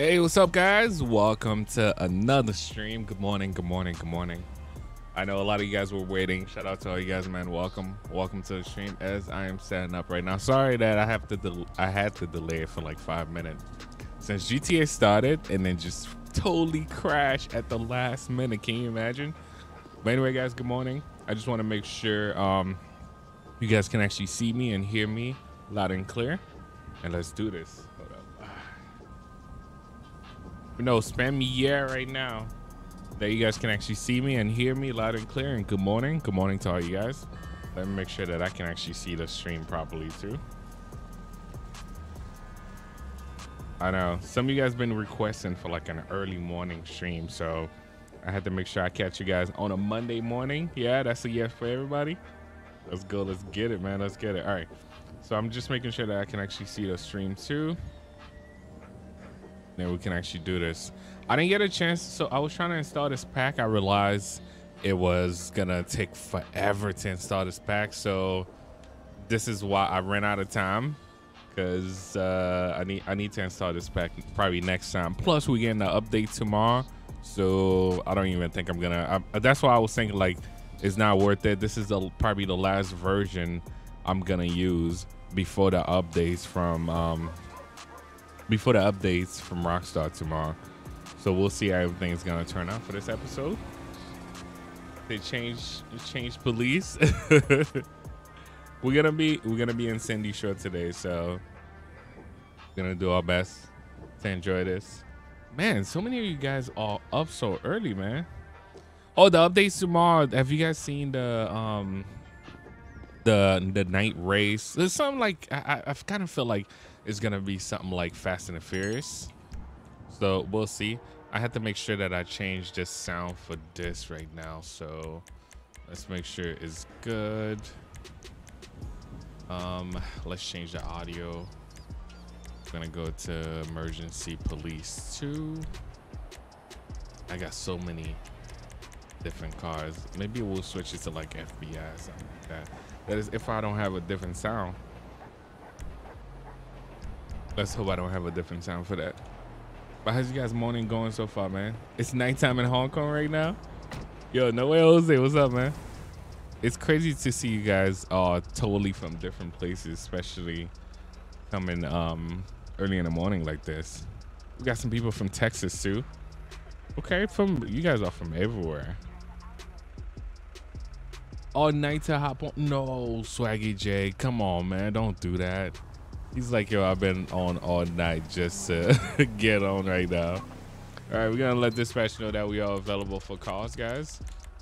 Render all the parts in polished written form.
Hey, what's up, guys? Welcome to another stream. Good morning, good morning, good morning. I know a lot of you guys were waiting. Shout out to all you guys, man. Welcome to the stream. As I am setting up right now, sorry that I had to delay it for like 5 minutes since GTA started and then just totally crashed at the last minute. Can you imagine? But anyway, guys, good morning. I just want to make sure you guys can actually see me and hear me loud and clear, and let's do this. Hold up. No, spam me yeah right now. That you guys can actually see me and hear me loud and clear. And good morning to all you guys. Let me make sure that I can actually see the stream properly too. I know some of you guys been requesting for like an early morning stream, so I had to make sure I catch you guys on a Monday morning. Yeah, that's a yes for everybody. Let's go, let's get it, man, let's get it. All right, so I'm just making sure that I can actually see the stream too. Then we can actually do this. I didn't get a chance, so I was trying to install this pack. I realized it was gonna take forever to install this pack, so this is why I ran out of time, because I need to install this pack probably next time. Plus we're getting an update tomorrow, so I don't even think I'm gonna that's why I was thinking like it's not worth it. This is probably the last version I'm gonna use before the updates from Rockstar tomorrow. So we'll see how everything's gonna turn out for this episode. They changed police. we're gonna be in Sandy Shore today, so we're gonna do our best to enjoy this. Man, so many of you guys are up so early, man. Oh, the updates tomorrow. Have you guys seen the night race? There's something like I kind of feel like it's gonna be something like Fast and the Furious. So we'll see. I have to make sure that I change this sound for this right now. So let's make sure it's good. Let's change the audio. I'm gonna go to emergency police too. I got so many different cars. Maybe we'll switch it to like FBI or something like that. That is if I don't have a different sound. Let's hope I don't have a different sound for that. But how's you guys morning going so far, man? It's nighttime in Hong Kong right now. Yo, no way, Jose, what's up, man? It's crazy to see you guys totally from different places, especially coming early in the morning like this. We got some people from Texas too. Okay, from you guys are from everywhere. All night to hop on. No, Swaggy J, come on, man, don't do that. He's like, yo, I've been on all night just to get on right now. All right, we're gonna let dispatch know that we are available for calls, guys.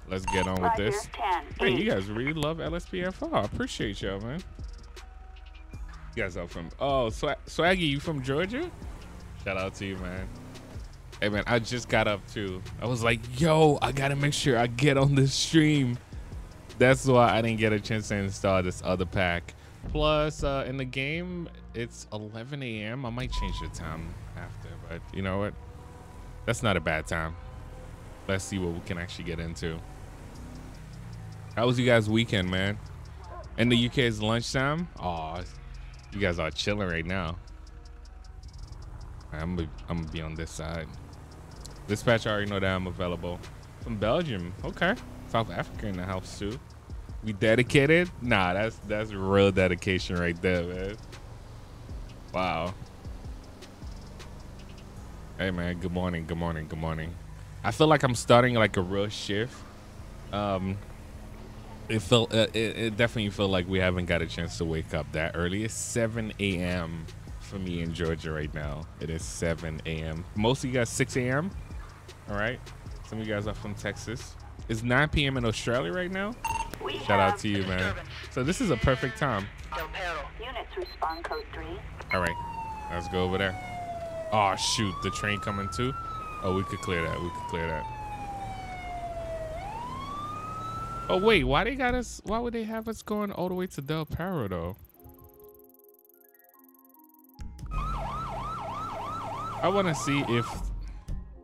Let's get on with this. Hey, you guys really love LSPDFR. I appreciate y'all, man. You guys are from, oh, Swaggy, you from Georgia? Shout out to you, man. Hey, man, I just got up too. I was like, yo, I gotta make sure I get on this stream. That's why I didn't get a chance to install this other pack. Plus in the game it's 11 a.m. I might change the time after, but you know what, that's not a bad time. Let's see what we can actually get into. How was you guys weekend, man? In the UK it's lunchtime. Oh, you guys are chilling right now. I'm gonna be on this side. Dispatch, I already know that I'm available. From Belgium. Okay, South Africa in the house too. We dedicated? Nah, that's real dedication right there, man. Wow. Hey, man, good morning, good morning, good morning. I feel like I'm starting like a real shift. It definitely feel like we haven't got a chance to wake up that early. It's 7 a.m. for me in Georgia right now. It is 7 a.m. Most of you guys 6 a.m. All right. Some of you guys are from Texas. It's 9 p.m. in Australia right now. Shout out to you, man. So this is a perfect time. All right, let's go over there. Oh shoot, the train coming too. Oh, we could clear that. We could clear that. Oh wait, why they got us? Why would they have us going all the way to Del Perro though? I want to see if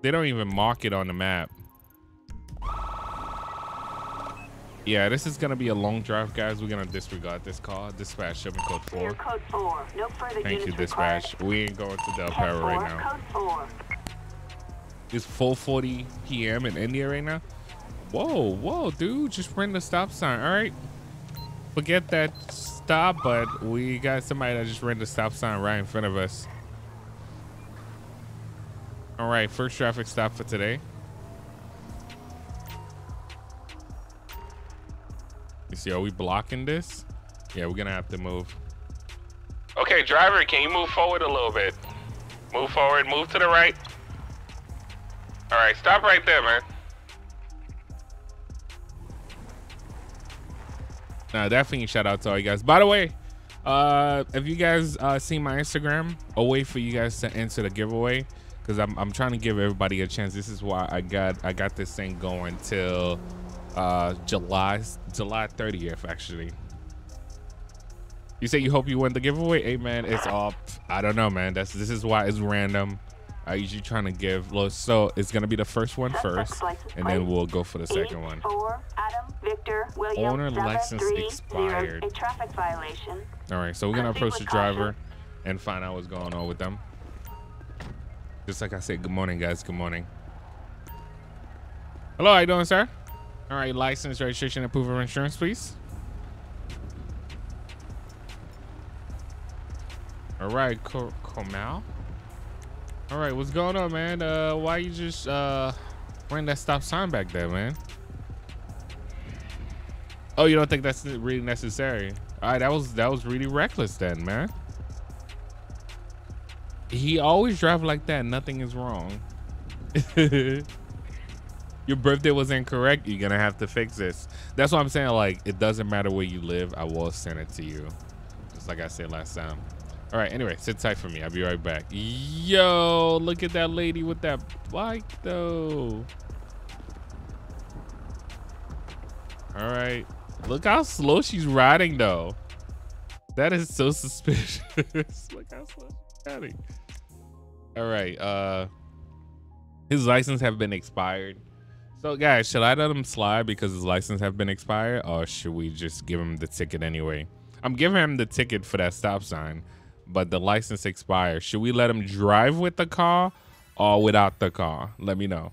they don't even mark it on the map. Yeah, this is gonna be a long drive, guys. We're gonna disregard this car. Dispatch, shipment code 4. Code 4. No further Thank you, dispatch. Required. We ain't going to Del Perro right now. Code 4. It's 4:40 p.m. in India right now. Whoa, whoa, dude! Just ran the stop sign. All right, forget that stop. But we got somebody that just ran the stop sign right in front of us. All right, first traffic stop for today. You see, are we blocking this? Yeah, we're gonna have to move. Okay, driver, can you move forward a little bit? Move forward, move to the right. All right, stop right there, man. Nah, definitely shout out to all you guys. By the way, if you guys seen my Instagram, I'll wait for you guys to enter the giveaway because I'm trying to give everybody a chance. This is why I got this thing going till July 30th, actually. You say you hope you win the giveaway? Hey man, it's all I don't know, man. This is why it's random. I usually trying to give look, so it's gonna be the first one first, and then we'll go for the second one. Owner license expired. A traffic violation. All right, so we're gonna approach the driver and find out what's going on with them. Just like I said, good morning, guys. Good morning. Hello, how you doing, sir? All right, license, registration, and proof of insurance, please. All right, Komal. All right, what's going on, man? Why you just ran that stop sign back there, man? Oh, you don't think that's really necessary? All right, that was really reckless then, man. He always drive like that. Nothing is wrong. Your birthday was incorrect. You're gonna have to fix this. That's what I'm saying. Like, it doesn't matter where you live. I will send it to you. Just like I said last time. All right, anyway, sit tight for me. I'll be right back. Yo, look at that lady with that bike, though. All right. Look how slow she's riding, though. That is so suspicious. Look how slow she's riding. All right. His license have been expired. So, guys, should I let him slide because his license have been expired? Or should we just give him the ticket anyway? I'm giving him the ticket for that stop sign, but the license expires. Should we let him drive with the car or without the car? Let me know.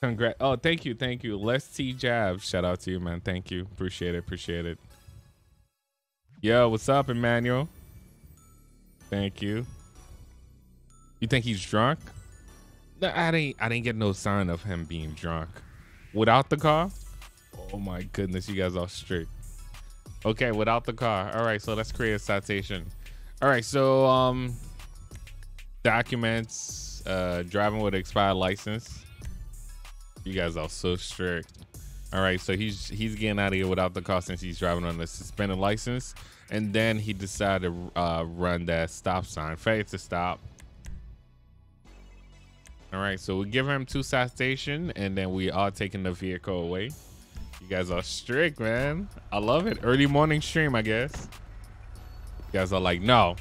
Congrats. Oh, thank you. Thank you. Let's see Jav. Shout out to you, man. Thank you. Appreciate it. Appreciate it. Yo, what's up, Emmanuel? Thank you. You think he's drunk? No, I didn't get no sign of him being drunk. Without the car? Oh my goodness. You guys are strict. Okay, without the car. All right, so let's create a citation. All right, so documents, driving with expired license. You guys are so strict. All right, so he's getting out of here without the car since he's driving on the suspended license, and then he decided to run that stop sign. Failed to stop. All right, so we give him 2 citation, and then we are taking the vehicle away. You guys are strict, man. I love it. Early morning stream, I guess. You guys are like, no,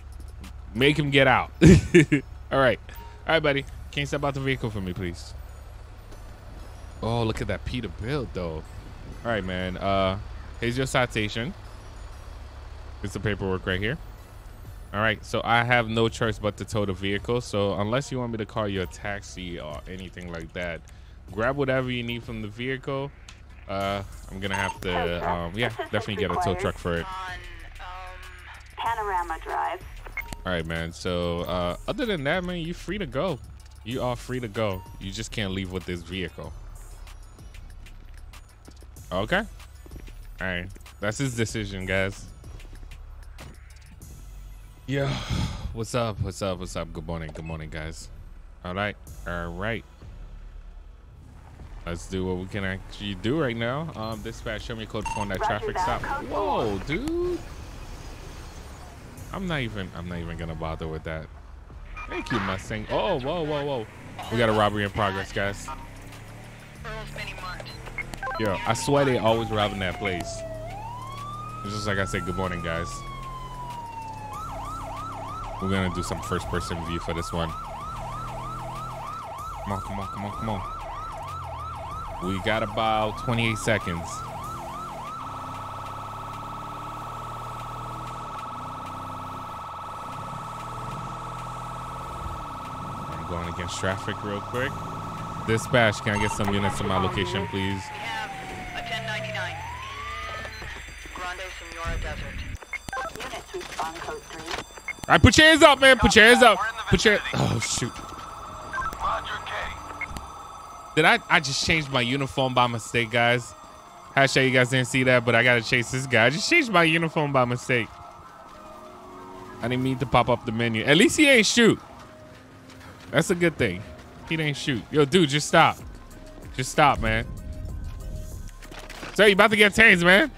make him get out. All right. All right, buddy. Can you step out the vehicle for me, please? Oh, look at that Peterbilt, though. All right, man. Here's your citation. It's the paperwork right here. All right. So I have no choice but to tow the vehicle. So unless you want me to call you a taxi or anything like that, grab whatever you need from the vehicle. I'm gonna have to yeah, definitely get a tow truck for it. Panorama Drive. All right, man. So other than that, man, you're free to go. You are free to go. You just can't leave with this vehicle. Okay. All right. That's his decision, guys. Yeah. What's up? What's up? What's up? Good morning. Good morning, guys. All right. All right. Let's do what we can actually do right now. Dispatch, show me code 4 on that traffic stop. Whoa, dude. I'm not even gonna bother with that. Thank you, Mustang. Oh, whoa, whoa, whoa. We got a robbery in progress, guys. Yo, I swear they always robbing that place. It's just like I said, good morning, guys. We're gonna do some first person view for this one. Come on, come on, come on, come on. We got about 28 seconds. going against traffic real quick. Dispatch, can I get some units to my location, please? Have a 1099. Grande Senora Desert. Units respond code 3. All right, put your hands up, man. Put your hands up. Put your... Oh, shoot. Roger K. Did I just changed my uniform by mistake, guys? Hashtag you guys didn't see that, but I got to chase this guy. I just changed my uniform by mistake. I didn't mean to pop up the menu. At least he ain't shoot. That's a good thing. He didn't shoot. Yo, dude, just stop. Just stop, man. So you about to get tased, man.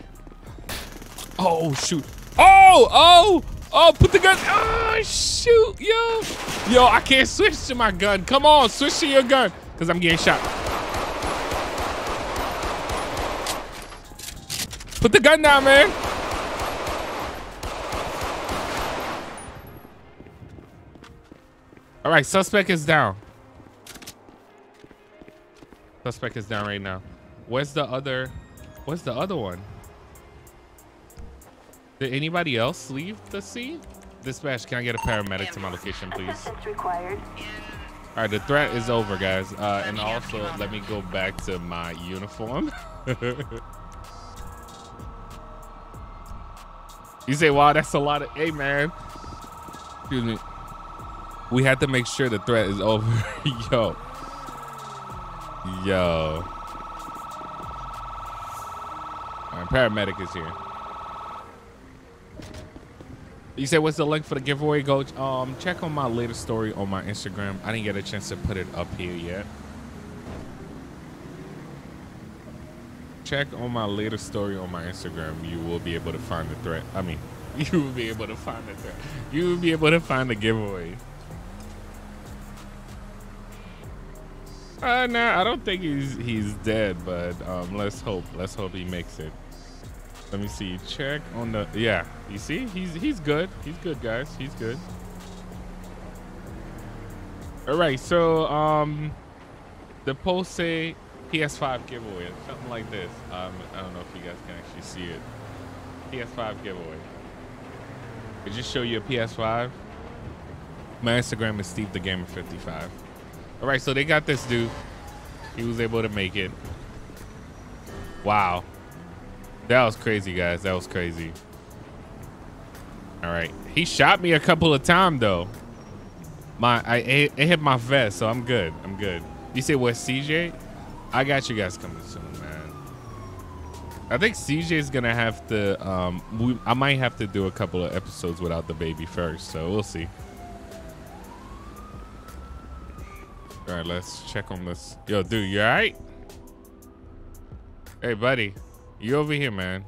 Oh, shoot. Oh, oh, oh, put the gun. Oh, shoot, yo. Yo, I can't switch to my gun. Come on, switch to your gun, because I'm getting shot. Put the gun down, man. All right, suspect is down. Suspect is down right now. Where's the other one? Did anybody else leave the scene? Dispatch, can I get a paramedic to my location, please? All right, the threat is over, guys. And also, let me go back to my uniform. You say, wow, that's a lot of, hey, man. Excuse me. We had to make sure the threat is over. Yo. Yo. All right, paramedic is here. You say, what's the link for the giveaway? Go check on my latest story on my Instagram. I didn't get a chance to put it up here yet. Check on my latest story on my Instagram. You will be able to find the threat. I mean, you will be able to find the threat. You will be able to find the giveaway. Nah, I don't think he's dead, but let's hope. Let's hope he makes it. Let me see. Check on the, yeah. You see, he's good. He's good, guys. He's good. All right. So the post say PS5 giveaway, something like this. I don't know if you guys can actually see it. PS5 giveaway. It just show you a PS5. My Instagram is Steve the Gamer 55. All right, so they got this dude. He was able to make it. Wow. That was crazy, guys. That was crazy. All right. He shot me a couple of times, though. It hit my vest, so I'm good. I'm good. You say, what, CJ? I got you guys coming soon, man. I think CJ's going to have to... I might have to do a couple of episodes without the baby first, so we'll see. All right, let's check on this. Yo, dude, you all right? Hey, buddy, you over here, man.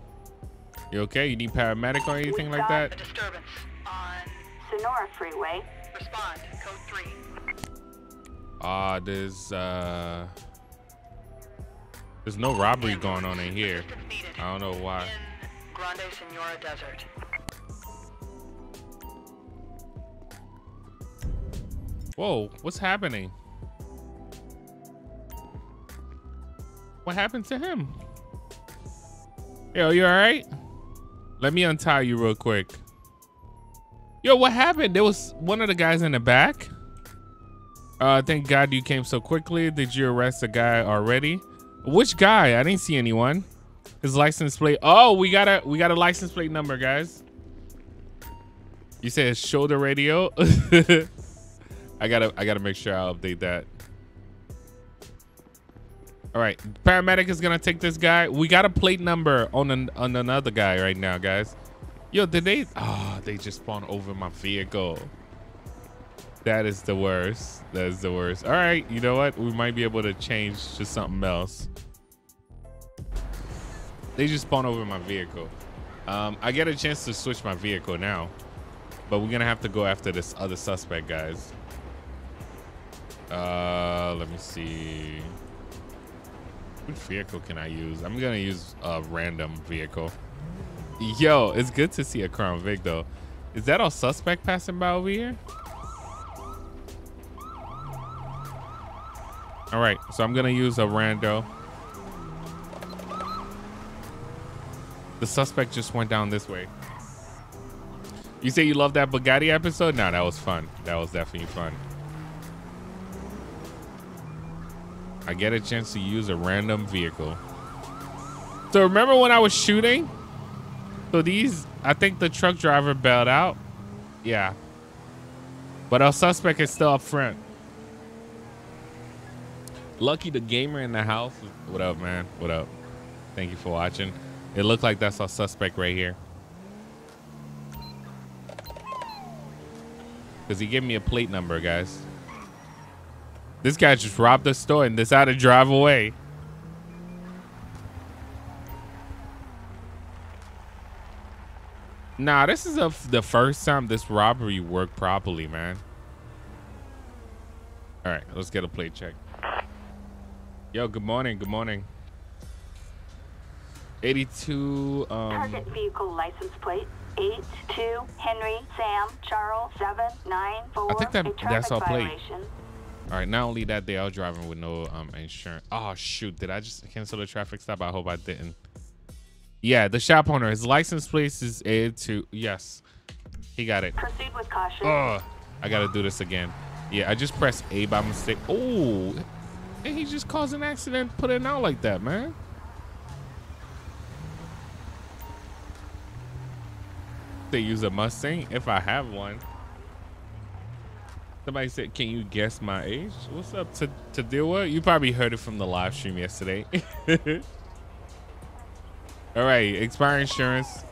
You okay? You need paramedic or anything like that? A disturbance on Sonora Freeway. Respond, code 3. There's no robbery going on in here. I don't know why. In Grande Senora Desert. Whoa, what's happening? What happened to him? Yo, you all right? Let me untie you real quick. Yo, what happened? There was one of the guys in the back. Thank God you came so quickly. Did you arrest a guy already? Which guy? I didn't see anyone. His license plate. Oh, we got a license plate number, guys. You said it's shoulder radio. I gotta make sure I update that. All right, paramedic is gonna take this guy. We got a plate number on another guy right now, guys. Yo, did they? Oh, they just spawned over my vehicle. That is the worst. That is the worst. All right, you know what? We might be able to change to something else. They just spawned over my vehicle. I get a chance to switch my vehicle now, but we're gonna have to go after this other suspect, guys. Let me see. Which vehicle can I use? I'm gonna use a random vehicle. Yo, it's good to see a Crown Vic though. Is that all suspect passing by over here? All right, so I'm gonna use a rando. The suspect just went down this way. You say you love that Bugatti episode? Nah, that was fun. That was definitely fun. I get a chance to use a random vehicle. So remember when I was shooting? So these, I think the truck driver bailed out. Yeah. But our suspect is still up front. Lucky the gamer in the house. What up, man? What up? Thank you for watching. It looked like that's our suspect right here. Because he gave me a plate number, guys. This guy just robbed the store and decided to drive away. Nah, this is the first time this robbery worked properly, man. All right, let's get a plate check. Yo, good morning. Good morning. 82. Target vehicle license plate 82 Henry Sam Charles 794. I think that's our plate. All right, not only that, they are driving with no insurance. Oh shoot! Did I just cancel the traffic stop? I hope I didn't. Yeah, the shop owner. His license plate is 82. Yes, he got it. Proceed with caution. Oh, I gotta do this again. Yeah, I just pressed A by mistake. Oh, and he just caused an accident putting out like that, man. They use a Mustang if I have one. Somebody said, can you guess my age? What's up, Tadewa? You probably heard it from the live stream yesterday. All right, expired insurance.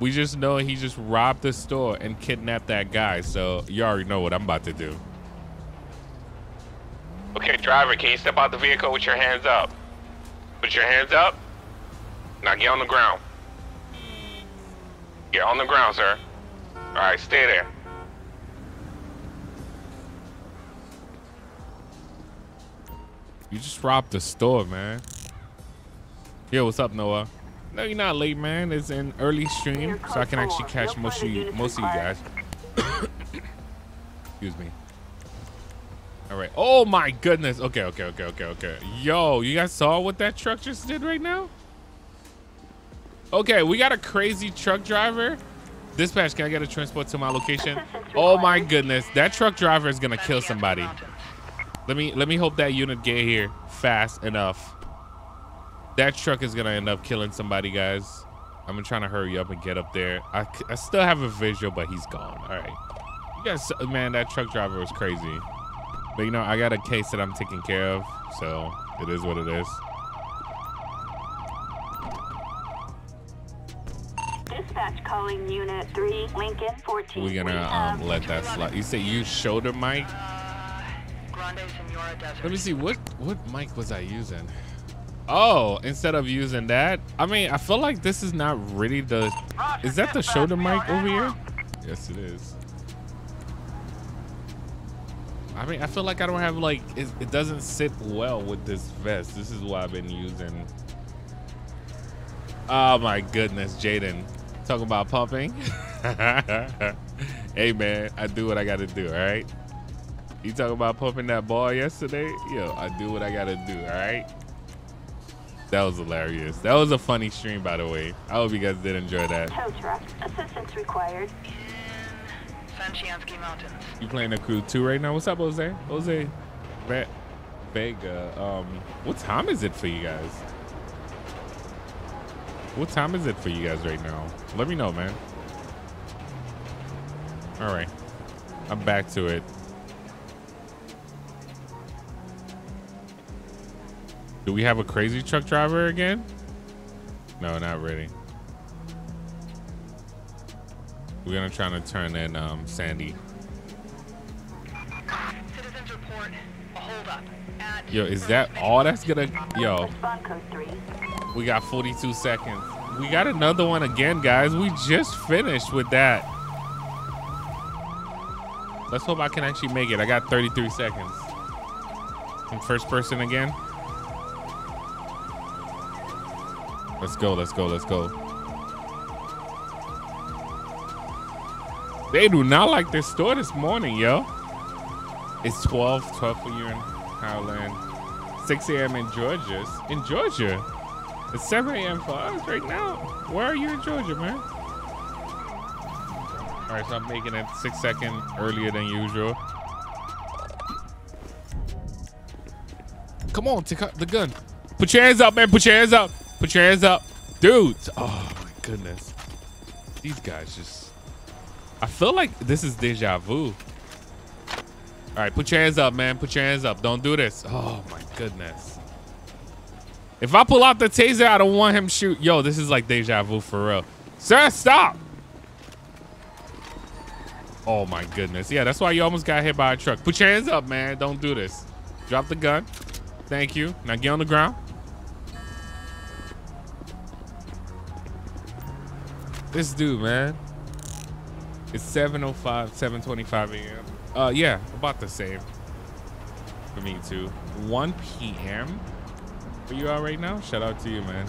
We just know he just robbed the store and kidnapped that guy. So you already know what I'm about to do. Okay, driver, can you step out the vehicle with your hands up? Put your hands up. Now get on the ground. Get on the ground, sir. All right, stay there. You just robbed the store, man. Yo, what's up, Noah? No, you're not late, man. It's an early stream, so I can actually catch most of you guys. Excuse me. All right. Oh my goodness. Okay, okay, okay, okay, okay. Yo, you guys saw what that truck just did right now? Okay, we got a crazy truck driver. Dispatch, can I get a transport to my location? Oh my goodness, that truck driver is gonna kill somebody. Let me hope that unit get here fast enough. That truck is gonna end up killing somebody, guys. I'm trying to hurry up and get up there. I still have a visual, but he's gone. All right, you guys, man, that truck driver was crazy. But you know, I got a case that I'm taking care of, so it is what it is. Dispatch calling unit 3, Lincoln 14. We're gonna let that slide. You say use shoulder mic. Grande Senora Desert. Let me see what mic was I using. Oh, instead of using that, I mean, I feel like this is not really the. Is that the shoulder mic over here? Yes, it is. I mean, I feel like I don't have like it doesn't sit well with this vest. This is what I've been using. Oh my goodness, Jaden, talking about pumping. Hey man, I do what I gotta do. All right. You talking about pumping that ball yesterday? Yo, I do what I gotta do, all right? That was hilarious. That was a funny stream, by the way. I hope you guys did enjoy that. Tow truck, assistance required. In Sanchiansky Mountains. You playing a crew 2 right now? What's up, Jose? Jose Vega. What time is it for you guys? What time is it for you guys right now? Let me know, man. All right, I'm back to it. Do we have a crazy truck driver again? No, not really. We're gonna try to turn in Sandy. Citizens report a holdup at. Yo, is that all that's gonna? Yo, we got 42 seconds. We got another one again, guys. We just finished with that. Let's hope I can actually make it. I got 33 seconds. I'm first person again. Let's go, let's go, let's go. They do not like this store this morning, yo. It's 12 for you in Highland. 6 a.m. in Georgia. In Georgia. It's 7 a.m. for us right now. Where are you in Georgia, man? All right, so I'm making it 6 seconds earlier than usual. Come on, take out the gun. Put your hands up, man. Put your hands up. Put your hands up. Dudes. Oh, my goodness. These guys just... I feel like this is deja vu. All right, put your hands up, man. Put your hands up. Don't do this. Oh, my goodness. If I pull out the taser, I don't want him shoot. Yo, this is like deja vu for real. Sir, stop. Oh, my goodness. Yeah, that's why you almost got hit by a truck. Put your hands up, man. Don't do this. Drop the gun. Thank you. Now get on the ground. This dude, man. It's 7:05, 7:25 a.m. Yeah, about the same for me too. 1 p.m. Are you out right now? Shout out to you, man.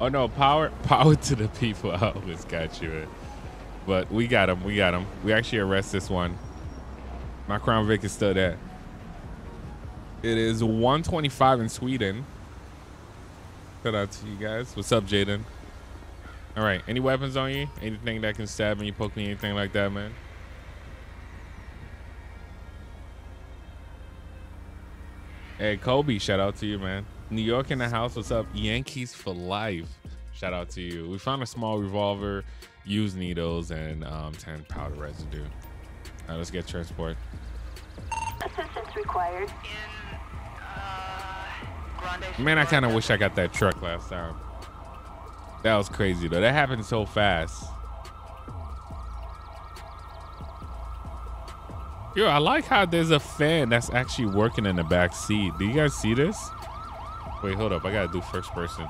Oh no, power to the people. I always got you, man. But we got him. We got him. We actually arrest this one. My Crown Vic is still there. It is 1:25 in Sweden. Shout out to you guys. What's up, Jaden? All right. Any weapons on you? Anything that can stab me, poke me, anything like that, man? Hey, Kobe, shout out to you, man. New York in the house. What's up? Yankees for life. Shout out to you. We found a small revolver, used needles, and 10 powder residue. All right, let's get transport. Assistance required. Man, I kind of wish I got that truck last time. That was crazy, though. That happened so fast. Yo, I like how there's a fan that's actually working in the back seat. Do you guys see this? Wait, hold up. I got to do first person.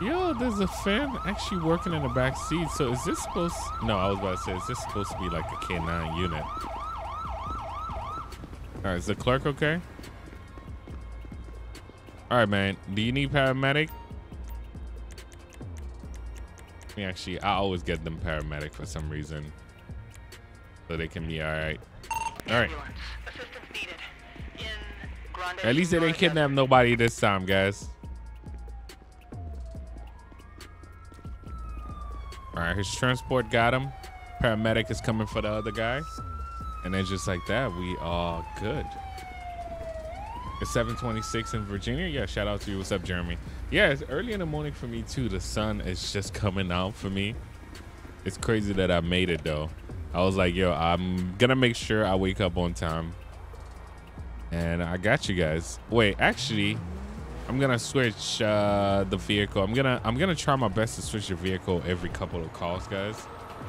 Yo, there's a fan actually working in the back seat. So is this supposed... No, I was about to say, is this supposed to be like a K9 unit? All right, is the clerk okay? All right, man. Do you need paramedic? I mean, actually, I always get them paramedic for some reason. So they can be all right. All right. Assistance needed in Grande. At least they didn't kidnap nobody this time, guys. All right, his transport got him. Paramedic is coming for the other guy. And then just like that, we are good. It's 7:26 in Virginia. Yeah, shout out to you. What's up, Jeremy? Yeah, it's early in the morning for me too. The sun is just coming out for me. It's crazy that I made it though. I was like, yo, I'm gonna make sure I wake up on time. And I got you guys. Wait, actually, I'm gonna switch the vehicle. I'm gonna try my best to switch the vehicle every couple of calls, guys.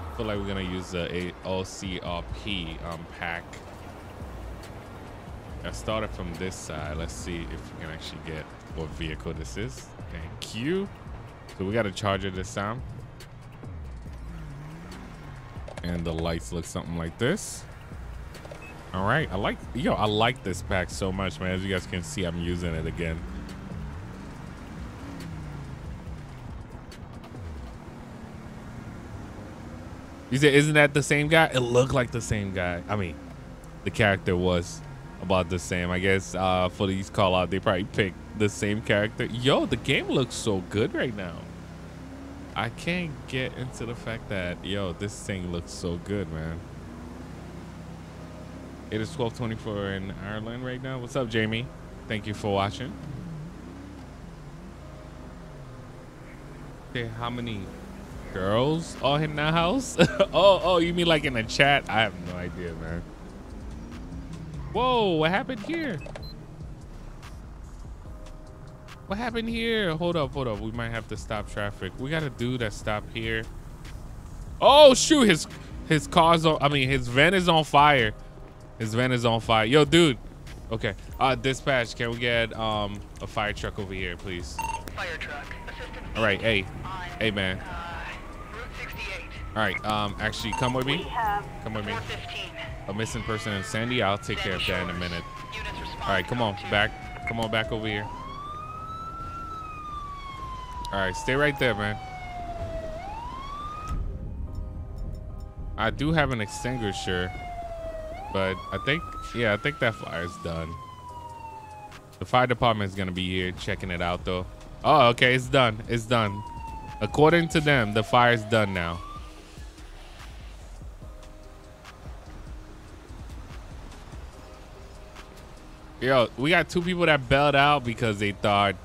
I feel like we're gonna use the OCRP pack. I started from this side. Let's see if we can actually get what vehicle this is. Thank you. So we got a Charger this time. And the lights look something like this. All right. I like this pack so much, man. As you guys can see, I'm using it again. You said, isn't that the same guy? It looked like the same guy. I mean, the character was about the same, I guess. For these call out, they probably picked the same character. Yo, the game looks so good right now. I can't get into the fact that, yo, this thing looks so good, man. It is 12:24 in Ireland right now. What's up, Jamie? Thank you for watching. Okay, how many girls are in the house? oh, you mean like in the chat? I have no idea, man. Whoa, what happened here? What happened here? Hold up. We might have to stop traffic. We got a dude that stopped here. Oh, shoot. His van is on fire. His van is on fire. Yo, dude. Okay. Dispatch, can we get a fire truck over here, please? Fire truck. Assistance. All right. Hey. Hey, man. Route 68. All right. Actually, come with me. Come with me. A missing person in Sandy. I'll take care of that in a minute. All right, come on back. Come on back over here. All right, stay right there, man. I do have an extinguisher, but I think that fire is done. The fire department is gonna be here checking it out, though. Oh, okay, it's done. It's done. According to them, the fire is done now. Yo, we got two people that bailed out because they thought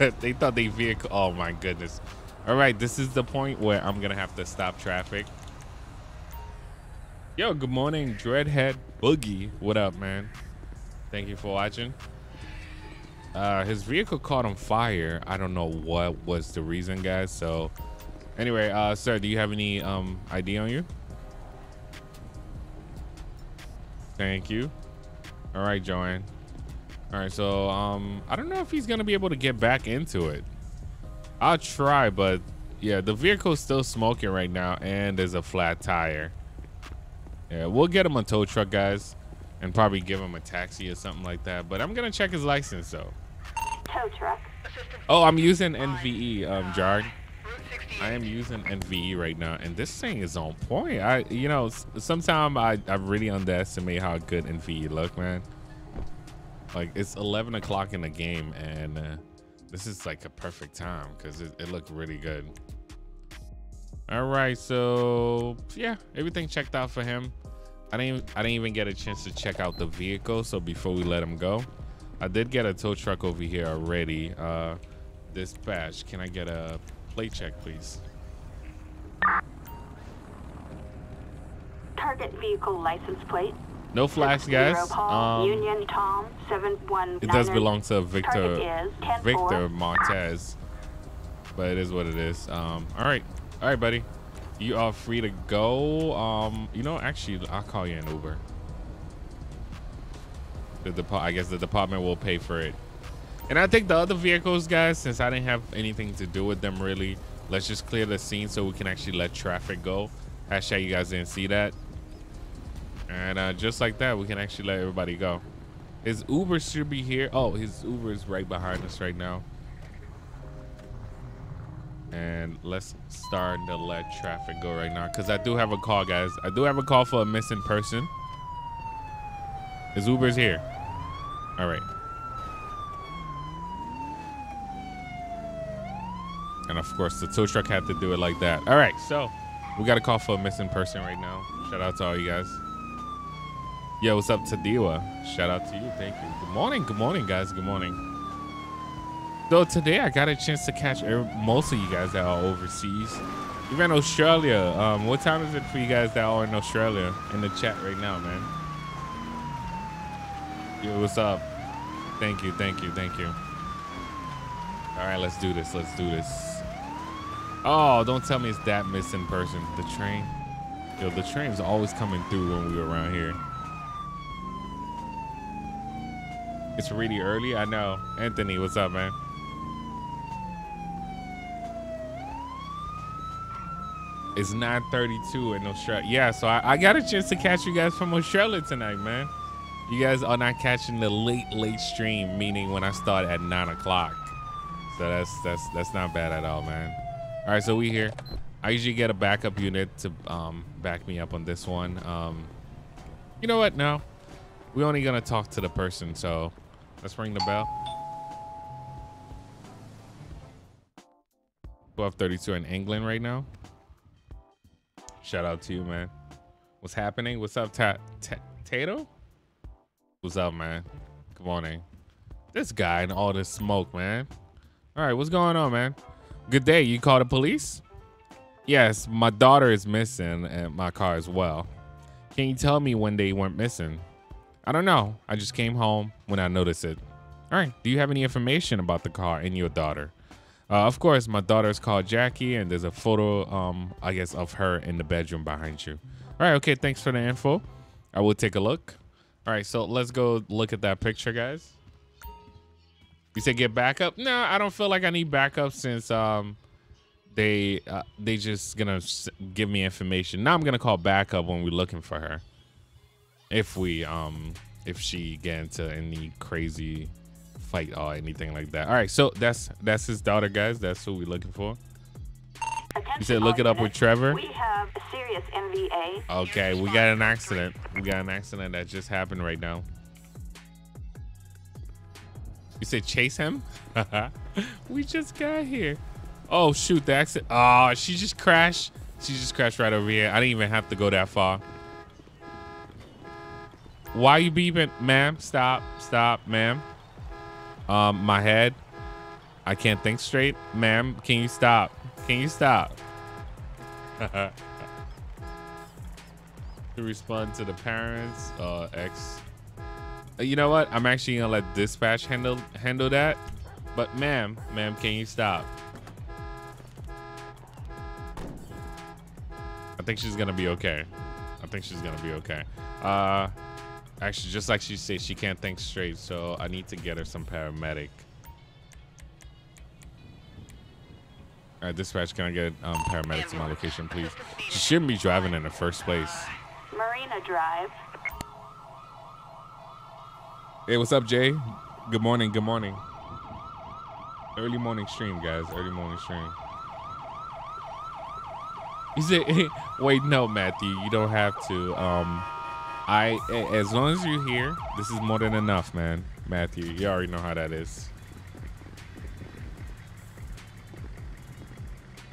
they vehicle. Oh my goodness. All right, this is the point where I'm gonna have to stop traffic. Yo, good morning, Dreadhead Boogie. What up, man? Thank you for watching. His vehicle caught on fire. I don't know what was the reason, guys. So anyway, sir, do you have any ID on you? Thank you. All right, Joanne. All right, so I don't know if he's gonna be able to get back into it. I'll try, but yeah, the vehicle's still smoking right now, and there's a flat tire. Yeah, we'll get him a tow truck, guys, and probably give him a taxi or something like that. But I'm gonna check his license, though. Tow truck. Oh, I'm using NVE, Jarg. I am using NVE right now, and this thing is on point. You know, sometimes I really underestimate how good NVE look, man. Like, it's 11 o'clock in the game, and this is like a perfect time because it looked really good. All right, so yeah, everything checked out for him. I didn't even get a chance to check out the vehicle, so before we let him go, I did get a tow truck over here already. Dispatch, can I get a plate check, please? Target vehicle license plate. No flash, guys. Union Tom 719. It does belong to Victor Martez, but it is what it is. All right, buddy. You are free to go. You know, actually, I'll call you an Uber. I guess the department will pay for it. And I think the other vehicles, guys, since I didn't have anything to do with them really, let's just clear the scene so we can actually let traffic go. Hashtag you guys didn't see that. And just like that, we can actually let everybody go. His Uber should be here. Oh, his Uber is right behind us right now. And let's start to let traffic go right now, because I do have a call, guys. I do have a call for a missing person. His Uber's here. All right. And of course, the tow truck had to do it like that. All right, so we got a call for a missing person right now. Shout out to all you guys. Yo, what's up, Tadiwa? Shout out to you. Thank you. Good morning, guys. Good morning. So today I got a chance to catch most of you guys that are overseas. Even Australia. What time is it for you guys that are in Australia in the chat right now, man? Yo, what's up? Thank you. Thank you. Thank you. All right, let's do this. Let's do this. Oh, don't tell me it's that missing person. The train. Yo, the train's always coming through when we're around here. It's really early. I know. Anthony, what's up, man? It's 9:32 in Australia. Yeah, so I got a chance to catch you guys from Australia tonight, man. You guys are not catching the late stream, meaning when I start at 9 o'clock. So that's not bad at all, man. All right, so we here. I usually get a backup unit to back me up on this one. You know what? No, we're only gonna talk to the person. So let's ring the bell. 12:32 in England right now. Shout out to you, man. What's happening? What's up, Tato? What's up, man? Good morning. This guy and all this smoke, man. All right, what's going on, man? Good day. You call the police? Yes, my daughter is missing and my car as well. Can you tell me when they went missing? I don't know. I just came home when I noticed it. All right. Do you have any information about the car and your daughter? Of course, my daughter is called Jackie, and there's a photo, I guess, of her in the bedroom behind you. All right. Okay. Thanks for the info. I will take a look. All right. So let's go look at that picture, guys. You said get backup? No, I don't feel like I need backup since they just gonna give me information. Now I'm gonna call backup when we're looking for her. If we if she get into any crazy fight or anything like that. All right, so that's his daughter, guys. That's who we're looking for. You said look it up with Trevor. We have a serious NVA. Okay, we got an accident. We got an accident that just happened right now. You said chase him? We just got here. Oh, shoot. The accident. Oh, she just crashed. She just crashed right over here. I didn't even have to go that far. Why are you beeping? Ma'am, stop. Stop, ma'am. My head. I can't think straight. Ma'am, can you stop? Can you stop? To respond to the parents, ex. You know what? I'm actually gonna let dispatch handle that. But ma'am, can you stop? I think she's gonna be okay. I think she's gonna be okay. Actually, just like she said, she can't think straight, so I need to get her some paramedic. All right, dispatch, can I get paramedics to my location, please? She shouldn't be driving in the first place. Marina Drive. Hey, what's up, Jay? Good morning. Good morning. Early morning stream, guys. Early morning stream. He said, wait, no, Matthew, you don't have to. As long as you're here, this is more than enough, man. Matthew, you already know how that is.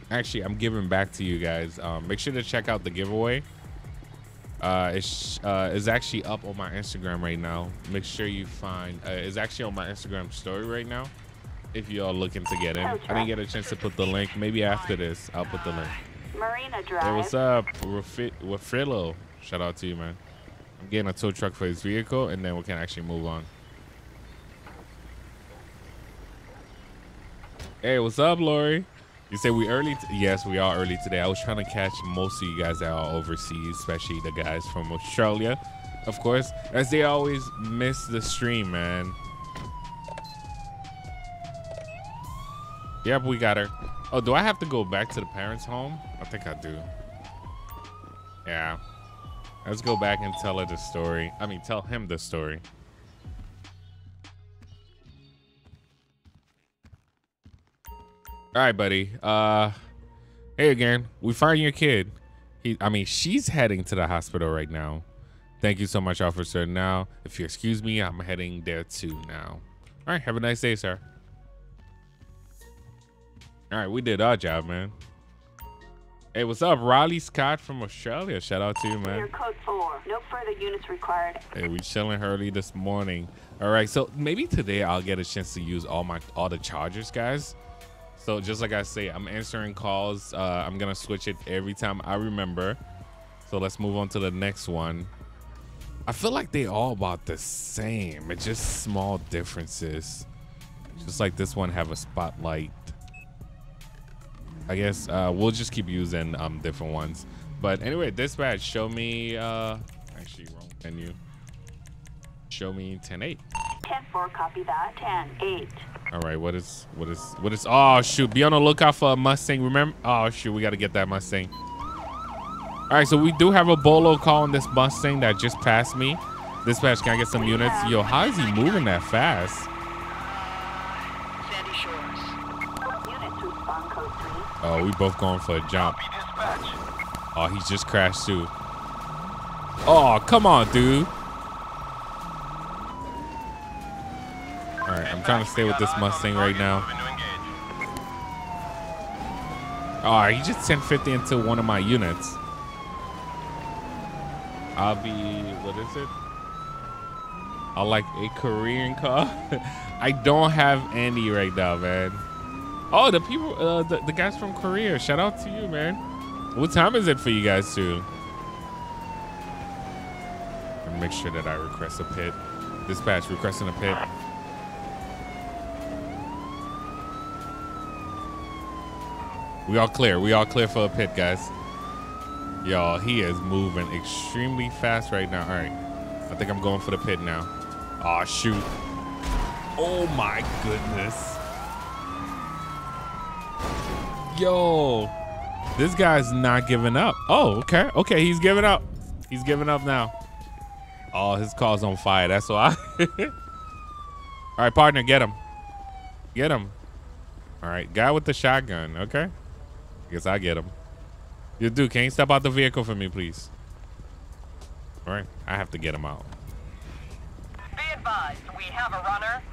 Actually, I'm giving back to you guys. Make sure to check out the giveaway. It's actually up on my Instagram right now. Make sure you find, it's actually on my Instagram story right now. If y'all looking to get in, I didn't get a chance to put the link. Maybe after this, I'll put the link. Marina Drive. Hey, what's up, Rafrillo? Shout out to you, man. I'm getting a tow truck for his vehicle, and then we can actually move on. Hey, what's up, Lori? You say we early? Yes, we are early today. I was trying to catch most of you guys that are overseas, especially the guys from Australia, of course, as they always miss the stream, man. Yep, we got her. Oh, do I have to go back to the parents' home? I think I do. Yeah. Let's go back and tell her the story. I mean, tell him the story. All right, buddy. Hey again. We found your kid. She's heading to the hospital right now. Thank you so much, officer. Now, if you excuse me, I'm heading there too now. All right. Have a nice day, sir. All right, we did our job, man. Hey, what's up, Riley Scott from Australia? Shout out to you, man. Your code 4. No further units required. Hey, we chilling early this morning. All right, so maybe today I'll get a chance to use all the chargers, guys. So just like I say, I'm answering calls. I'm gonna switch it every time I remember. So let's move on to the next one. I feel like they all about the same. It's just small differences. Just like this one have a spotlight. I guess we'll just keep using different ones. But anyway, dispatch, show me actually wrong menu. Show me 10-8. 10-4, copy that. 10-8. All right, what is oh shoot, be on the lookout for a Mustang, remember? Oh shoot, we gotta get that Mustang. All right, so we do have a bolo call on this Mustang that just passed me. Dispatch, can I get some units? Yo, how is he moving that fast? Sandy Shore. Oh, we both going for a jump. Oh, he just crashed too. Oh, come on, dude. All right, I'm trying to stay with this Mustang right now. All right, he just 1050 into one of my units. I'll be, what is it? I like a Korean car. I don't have any right now, man. Oh, the people, the guys from Korea. Shout out to you, man. What time is it for you guys too? And make sure that I request a pit. Dispatch, requesting a pit. We all clear. We all clear for a pit, guys. Y'all, he is moving extremely fast right now. All right, I think I'm going for the pit now. Oh shoot. Oh my goodness. Yo, this guy's not giving up. Oh, okay. Okay, he's giving up. He's giving up now. Oh, his car's on fire. That's why. All right, partner, get him. Get him. All right, guy with the shotgun. Okay. Guess I get him. You dude, can you step out the vehicle for me, please? All right, I have to get him out. Be advised, we have a runner.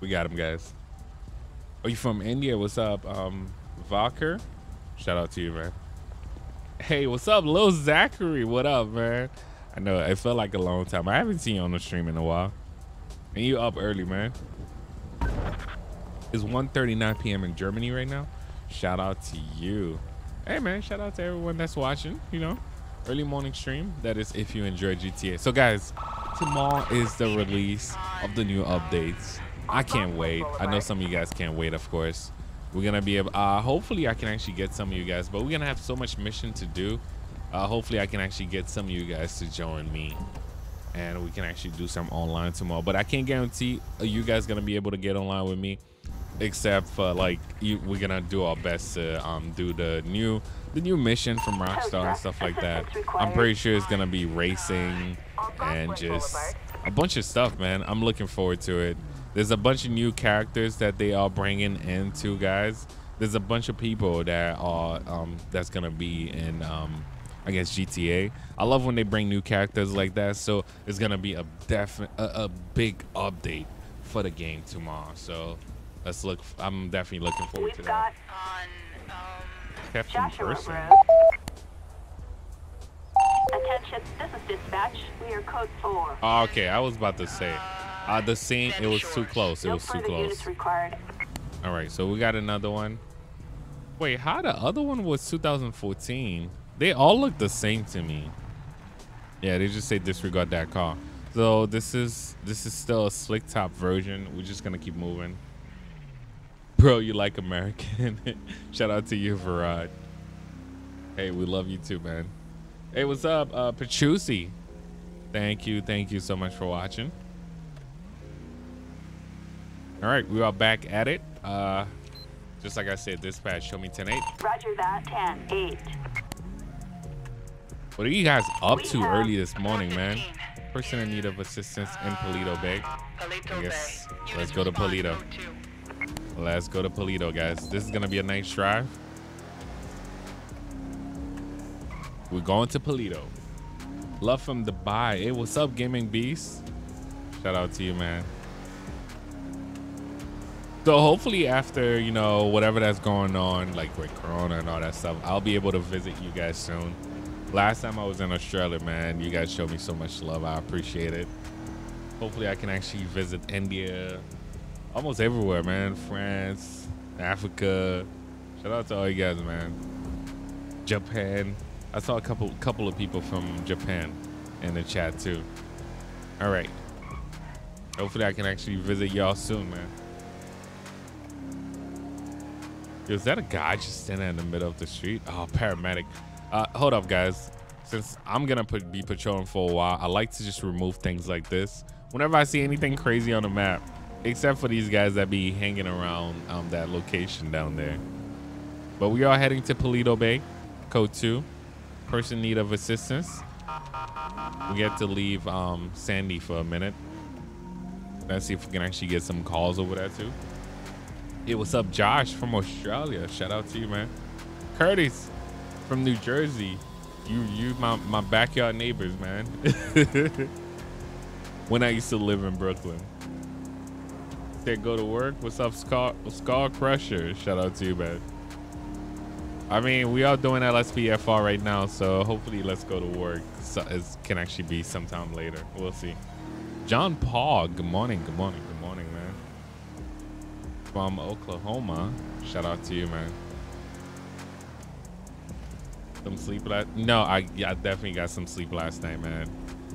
We got him, guys. Oh, you from India? What's up, Valker? Shout out to you, man. Hey, what's up, Lil Zachary? What up, man? I know it felt like a long time. I haven't seen you on the stream in a while. And you up early, man. It's 1:39 p.m. in Germany right now. Shout out to you. Hey man, shout out to everyone that's watching, you know, early morning stream. That is if you enjoy GTA. So guys, tomorrow is the release of the new updates. I can't wait. I know some of you guys can't wait, of course. We're gonna be able, hopefully I can actually get some of you guys, but we're gonna have so much mission to do. Hopefully I can actually get some of you guys to join me and we can actually do some online tomorrow, but I can't guarantee you guys gonna be able to get online with me, except for like we're gonna do our best to do the new mission from Rockstar and stuff like that. I'm pretty sure it's gonna be racing and just a bunch of stuff, man. I'm looking forward to it. There's a bunch of new characters that they are bringing into, guys. There's a bunch of people that are that's gonna be in I guess GTA. I love when they bring new characters like that, so it's gonna be a big update for the game tomorrow. So let's look. I'm definitely looking forward to that. Captain Person. Attention, this is dispatch. We are code 4. Oh, okay, I was about to say the scene. It was too close. It was too close. All right, so we got another one. Wait, how the other one was 2014? They all look the same to me. Yeah, they just say disregard that car. So this is still a slick top version. We're just gonna keep moving. Bro, you like American. Shout out to you, Varad. Hey, we love you too, man. Hey, what's up, Petrucci? Thank you so much for watching. All right, we are back at it. Just like I said, dispatch, show me 10-8. Roger that, 10-8. What are you guys up to early this morning, man? Person in need of assistance in Polito Bay. I guess let's go to Polito. Let's go to Polito, guys. This is gonna be a nice drive. We're going to Polito. Love from Dubai. Hey, what's up, Gaming Beast? Shout out to you, man. So hopefully after, you know, whatever that's going on, like with Corona and all that stuff, I'll be able to visit you guys soon. Last time I was in Australia, man, you guys showed me so much love. I appreciate it. Hopefully I can actually visit India. Almost everywhere, man. France, Africa. Shout out to all you guys, man. Japan. I saw a couple of people from Japan in the chat too. All right. Hopefully I can actually visit y'all soon, man. Yo, is that a guy just standing in the middle of the street? Oh, paramedic. Hold up, guys. Since I'm gonna be patrolling for a while, I like to just remove things like this whenever I see anything crazy on the map, except for these guys that be hanging around that location down there. But we are heading to Polito Bay, code 2. Person in need of assistance. We get to leave Sandy for a minute. Let's see if we can actually get some calls over there too. Hey, what's up, Josh from Australia? Shout out to you, man. Curtis from New Jersey, you my backyard neighbors, man. When I used to live in Brooklyn. They go to work. What's up, Scar Crusher? Shout out to you, man. I mean, we are doing LSPDFR right now, so hopefully let's go to work. So it can actually be sometime later. We'll see. John Paul, good morning, man. From Oklahoma. Shout out to you, man. Some sleep last? No, I definitely got some sleep last night, man.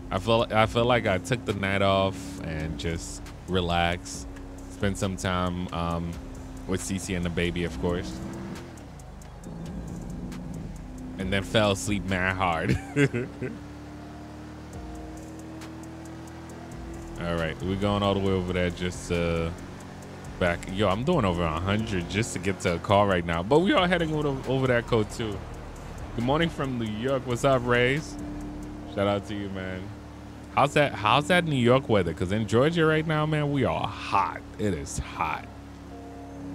I feel like I took the night off and just relaxed, spent some time with Cece and the baby, of course, and then fell asleep mad hard. All right, we're going all the way over there just back. Yo, I'm doing over 100 just to get to a car right now, but we are heading over that code too. Good morning from New York. What's up, Rays? Shout out to you, man. How's that New York weather? Because in Georgia right now, man, we are hot. It is hot.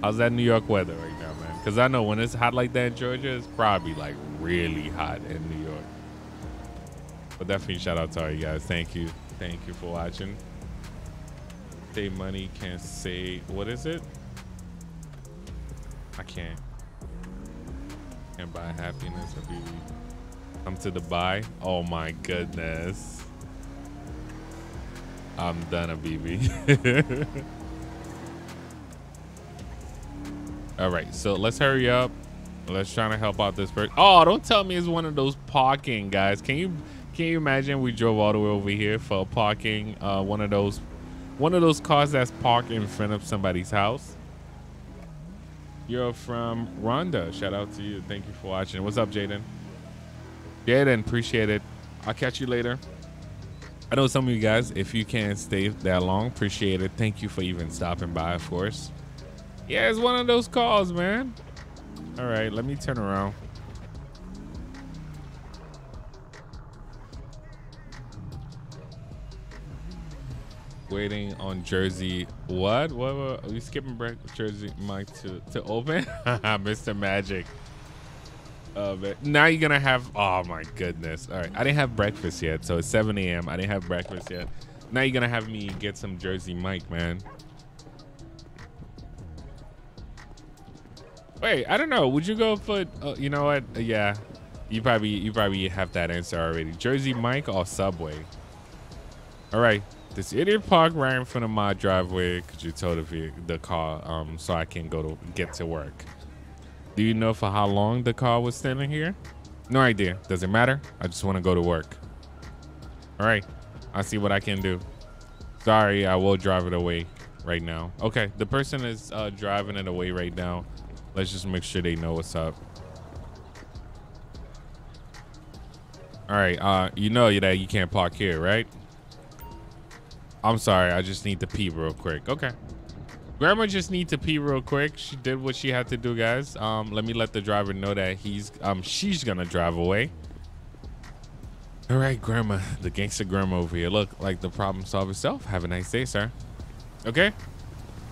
How's that New York weather right now, man? Because I know when it's hot like that in Georgia, it's probably like really hot in New York. But definitely shout out to all you guys. Thank you for watching. Save money, can't save. What is it? I can't buy happiness every week. I'm to Dubai. Oh my goodness. I'm done, BB. All right, so let's hurry up. Let's try to help out this person. Oh, don't tell me it's one of those parking guys. Can you imagine we drove all the way over here for parking? One of those cars that's parked in front of somebody's house. You're from Rhonda. Shout out to you. Thank you for watching. What's up, Jaden? Jaden, appreciate it. I'll catch you later. I know some of you guys, if you can't stay that long, appreciate it. Thank you for even stopping by, of course. Yeah, it's one of those calls, man. All right, let me turn around. Waiting on Jersey. What? Are we skipping break? Jersey Mike to open? Mr. Magic. Now you're gonna have, oh my goodness. All right, I didn't have breakfast yet, so it's 7 a.m. I didn't have breakfast yet. Now you're gonna have me get some Jersey Mike, man. Wait, I don't know. Would you go for? You know what? Yeah, you probably have that answer already. Jersey Mike or Subway. All right, this idiot parked right in front of my driveway. Could you tow the car so I can get to work? Do you know for how long the car was standing here? No idea. Doesn't matter. I just want to go to work. All right. I'll see what I can do. Sorry, I will drive it away right now. Okay. The person is driving it away right now. Let's just make sure they know what's up. All right. You know that you can't park here, right? I'm sorry. I just need to pee real quick. Okay. Grandma just need to pee real quick. She did what she had to do, guys. Let me let the driver know that she's gonna drive away. All right, Grandma, the gangster Grandma over here. Look, like the problem solved itself. Have a nice day, sir. Okay,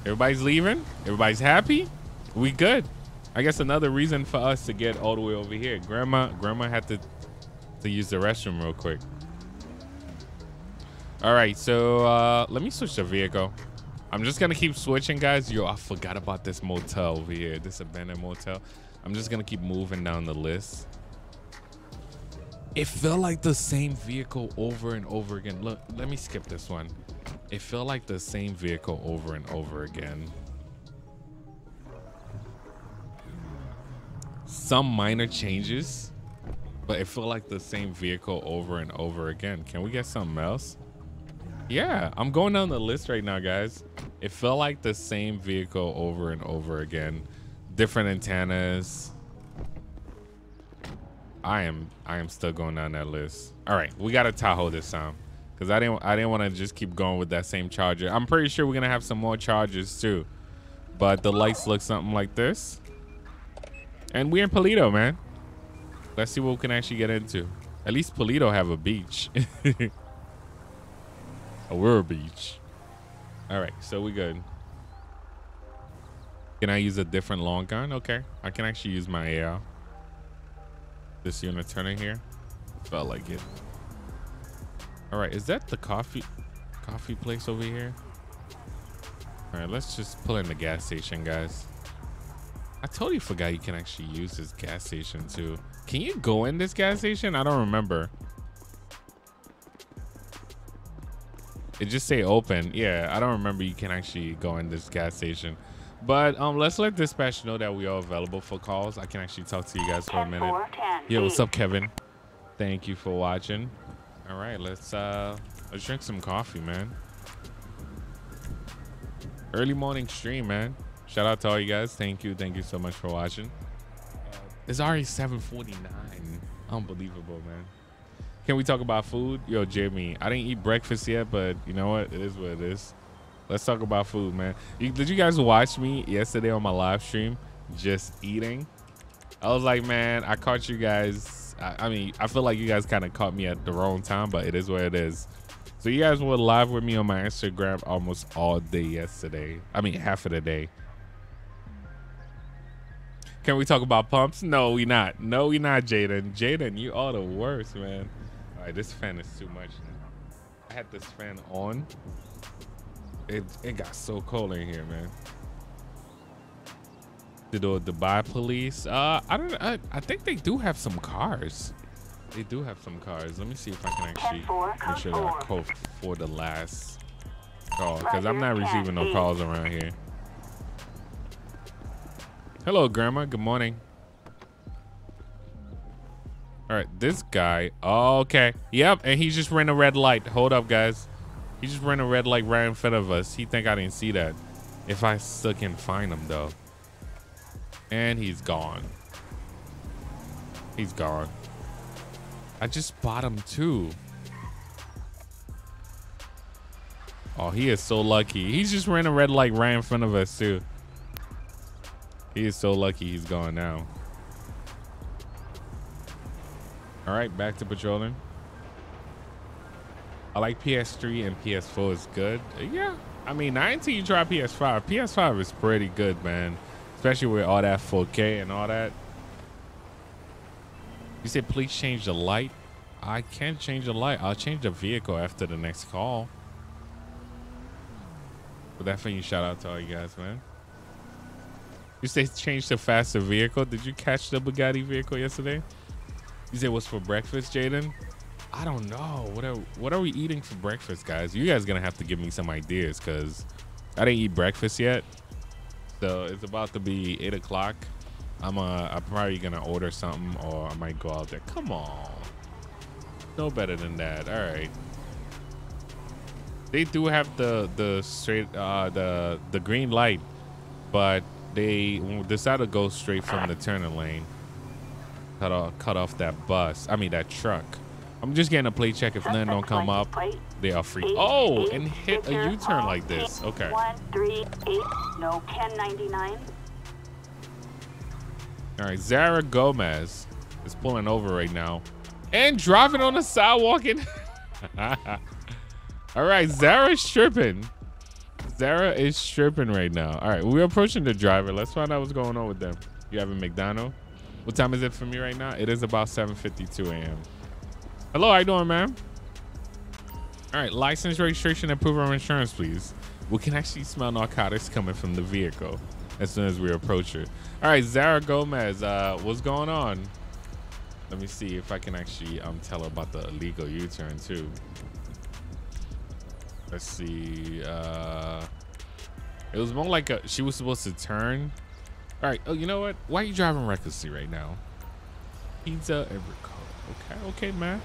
everybody's leaving. Everybody's happy. We good. I guess another reason for us to get all the way over here. Grandma had to use the restroom real quick. All right, so let me switch the vehicle. I'm just gonna keep switching, guys. Yo, I forgot about this motel over here, this abandoned motel. I'm just gonna keep moving down the list. It felt like the same vehicle over and over again. Look, let me skip this one. It felt like the same vehicle over and over again. Some minor changes, but it felt like the same vehicle over and over again. Can we get something else? Yeah, I'm going down the list right now, guys. It felt like the same vehicle over and over again. Different antennas. I am still going down that list. All right, we got a Tahoe this time because I didn't want to just keep going with that same Charger. I'm pretty sure we're gonna have some more Chargers too, but the lights look something like this. And we're in Polito, man. Let's see what we can actually get into. At least Polito have a beach. Oh, we're a beach. All right, so we good. Can I use a different long gun? Okay, I can actually use my AR. This unit turning here. Felt like it. All right, is that the coffee place over here? All right, let's just pull in the gas station, guys. I totally forgot you can actually use this gas station too. Can you go in this gas station? I don't remember. It just say open. Yeah, I don't remember you can actually go in this gas station. But let's let dispatch know that we are available for calls. I can actually talk to you guys for a minute. Yo, what's up, Kevin? Thank you for watching. All right, let's drink some coffee, man. Early morning stream, man. Shout out to all you guys. Thank you so much for watching. It's already 7:49. Unbelievable, man. Can we talk about food? Yo, Jimmy, I didn't eat breakfast yet, but you know what? It is what it is. Let's talk about food, man. Did you guys watch me yesterday on my live stream just eating? I was like, man, I caught you guys. I mean, I feel like you guys kind of caught me at the wrong time, but it is what it is. So you guys were live with me on my Instagram almost all day yesterday. I mean, half of the day. Can we talk about pumps? No, we not. No, we not, Jaden. Jaden, you are the worst, man. All right, this fan is too much now. I had this fan on. It got so cold in here, man. The Dubai police. I think they do have some cars. They do have some cars. Let me see if I can actually make sure that I call for the last call, because I'm not receiving no calls around here. Hello, Grandma. Good morning. All right, this guy. Okay. Yep, and he just ran a red light. Hold up, guys. He just ran a red light right in front of us. He think I didn't see that. If I still can find him, though. And he's gone. He's gone. I just bought him too. Oh, he is so lucky. He just ran a red light right in front of us too. He is so lucky he's gone now. All right, back to patrolling. I like PS3 and PS4 is good. Yeah, I mean, not until you try PS5. PS5 is pretty good, man. Especially with all that 4K and all that. You said, please change the light. I can't change the light. I'll change the vehicle after the next call. But definitely shout out to all you guys, man. You say change to faster vehicle. Did you catch the Bugatti vehicle yesterday? You said what's for breakfast, Jaden? I don't know. What are we eating for breakfast, guys? You guys gonna have to give me some ideas, cause I didn't eat breakfast yet. So it's about to be 8 o'clock. I'm probably gonna order something, or I might go out there. Come on, no better than that. All right. They do have the green light, but they decided to go straight from the turning lane. Cut off that bus. I mean that truck. I'm just getting a plate check. If none don't come up, they are free. Oh, and hit a U-turn like this. Okay. 138. No. 1099. All right, Zara Gomez is pulling over right now and driving on the sidewalk. And all right, Zara's tripping. Zara is tripping right now. All right, we're approaching the driver. Let's find out what's going on with them. You having McDonald's? What time is it for me right now? It is about 7:52 a.m. Hello, how you doing, ma'am? All right, license, registration, and proof of insurance, please. We can actually smell narcotics coming from the vehicle as soon as we approach her. All right, Zara Gomez, what's going on? Let me see if I can actually tell her about the illegal U-turn too. Let's see. It was more like she was supposed to turn. All right. Oh, you know what? Why are you driving recklessly right now? Pizza and Ricotta. Okay, okay, man.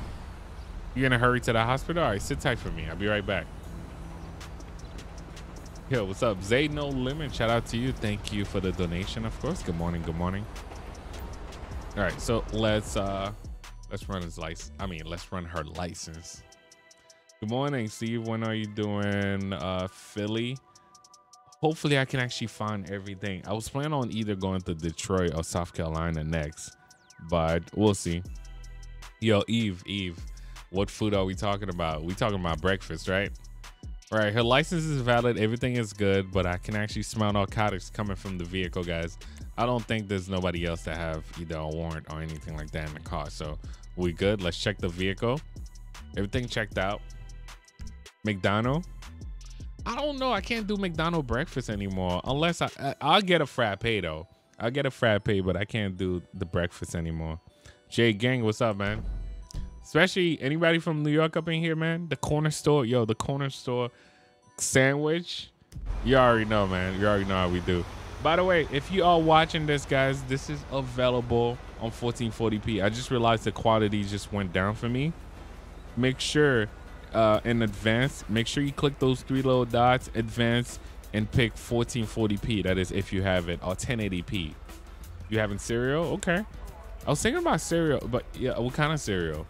You're gonna hurry to the hospital? All right, sit tight for me. I'll be right back. Yo, what's up, Zay No Limit? Shout out to you. Thank you for the donation, of course. Good morning. Good morning. All right, so let's run his license. I mean, let's run her license. Good morning, Steve. When are you doing Philly? Hopefully, I can actually find everything. I was planning on either going to Detroit or South Carolina next, but we'll see. Yo, Eve, what food are we talking about? We talking about breakfast, right? All right, her license is valid. Everything is good, but I can actually smell narcotics coming from the vehicle, guys. I don't think there's nobody else that have either a warrant or anything like that in the car. So we good. Let's check the vehicle. Everything checked out. McDonald's. I don't know. I can't do McDonald's breakfast anymore unless I'll get a frappe though. I'll get a frappe, but I can't do the breakfast anymore. Jay Gang, what's up, man? Especially anybody from New York up in here, man. The corner store. Yo, the corner store sandwich. You already know, man. You already know how we do. By the way, if you are watching this, guys, this is available on 1440p. I just realized the quality just went down for me. Make sure in advance, make sure you click those three little dots, advance, and pick 1440p. That is if you have it, or 1080p. You having cereal? Okay. I was thinking about cereal, but yeah, what kind of cereal?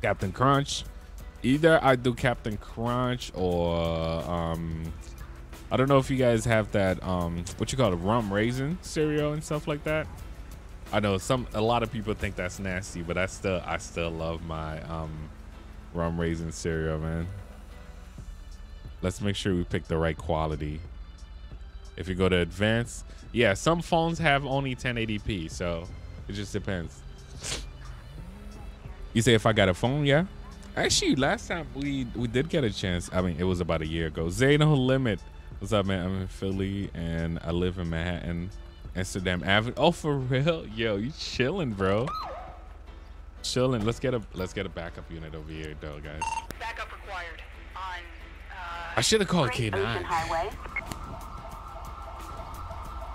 Captain Crunch. Either I do Captain Crunch or I don't know if you guys have that what you call it, rum raisin cereal and stuff like that. I know a lot of people think that's nasty, but I still love my rum raisin cereal, man. Let's make sure we pick the right quality. If you go to advanced, yeah, some phones have only 1080p, so it just depends. You say if I got a phone, yeah. Actually, last time we did get a chance. I mean, it was about a year ago. Zeno Limit, what's up, man? I'm in Philly and I live in Manhattan, Amsterdam Avenue. Oh, for real? Yo, you chilling, bro? Chilling. Let's get a backup unit over here, though, guys. Backup required on. I should have called K9.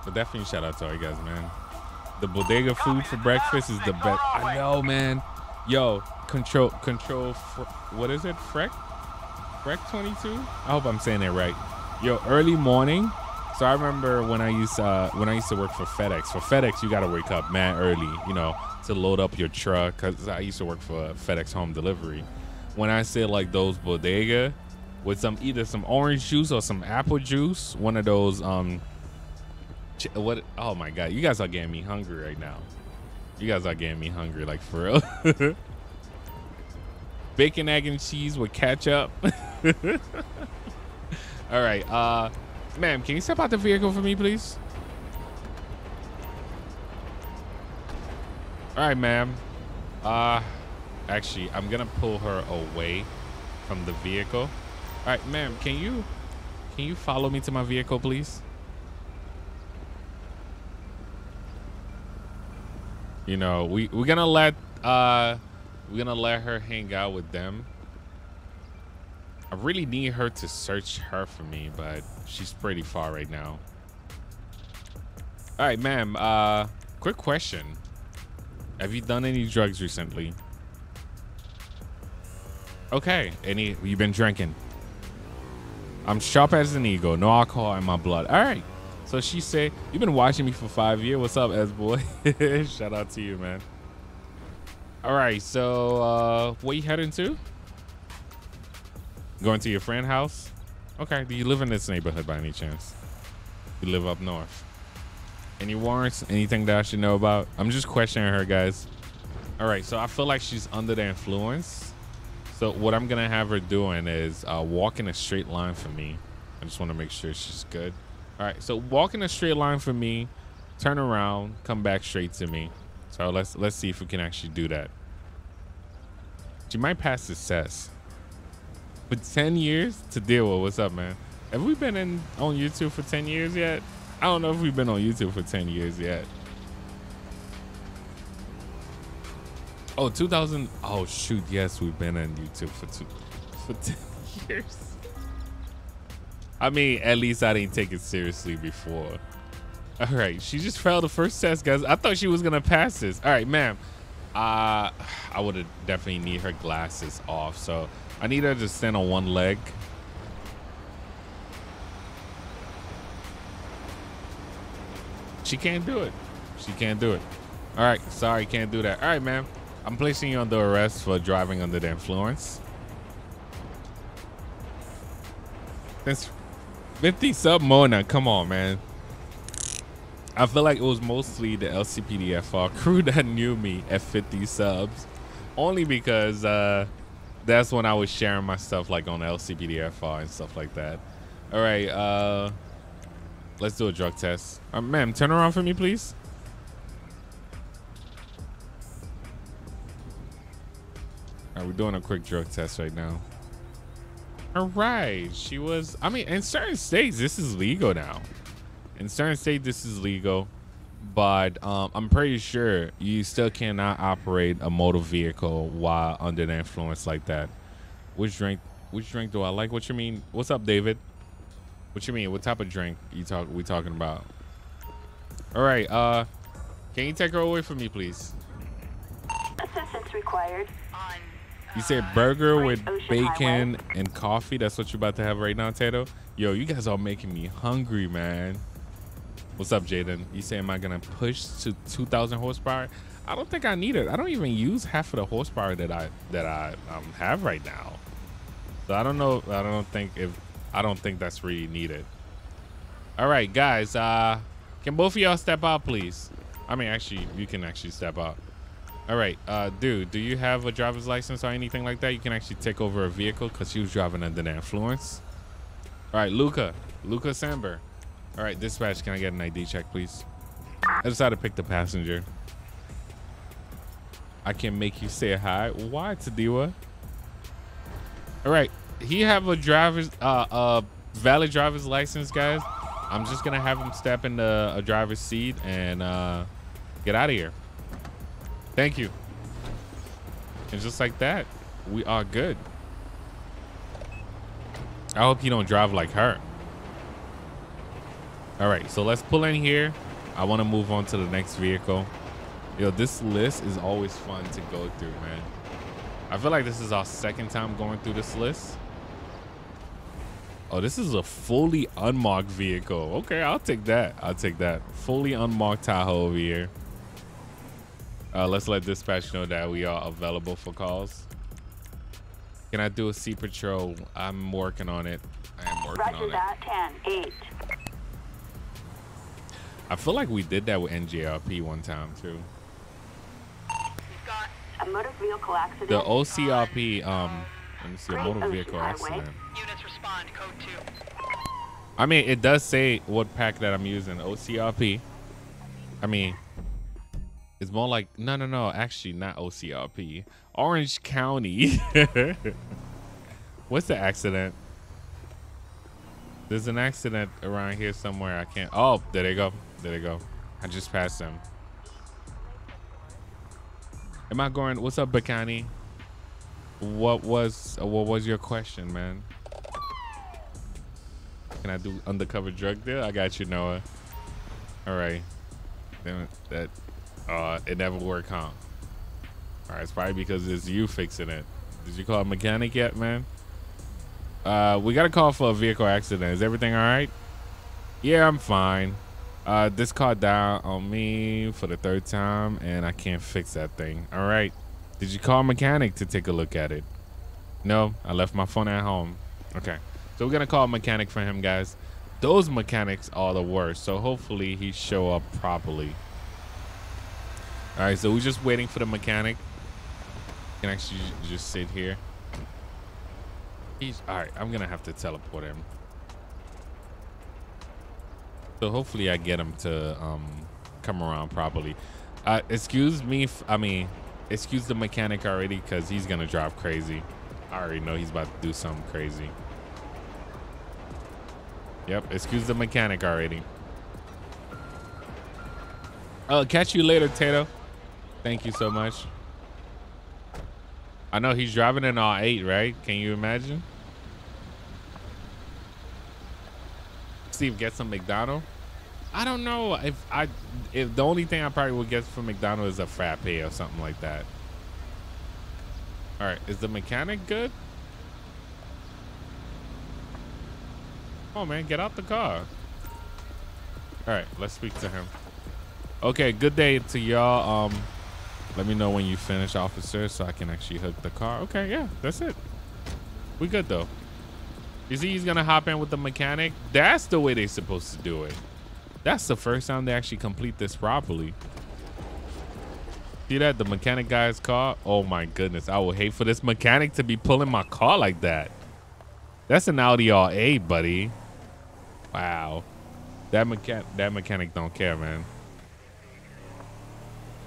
But definitely shout out to all you guys, man. The bodega food for breakfast is the best. I know, man. Yo, control. What is it? Freck 22. I hope I'm saying that right. Yo, early morning. So I remember when I used to work for FedEx. For FedEx, you gotta wake up mad early, you know, to load up your truck. Cause I used to work for FedEx home delivery. When I say like those bodega with either some orange juice or some apple juice, one of those what? Oh my God, you guys are getting me hungry right now. You guys are getting me hungry, like for real. Bacon, egg, and cheese with ketchup. All right, ma'am, can you step out the vehicle for me, please? All right, ma'am. Actually, I'm gonna pull her away from the vehicle. All right, ma'am, can you follow me to my vehicle, please? You know, we're gonna let her hang out with them. I really need her to search her for me, but she's pretty far right now. All right, ma'am. Quick question. Have you done any drugs recently? Okay. Any? You've been drinking. I'm sharp as an eagle. No alcohol in my blood. All right. So she said, you've been watching me for 5 years. What's up, S-boy? Shout out to you, man. All right. So where you heading to? Going to your friend's house? Okay. Do you live in this neighborhood by any chance? You live up north. Any warrants? Anything that I should know about? I'm just questioning her, guys. All right. So I feel like she's under the influence. So what I'm going to have her doing is walking a straight line for me. I just want to make sure she's good. All right. So walk in a straight line for me. Turn around. Come back straight to me. So let's see if we can actually do that. She might pass this test. For 10 years to deal with. What's up, man? Have we been on YouTube for 10 years yet? I don't know if we've been on YouTube for 10 years yet. Oh, 2000. Oh, shoot. Yes, we've been on YouTube for 10 years. I mean, at least I didn't take it seriously before. All right. She just failed the first test, guys. I thought she was going to pass this. All right, ma'am. I would have definitely need her glasses off. So I need her to stand on one leg. She can't do it. She can't do it. All right. Sorry. Can't do that. All right, ma'am. I'm placing you under arrest for driving under the influence. That's 50 sub Mona. Come on, man. I feel like it was mostly the LSPDFR crew that knew me at 50 subs. Only because that's when I was sharing my stuff like on LSPDFR and stuff like that. All right. Let's do a drug test. Ma'am, turn around for me, please. All right, we're doing a quick drug test right now. All right. She was, I mean, in certain states, this is legal now. In certain states, this is legal, but I'm pretty sure you still cannot operate a motor vehicle while under the influence like that. Which drink do I like? What you mean? What's up, David? What you mean? What type of drink we talking about? All right. Can you take her away from me, please? Assistance required. You said burger with bacon and coffee. That's what you're about to have right now, Tato? Yo, you guys are making me hungry, man. What's up, Jaden? You say, am I going to push to 2,000 horsepower? I don't think I need it. I don't even use half of the horsepower that I have right now. So I don't know. I don't think that's really needed. All right, guys. Can both of y'all step out, please? I mean, actually, you can actually step out. All right, dude, do you have a driver's license or anything like that? You can actually take over a vehicle because she was driving under the influence. All right, Luca Samber. All right, dispatch, can I get an ID check, please? I decided to pick the passenger. I can make you say hi. Why, Tadiwa? All right, he have a valid driver's license, guys. I'm just going to have him step in a driver's seat and get out of here. Thank you. And just like that, we are good. I hope you don't drive like her. All right, so let's pull in here. I want to move on to the next vehicle. Yo, this list is always fun to go through, man. I feel like this is our second time going through this list. Oh, this is a fully unmarked vehicle. Okay, I'll take that. I'll take that. Fully unmarked Tahoe over here. Let's let dispatch know that we are available for calls. Can I do a sea patrol? I'm working on it. I am working on it. Roger that, 10-8. I feel like we did that with NJRP one time, too. A motor vehicle accident. The OCRP, let me see, a motor vehicle accident. Units respond, code 2. I mean, it does say what pack that I'm using, OCRP. I mean, it's more like, no, actually not OCRP. Orange County. What's the accident? There's an accident around here somewhere. I can't, oh, there they go. There they go. I just passed them. Am I going? What's up, Bacani? What was your question, man? Can I do undercover drug deal? I got you, Noah. All right. Damn it, that it never worked, huh? All right, it's probably because it's you fixing it. Did you call a mechanic yet, man? We got a call for a vehicle accident. Is everything all right? Yeah, I'm fine. This car died on me for the third time and I can't fix that thing. All right. Did you call a mechanic to take a look at it? No, I left my phone at home. Okay. So we're going to call a mechanic for him, guys. Those mechanics are the worst. So hopefully he show up properly. All right. So we're just waiting for the mechanic. Can actually just sit here. He's all right. I'm going to have to teleport him. So hopefully I get him to come around properly. Excuse me. Excuse the mechanic already because he's going to drive crazy. I already know he's about to do something crazy. Yep. Excuse the mechanic already. I'll catch you later, Tato. Thank you so much. I know he's driving an R8, right? Can you imagine? Steve, get some McDonald's. I don't know if the only thing I probably would get from McDonald's is a frappe or something like that. All right, is the mechanic good? Oh man, get out the car. All right, let's speak to him. Okay, good day to y'all. Let me know when you finish, officer, so I can actually hook the car. Okay, yeah, that's it. We good though. You see, he's gonna hop in with the mechanic. That's the way they're supposed to do it. That's the first time they actually complete this properly. See that? The mechanic guy's car. Oh my goodness. I would hate for this mechanic to be pulling my car like that. That's an Audi R8, buddy. Wow. That mechanic don't care, man.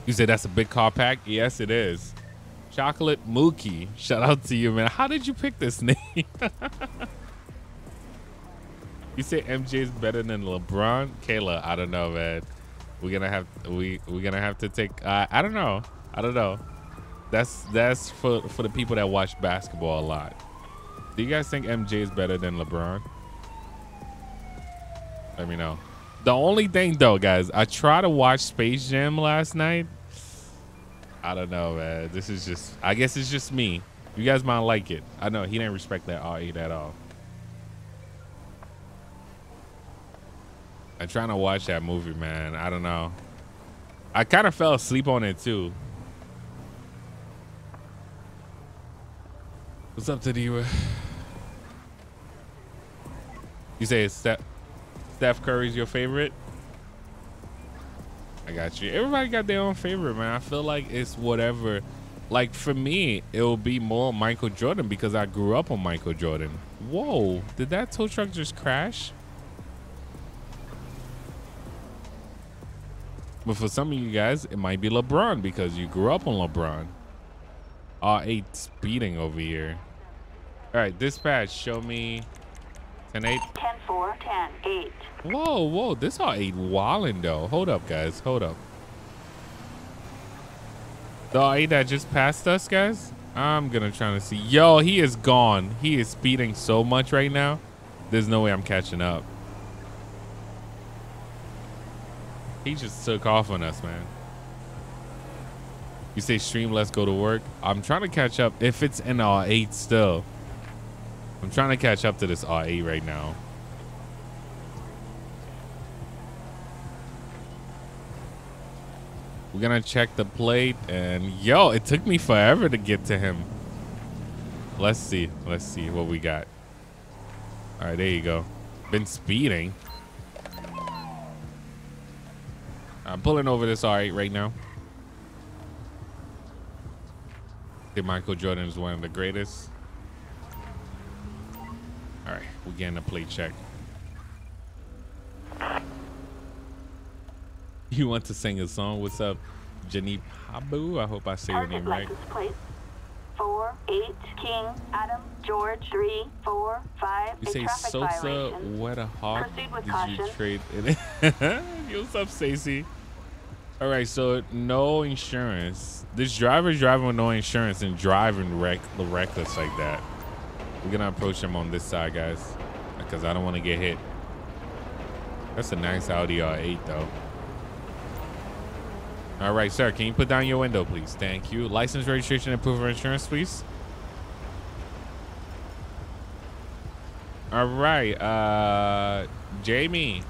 You say that's a big car pack? Yes, it is. Chocolate Mookie. Shout out to you, man. How did you pick this name? You say MJ's better than LeBron? Kayla, I don't know, man. We're gonna have to take I don't know. That's for the people that watch basketball a lot. Do you guys think MJ's better than LeBron? Let me know. The only thing though, guys, I tried to watch Space Jam last night. I don't know, man. This is just, I guess it's just me. You guys might like it. I know he didn't respect that R8 at all. I'm trying to watch that movie, man. I don't know. I kind of fell asleep on it too. What's up, Tadiwa? You say Steph Curry's your favorite? I got you. Everybody got their own favorite, man. I feel like it's whatever. Like for me, it'll be more Michael Jordan because I grew up on Michael Jordan. Whoa, did that tow truck just crash? But for some of you guys, it might be LeBron because you grew up on LeBron. R8 speeding over here. All right, dispatch, show me 10-8. 10-4, 10-8. Whoa, this R8 wildin' though. Hold up, guys, hold up. The R8 that just passed us, guys, I'm gonna try to see. Yo, he is gone. He is speeding so much right now. There's no way I'm catching up. He just took off on us, man. You say stream, let's go to work. I'm trying to catch up. If it's an R8 still, I'm trying to catch up to this R8 right now. We're gonna check the plate, and yo, it took me forever to get to him. Let's see what we got. All right, there you go. Been speeding. I'm pulling over this R8 right now. I think Michael Jordan is one of the greatest. All right, we're getting a plate check. You want to sing a song? What's up, Jenny Pabu? I hope I say your name right. 4-8 King Adam George 3-4-5. You say Sosa, what a hawk. Did caution. You trade in it? Yo, what's up, Stacey? All right, so no insurance. This driver's driving with no insurance and driving reckless like that. We're gonna approach him on this side, guys, because I don't want to get hit. That's a nice Audi R8 though. All right, sir, can you put down your window, please? Thank you. License, registration, and proof of insurance, please. All right, Jamie.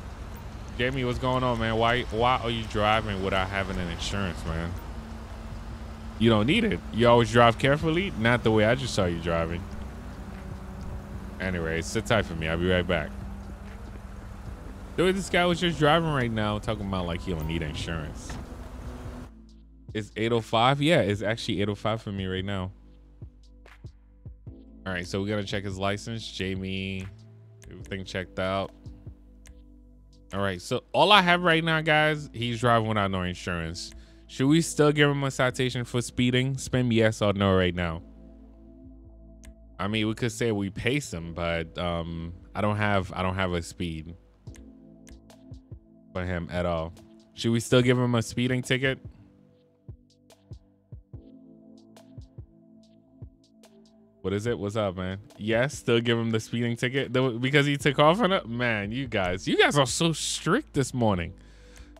Jamie, what's going on, man? Why are you driving without having an insurance, man? You don't need it. You always drive carefully. Not the way I just saw you driving. Anyway, sit tight for me. I'll be right back. The way this guy was just driving right now, talking about like he don't need insurance. It's 8:05. Yeah, it's actually 8:05 for me right now. All right, so we gotta check his license. Jamie, everything checked out. All right, so all I have right now, guys, he's driving without no insurance. Should we still give him a citation for speeding? Spin yes or no right now. I mean, we could say we pace him, but I don't have a speed for him at all. Should we still give him a speeding ticket? What is it? What's up, man? Yes, still give him the speeding ticket because he took off on it? Man, you guys are so strict this morning.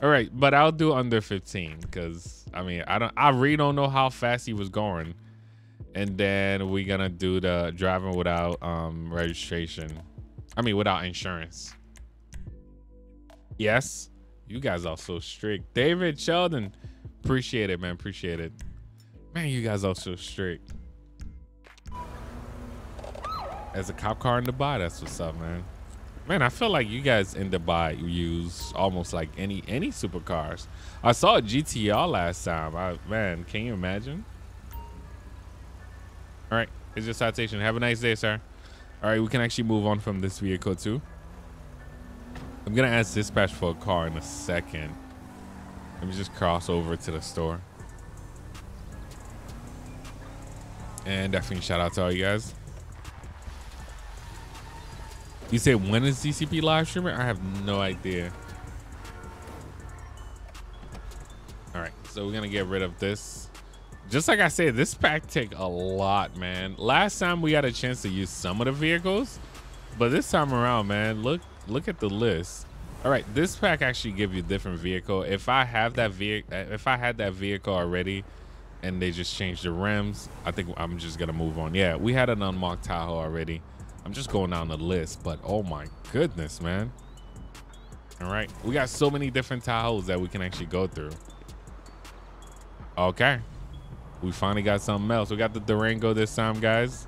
All right, but I'll do under 15 because, I mean, I really don't know how fast he was going. And then we're going to do the driving without registration. I mean, without insurance. Yes, you guys are so strict. David Sheldon, appreciate it, man. Appreciate it. Man, you guys are so strict. As a cop car in Dubai, that's what's up, man. Man, I feel like you guys in Dubai use almost like any supercars. I saw a GTR last time. Man, can you imagine? All right, it's your citation. Have a nice day, sir. All right, we can actually move on from this vehicle too. I'm gonna ask dispatch for a car in a second. Let me just cross over to the store. And definitely shout out to all you guys. You say, when is DCP live streaming? I have no idea. All right, so we're gonna get rid of this. Just like I said, this pack take a lot, man. Last time we got a chance to use some of the vehicles, but this time around, man, look at the list. All right, this pack actually gives you a different vehicle. If I have that vehicle, if I had that vehicle already and they just changed the rims, I think I'm just gonna move on. Yeah, we had an unmarked Tahoe already. I'm just going down the list, but oh my goodness, man. All right, we got so many different Tahoes that we can actually go through. Okay, we finally got something else. We got the Durango this time, guys.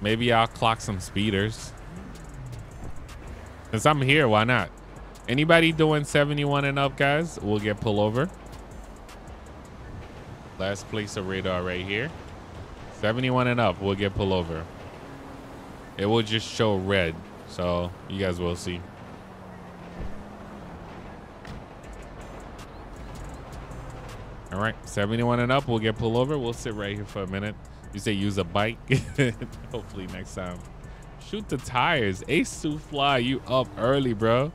Maybe I'll clock some speeders. Since I'm here, why not? Anybody doing 71 and up, guys, we'll get pulled over. Let's place a radar right here. 71 and up, we'll get pulled over. It will just show red, so you guys will see. All right, 71 and up, we'll get pulled over. We'll sit right here for a minute. You say use a bike. Hopefully next time. Shoot the tires. Ace to fly, you up early, bro.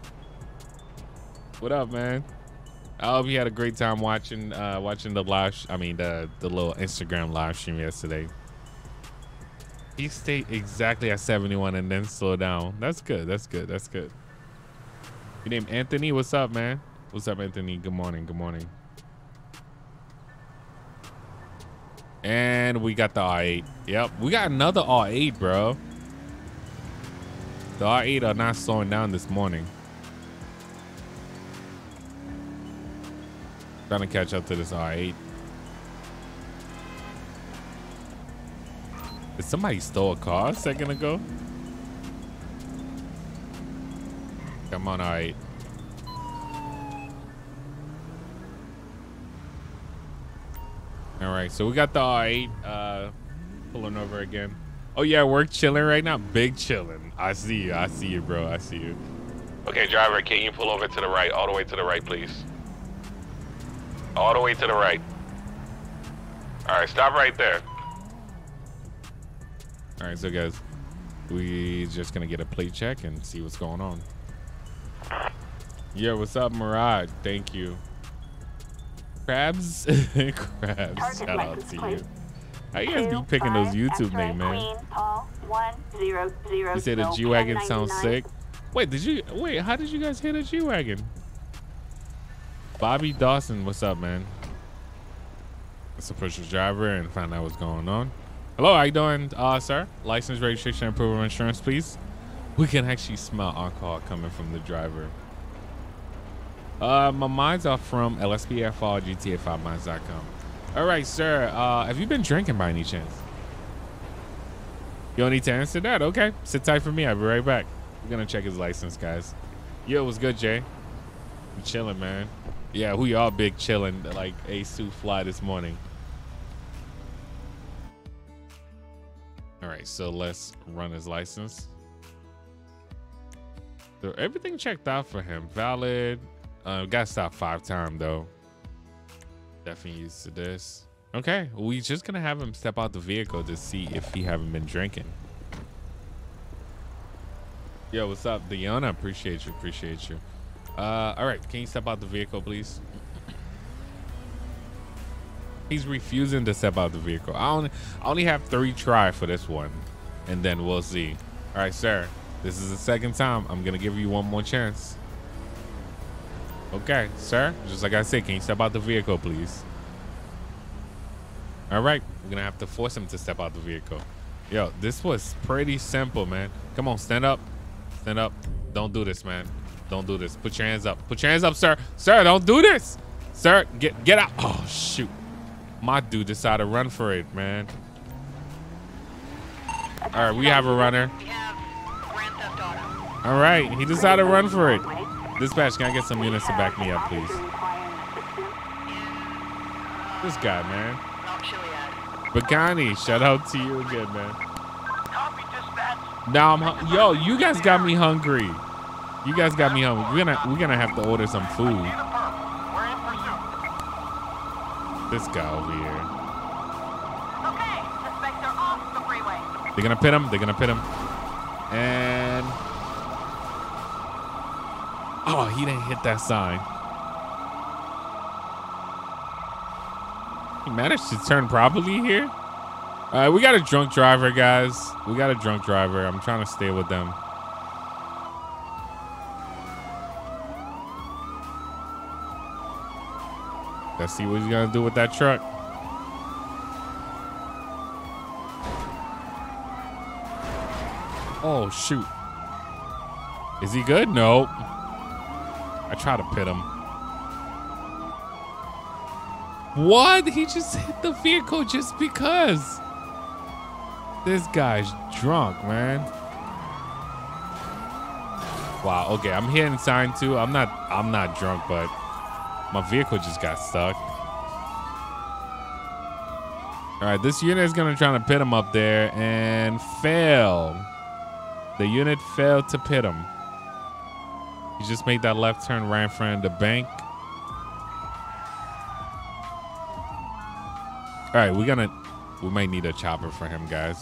What up, man? I hope you had a great time watching the live. I mean, the little Instagram live stream yesterday. He stayed exactly at 71 and then slowed down. That's good. That's good. That's good. Your name Anthony? What's up, man? What's up, Anthony? Good morning. Good morning. And we got the R8. Yep. We got another R8, bro. The R8 are not slowing down this morning. Trying to catch up to this R8. Did somebody stole a car a second ago? Come on, R8. All right, so we got the R8 pulling over again. Oh yeah, we're chilling right now. Big chilling. I see you, bro. I see you. Okay, driver, can you pull over to the right, all the way to the right, please? All the way to the right. All right, stop right there. All right, so guys, we just gonna get a plate check and see what's going on. Yeah, what's up, Murad? Thank you. Crabs, Crabs. Shout out to you. How you guys be picking those YouTube names, man? You say the G-Wagon sounds sick. Wait, did you? Wait, how did you guys hear the G-Wagon? Bobby Dawson, what's up, man? Let's approach the driver and find out what's going on. Hello, how you doing, sir? License, registration, and proof of insurance, please. We can actually smell alcohol coming from the driver. My minds are from LSPDFR, GTA5minds.com. All right, sir. Have you been drinking by any chance? You don't need to answer that. Okay. Sit tight for me. I'll be right back. We're going to check his license, guys. Yo, what's good, Jay? I'm chilling, man. Yeah, we all big chilling like a suit fly this morning. All right, so let's run his license. So everything checked out for him. Valid. Got stopped 5 times though. Definitely used to this. Okay, we just gonna have him step out the vehicle to see if he haven't been drinking. Yo, what's up, Deanna? Appreciate you, appreciate you. All right, can you step out the vehicle, please? He's refusing to step out the vehicle. I only have 3 tries for this one, and then we'll see. All right, sir. This is the second time. I'm gonna give you one more chance. Okay, sir, just like I said, can you step out the vehicle, please? All right, we're gonna have to force him to step out the vehicle. Yo, this was pretty simple, man. Come on, stand up. Stand up. Don't do this, man. Don't do this. Put your hands up. Put your hands up, sir. Sir, don't do this. Sir, get out. Oh, shoot. My dude decided to run for it, man. All right, we have a runner. We have Grand Theft Auto. All right, he decided to run for it. Dispatch, can I get some units to back me up, please? This guy, man. Bagani, shout out to you again, man. Now I'm, yo, you guys got me hungry. You guys got me hungry. We're gonna have to order some food. This guy over here. They're gonna pit him. They're gonna pit him. And. Oh, he didn't hit that sign. He managed to turn properly here. All right, we got a drunk driver, guys. We got a drunk driver. I'm trying to stay with them. Let's see what he's gonna do with that truck. Oh, shoot. Is he good? Nope. I try to pit him. What? He just hit the vehicle just because. This guy's drunk, man. Wow. Okay, I'm hearing sign too. I'm not drunk, but my vehicle just got stuck. All right, this unit is gonna try to pit him up there and fail. The unit failed to pit him. You just made that left turn right in front of the bank. All right, we might need a chopper for him, guys.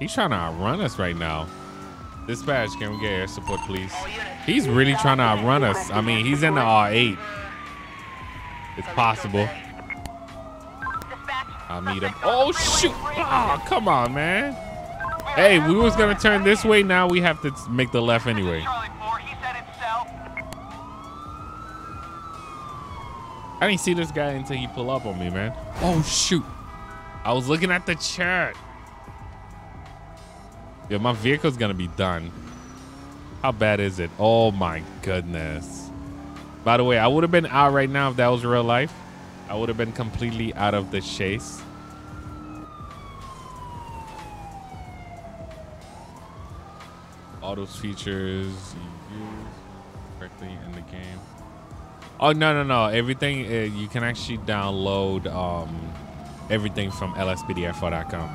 He's trying to outrun us right now. Dispatch, can we get air support, please? He's really trying to outrun us. I mean, he's in the R8. It's possible. I'll meet him. Oh, shoot. Oh, come on, man. Hey, we was gonna turn this way. Now we have to make the left anyway. I didn't see this guy until he pulled up on me, man. Oh, shoot. I was looking at the chart. Yo, my vehicle's gonna be done. How bad is it? Oh my goodness. By the way, I would have been out right now if that was real life. I would have been completely out of the chase. All those features you use directly in the game. Oh, no, no, no. Everything, you can actually download everything from lspdfr.com.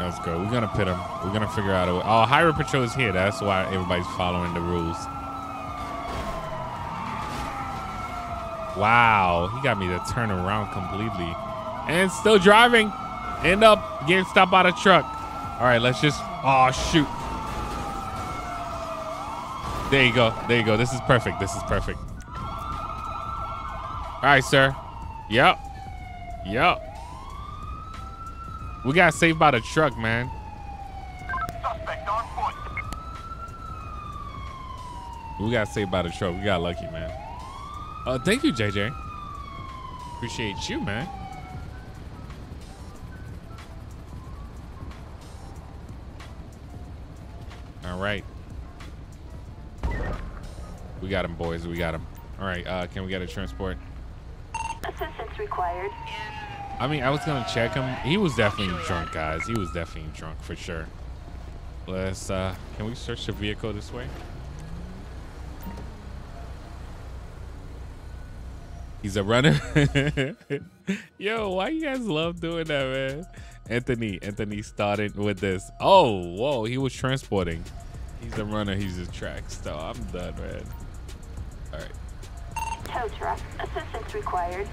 Let's go. We're going to pit him. We're going to figure out a way. Oh, Highway Patrol is here. That's why everybody's following the rules. Wow. He got me to turn around completely. And still driving. End up getting stopped by the truck. All right, let's just... Oh, shoot. There you go. There you go. This is perfect. This is perfect. All right, sir. Yep. Yep. We got saved by the truck, man. Suspect on foot. We got saved by the truck. We got lucky, man. Oh, thank you, JJ. Appreciate you, man. All right. We got him, boys. We got him. All right. Can we get a transport? Assistance required. I mean, I was going to check him. He was definitely drunk, guys. He was definitely drunk for sure. Let's, can we search the vehicle this way? He's a runner. Yo, why you guys love doing that, man? Anthony started with this. Oh, whoa, he was transporting. He's a runner. He's a track star. I'm done, man. All right. Tow truck. Assistance required.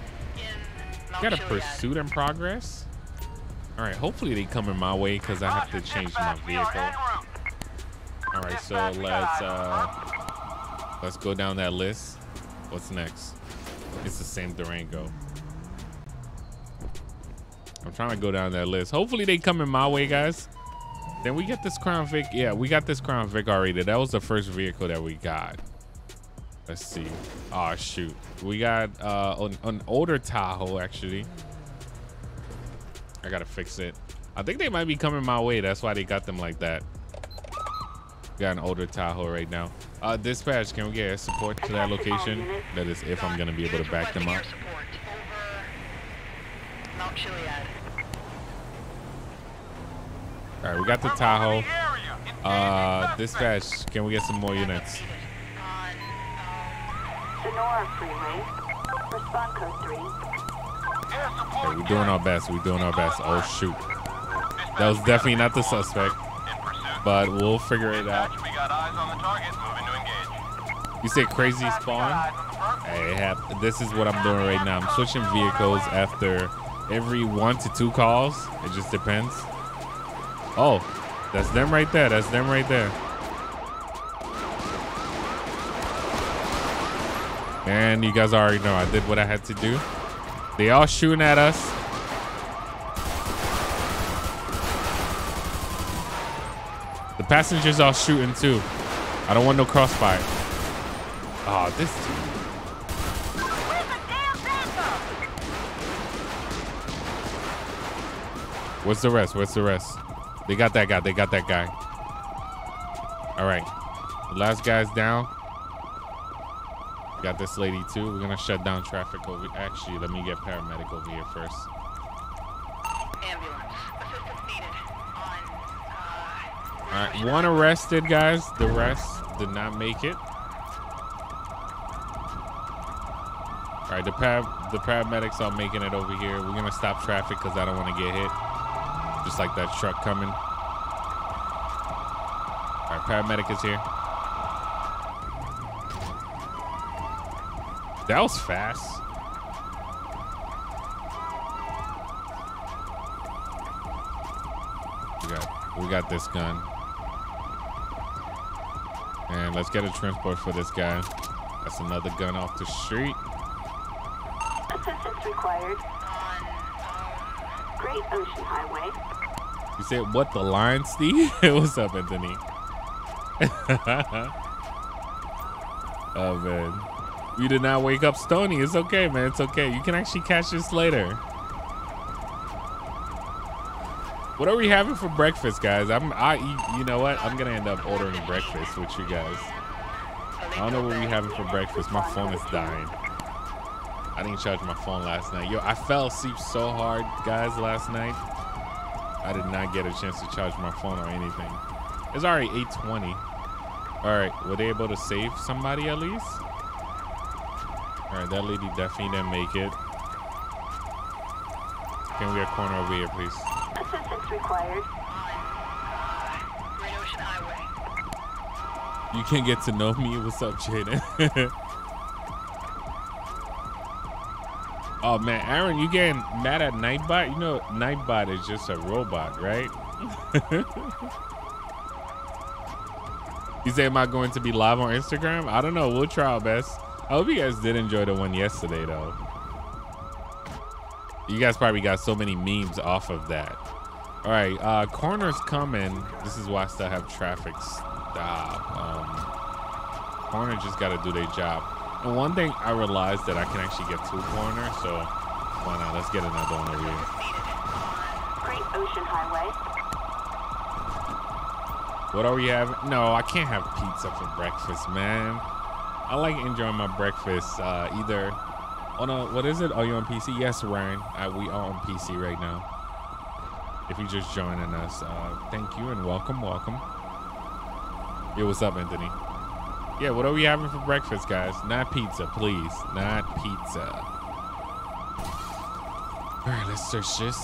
Got a pursuit in progress. All right. Hopefully they come in my way because I have to change my vehicle. All right. So let's go down that list. What's next? It's the same Durango. I'm trying to go down that list. Hopefully they come in my way, guys. Then we get this Crown Vic. Yeah, we got this Crown Vic already. That was the first vehicle that we got. Let's see. Oh, shoot. We got an older Tahoe, actually. I got to fix it. I think they might be coming my way. That's why they got them like that. Got an older Tahoe right now. Dispatch, can we get air support to that location? That is if I'm going to be able to back them up. All right, we got the Tahoe. Dispatch, can we get some more units? Sonora Freeway. Respond code 3. Okay, we're doing our best. We're doing our best. Oh, shoot. That was definitely not the suspect. But we'll figure it out. You say crazy spawn? Hey, this is what I'm doing right now. I'm switching vehicles after every 1 to 2 calls. It just depends. Oh, that's them right there. That's them right there. And you guys already know I did what I had to do. They all shooting at us. The passengers are shooting too. I don't want no crossfire. Oh, this dude. What's the rest? What's the rest? They got that guy. They got that guy. All right. The last guy's down. Got this lady too. We're going to shut down traffic over. Actually, let me get paramedic over here first. Ambulance. Assistance needed. All right. One arrested, guys. The rest did not make it. All right, the paramedics are making it over here. We're gonna stop traffic because I don't want to get hit. Just like that truck coming. All right, paramedic is here. That was fast. We got this gun. And let's get a transport for this guy. That's another gun off the street. clearance required on Great Ocean Highway. You said what the line, Steve? What's up, Anthony? Oh, man. You did not wake up Stony. It's okay, man. It's okay. You can actually catch this later. What are we having for breakfast, guys? You know what? I'm gonna end up ordering breakfast with you guys. I don't know what we having for breakfast. My phone is dying. I didn't charge my phone last night. Yo, I fell asleep so hard, guys, last night. I did not get a chance to charge my phone or anything. It's already 8:20. All right, were they able to save somebody at least? All right, that lady definitely didn't make it. Can we get a corner over here, please? Assistance required. On Great Ocean Highway. You can't get to know me. What's up, Jaden? Oh man, Aaron, you getting mad at Nightbot? You know Nightbot is just a robot, right? You say, am I going to be live on Instagram? I don't know. We'll try our best. I hope you guys did enjoy the one yesterday, though. You guys probably got so many memes off of that. All right, corner's coming. This is why I still have traffic stop. Corner just got to do their job. And one thing I realized that I can actually get two corners, so why not? Let's get another one over here. Great Ocean Highway. What are we having? No, I can't have pizza for breakfast, man. I like enjoying my breakfast either. Oh no, what is it? Are you on PC? Yes, Ryan. We are on PC right now. If you're just joining us, thank you and welcome, welcome. Yo, what's up, Anthony? Yeah, what are we having for breakfast, guys? Not pizza, please. Not pizza. All right, let's search this.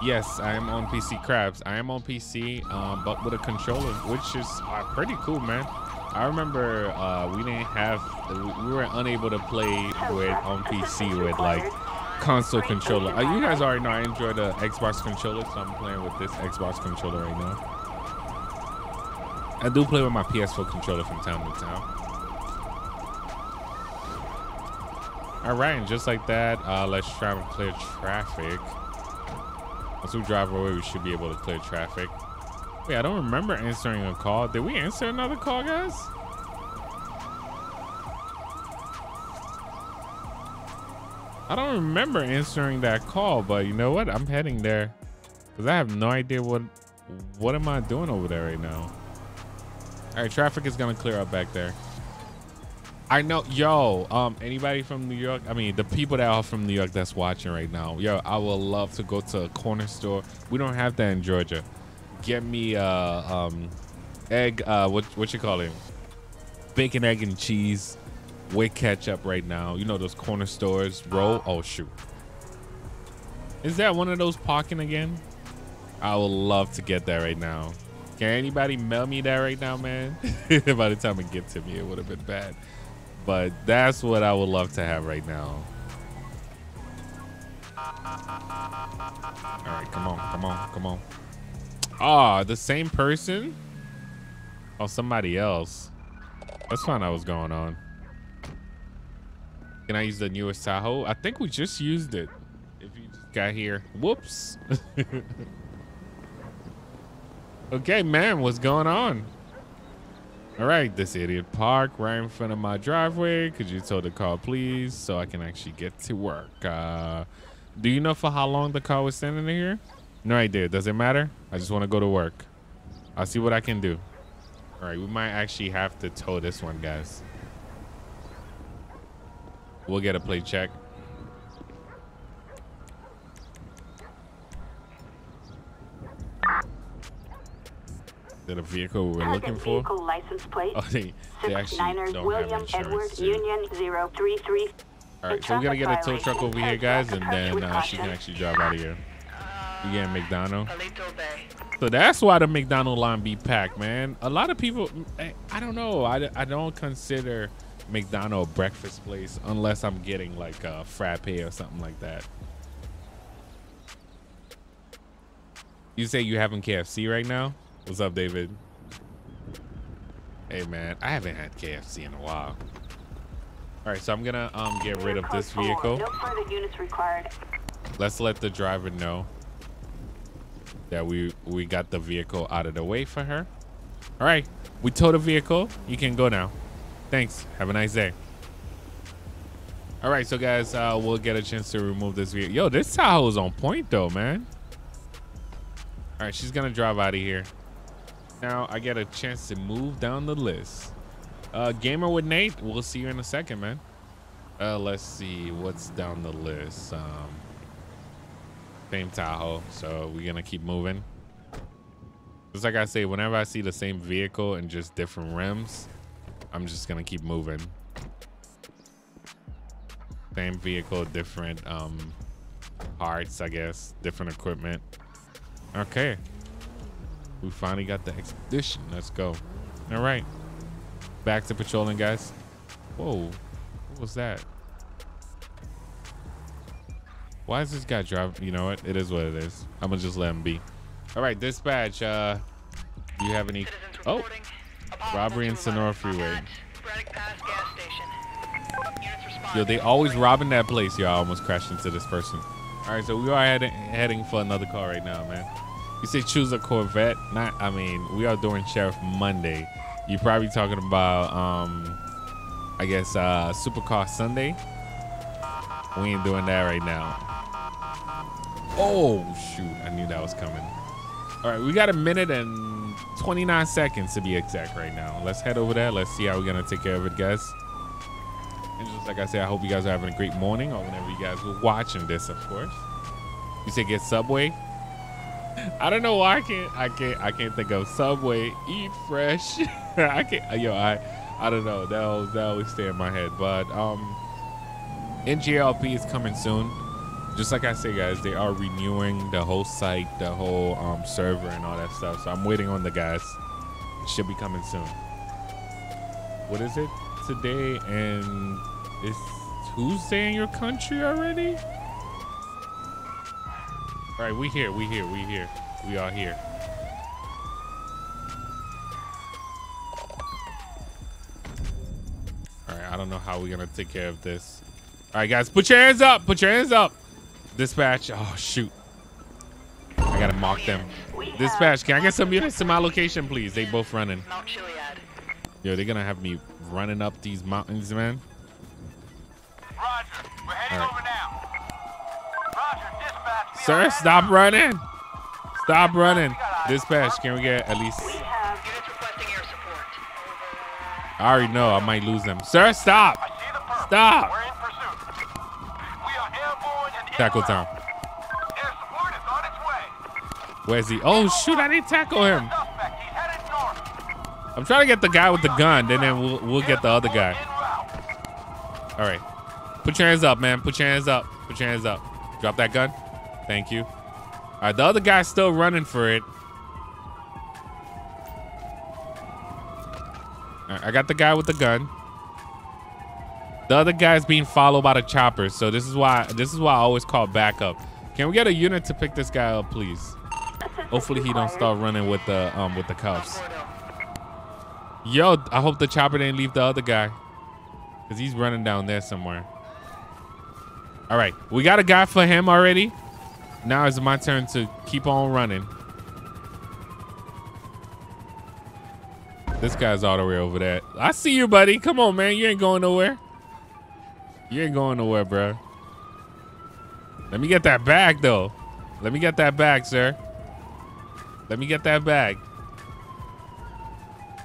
Yes, I am on PC, Crabs. I am on PC, but with a controller, which is pretty cool, man. I remember we didn't have, we were unable to play with on PC with like console controller. You guys already know I enjoy the Xbox controller, so I'm playing with this Xbox controller right now. I do play with my PS4 controller from time to time. All right, and just like that, let's try and clear traffic. Once we drive away, we should be able to clear traffic. Wait, I don't remember answering a call. Did we answer another call, guys? I don't remember answering that call, but you know what? I'm heading there because I have no idea what am I doing over there right now. All right, traffic is gonna clear up back there. I know, yo, anybody from New York, I mean, the people that are from New York that's watching right now, yo, I would love to go to a corner store. We don't have that in Georgia. Get me egg, what you call it? Bacon, egg, and cheese with ketchup right now. You know those corner stores, roll, oh shoot. Is that one of those parking again? I would love to get that right now. Can anybody mail me that right now, man? By the time it gets to me, it would have been bad. But that's what I would love to have right now. All right, come on, come on, come on. Ah, the same person? Oh, somebody else. Let's find out what's going on. Can I use the newest Tahoe? I think we just used it. If you just got here. Whoops. Okay, man, what's going on? All right, this idiot parked right in front of my driveway. Could you tow the car, please, so I can actually get to work? Do you know for how long the car was standing here? No idea. Does it matter? I just want to go to work. I'll see what I can do. All right, we might actually have to tow this one, guys. We'll get a plate check. The vehicle we were looking for. License plate. Oh, they actually don't William have insurance. Edward, Union 033. All right, so we're gonna get a tow truck over here, guys, and then she can actually drive out of here. You getting McDonald's? Polito Bay. So that's why the McDonald's line be packed, man. A lot of people, I don't know. I don't consider McDonald's a breakfast place unless I'm getting like a frappe or something like that. You say you having KFC right now? What's up, David? Hey, man, I haven't had KFC in a while. All right, so I'm gonna get rid of this vehicle. No further units required. Let's let the driver know that we got the vehicle out of the way for her. All right, we towed the vehicle. You can go now. Thanks. Have a nice day. All right, so guys, we'll get a chance to remove this vehicle. Yo, this Tahoe is on point though, man. All right, she's gonna drive out of here. Now I get a chance to move down the list. Gamer with Nate, we'll see you in a second, man. Let's see what's down the list. Same Tahoe, so we're gonna keep moving. Just like I say, whenever I see the same vehicle and just different rims, I'm just gonna keep moving. Same vehicle, different parts, I guess, different equipment. Okay, we finally got the expedition. Let's go. All right, back to patrolling, guys. Whoa, what was that? Why is this guy driving? You know what, it is what it is. I'm gonna just let him be. All right, dispatch, do you have any? Oh, robbery in Sonora Freeway. Yo, they always robbing that place. Y'all almost crashed into this person. All right, so we are heading for another car right now, man. You say choose a Corvette? Not, I mean, we are doing Sheriff Monday. You're probably talking about, I guess, Supercar Sunday. We ain't doing that right now. Oh, shoot. I knew that was coming. All right, we got a minute and 29 seconds to be exact right now. Let's head over there. Let's see how we're going to take care of it, guys. And just like I said, I hope you guys are having a great morning, or whenever you guys were watching this, of course. You say get Subway? I don't know why I can't think of Subway. Eat fresh. I can't. Yo, I don't know. That always stay in my head. But NGLP is coming soon. Just like I say, guys, they are renewing the whole site, the whole server, and all that stuff. So I'm waiting on the guys. It should be coming soon. What is it today? And it's Tuesday in your country already. All right, we here. We are here. All right, I don't know how we're gonna take care of this. All right, guys, put your hands up. Put your hands up. Dispatch. Oh shoot, I gotta mock them. Dispatch, can I get some units to my location, please? They both running. Yo, they're gonna have me running up these mountains, man. Roger, we're heading over now. Sir, stop running. Stop running. Dispatch, can we get at least... I already know I might lose them. Sir, stop. Stop. Tackle town. Where's he? Oh, shoot. I didn't tackle him. I'm trying to get the guy with the gun, and then we'll get the other guy. All right. Put your hands up, man. Put your hands up. Put your hands up. Drop that gun. Thank you. All right, the other guy's still running for it. All right, I got the guy with the gun. The other guy's being followed by the choppers, so this is why I always call backup. Can we get a unit to pick this guy up, please? Hopefully he don't start running with the cuffs. Yo, I hope the chopper didn't leave the other guy, cause he's running down there somewhere. All right, we got a guy for him already. Now it's my turn to keep on running. This guy's all the way over there. I see you, buddy. Come on, man. You ain't going nowhere. You ain't going nowhere, bro. Let me get that bag, though. Let me get that bag, sir. Let me get that bag.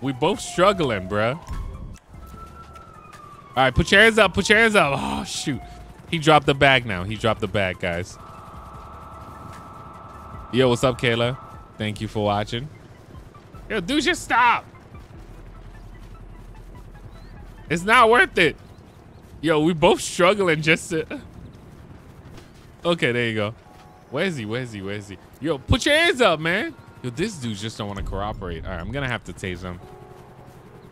We both struggling, bro. All right, put your hands up. Put your hands up. Oh, shoot. He dropped the bag now. He dropped the bag, guys. Yo, what's up, Kayla? Thank you for watching. Yo, dude, just stop. It's not worth it. Yo, we both struggling just to... Okay, there you go. Where is he? Where is he? Where is he? Yo, put your hands up, man. Yo, this dude just don't want to cooperate. All right, I'm going to have to tase him.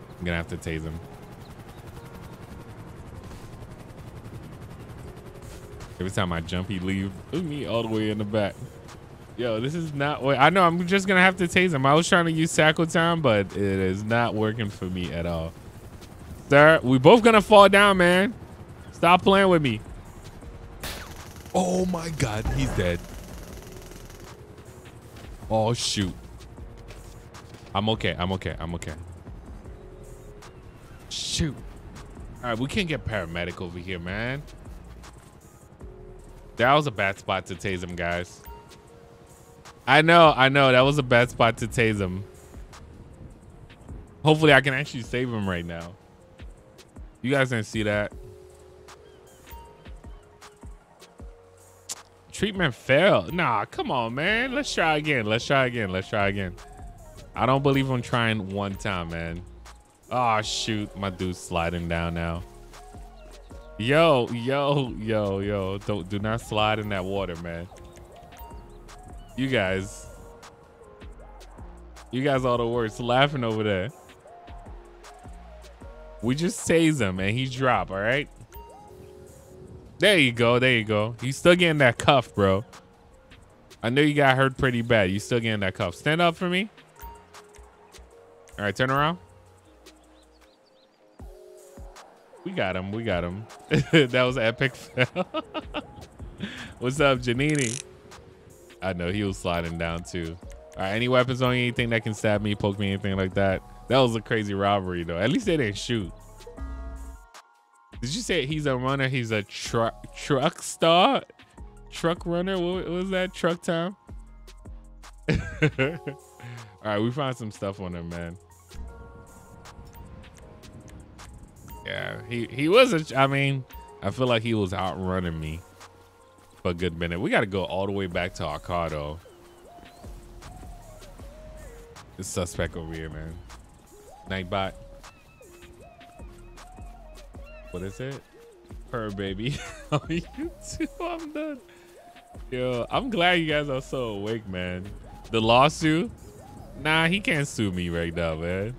I'm going to have to tase him. Every time I jump, he leaves me all the way in the back. Yo, this is not what I know. I'm just going to have to tase him. I was trying to use tackle time, but it is not working for me at all. Sir, we both going to fall down, man. Stop playing with me. Oh my God, he's dead. Oh shoot. I'm okay, I'm okay, I'm okay. Shoot. All right, we can't get paramedic over here, man. That was a bad spot to tase him, guys. I know, that was a bad spot to tase him. Hopefully I can actually save him right now. You guys didn't see that. Treatment failed. Nah, come on, man. Let's try again. Let's try again. Let's try again. I don't believe I'm trying one time, man. Oh, shoot. My dude's sliding down now. Yo, yo, yo, yo. Don't, do not slide in that water, man. You guys. You guys are the worst. Laughing over there. We just tase him and he dropped, all right? There you go. There you go. He's still getting that cuff, bro. I know you got hurt pretty bad. You still getting that cuff. Stand up for me. All right, turn around. We got him. We got him. That was an epic fail. What's up, Janini? I know he was sliding down too. All right, any weapons on you? Anything that can stab me, poke me, anything like that? That was a crazy robbery, though. At least they didn't shoot. Did you say he's a runner? He's a truck star? Truck runner? What was that? Truck time? All right, we found some stuff on him, man. Yeah, he was a, I mean, I feel like he was outrunning me for a good minute. We got to go all the way back to our car, though. This suspect over here, man. Nightbot. What is it? Her baby. Oh, you too. I'm done. Yo, I'm glad you guys are so awake, man. The lawsuit? Nah, he can't sue me right now, man.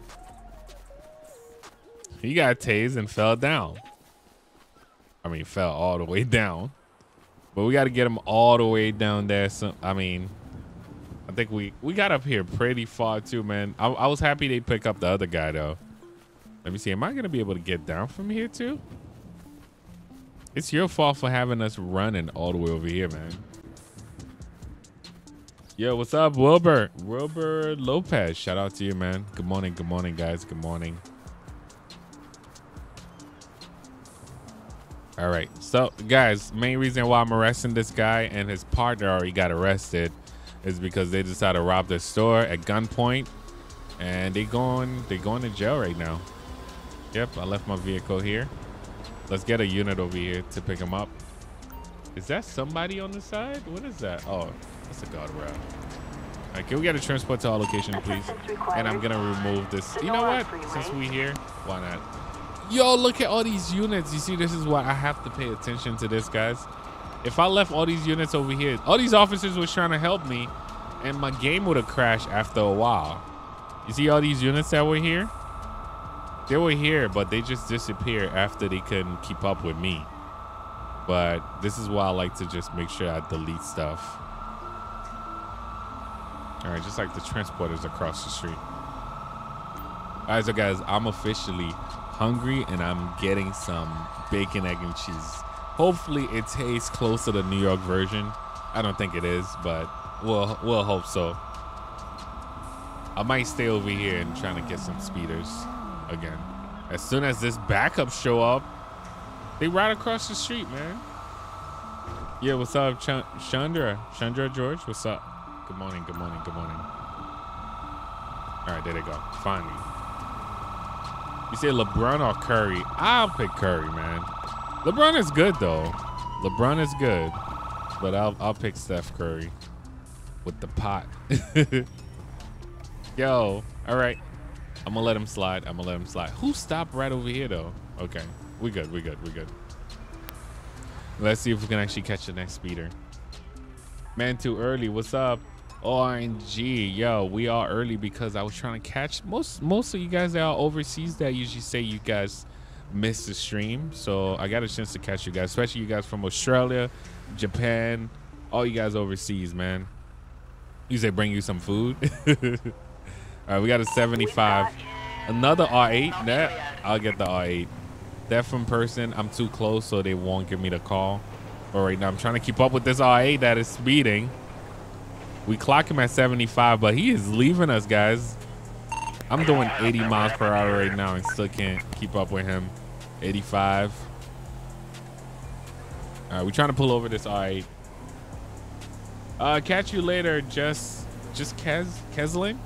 He got tased and fell down. I mean, fell all the way down. But we got to get him all the way down there. So, I mean, I think we got up here pretty far too, man. I was happy they picked up the other guy, though. Let me see. Am I going to be able to get down from here too? It's your fault for having us running all the way over here, man. Yo, what's up, Wilbur? Wilbur Lopez. Shout out to you, man. Good morning. Good morning, guys. Good morning. All right. So, guys, main reason why I'm arresting this guy and his partner already got arrested is because they decided to rob the store at gunpoint. And they going to jail right now. Yep, I left my vehicle here. Let's get a unit over here to pick him up. Is that somebody on the side? What is that? Oh, that's a guard route. All right, can we get a transport to our location, please? And I'm going to remove this. You know what? Since we're here, why not? Yo, look at all these units. You see, this is why I have to pay attention to this, guys. If I left all these units over here, all these officers were trying to help me, and my game would have crashed after a while. You see all these units that were here? They were here, but they just disappeared after they couldn't keep up with me. But this is why I like to just make sure I delete stuff. All right, just like the transporters across the street. All right, so guys, I'm officially hungry, and I'm getting some bacon, egg, and cheese. Hopefully it tastes close to the New York version. I don't think it is, but we'll hope so. I might stay over here and trying to get some speeders again. As soon as this backup show up, they right across the street, man. Yeah, what's up, Chandra? Chandra George, what's up? Good morning, good morning, good morning. All right, there they go, finally. You say LeBron or Curry? I'll pick Curry, man. LeBron is good, though. LeBron is good, but I'll pick Steph Curry with the pot. Yo, all right. I'm gonna let him slide. I'm gonna let him slide. Who stopped right over here, though? Okay, we good, we good, we good. Let's see if we can actually catch the next speeder. Man, too early. What's up, ORNG? Yo, we are early because I was trying to catch most of you guys that are overseas. That usually say you guys missed the stream, so I got a chance to catch you guys, especially you guys from Australia, Japan, all you guys overseas, man. You say bring you some food. All right, we got a 75. Another R8. That I'll get the R8. Theft from person. I'm too close, so they won't give me the call. All right, now I'm trying to keep up with this RA that is speeding. We clock him at 75, but he is leaving us, guys. I'm doing 80 miles per hour right now and still can't keep up with him. 85. All right, we're trying to pull over this RA. Catch you later, just Keslin.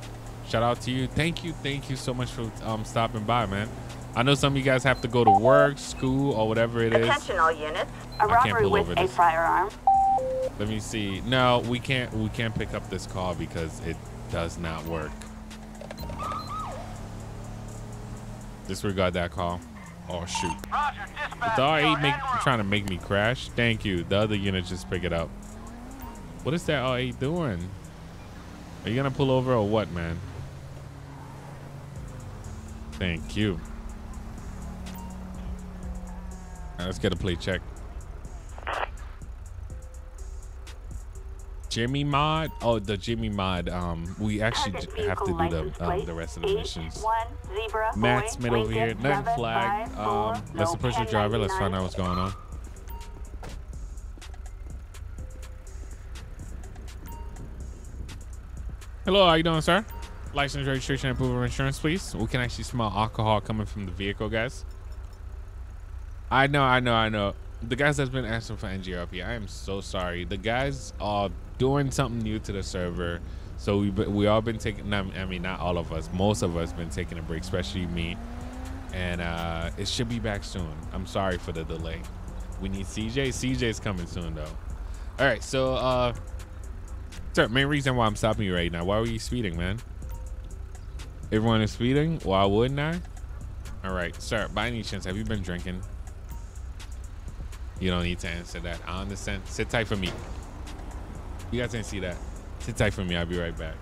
Shout out to you. Thank you so much for stopping by, man. I know some of you guys have to go to work, school, or whatever it is. Attention all units. A robbery with a firearm. Let me see. No, we can't pick up this call because it does not work. Disregard that call. Oh shoot. Roger, dispatch. The RA trying to make me crash. Thank you. The other unit just pick it up. What is that RA doing? Are you gonna pull over or what, man? Thank you. All right, let's get a plate check. Jimmy mod? Oh, the Jimmy mod. We actually have to do the rest of the missions. Matt Smith over here. Nothing flagged. Let's approach the driver. Let's find out what's going on. Hello, how you doing, sir? License, registration, and proof of insurance, please. We can actually smell alcohol coming from the vehicle, guys. I know. The guys that's been asking for NGRP, I am so sorry. The guys are doing something new to the server, so we all been taking, I mean, not all of us, most of us been taking a break, especially me, and it should be back soon. I'm sorry for the delay. We need CJ's coming soon though. All right, so sir, main reason why I'm stopping you right now, why were you speeding, man? Everyone is speeding, why wouldn't I? All right, sir, by any chance, have you been drinking? You don't need to answer that. I understand. Sit tight for me. You guys didn't see that. Sit tight for me. I'll be right back.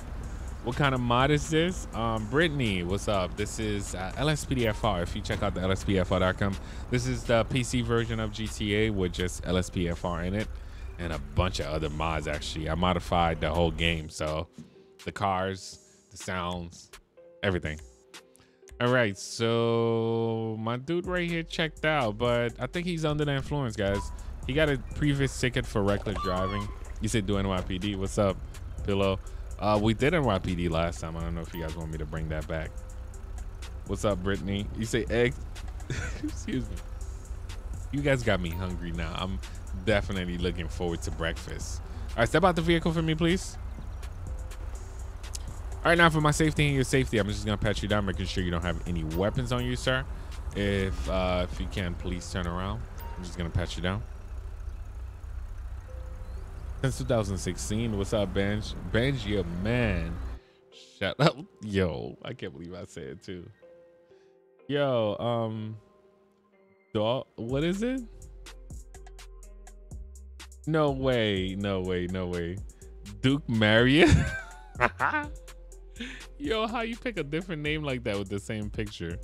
What kind of mod is this? Brittany, what's up? This is LSPDFR. If you check out the lspdfr.com, this is the PC version of GTA with just LSPDFR in it and a bunch of other mods, actually. I modified the whole game. So the cars, the sounds, everything. All right, so my dude right here checked out, but I think he's under the influence, guys. He got a previous ticket for reckless driving. You said do NYPD. What's up, Pillow? We did NYPD last time. I don't know if you guys want me to bring that back. What's up, Brittany? You say eggs? Excuse me. You guys got me hungry now. I'm definitely looking forward to breakfast. All right, step out the vehicle for me, please. All right, now for my safety and your safety, I'm just gonna pat you down, making sure you don't have any weapons on you, sir. If you can, please turn around. I'm just gonna pat you down. Since 2016, what's up, Benj, your man. Shut up, yo! I can't believe I said it too. Yo, what is it? No way. Duke Marriott. Yo, how you pick a different name like that with the same picture?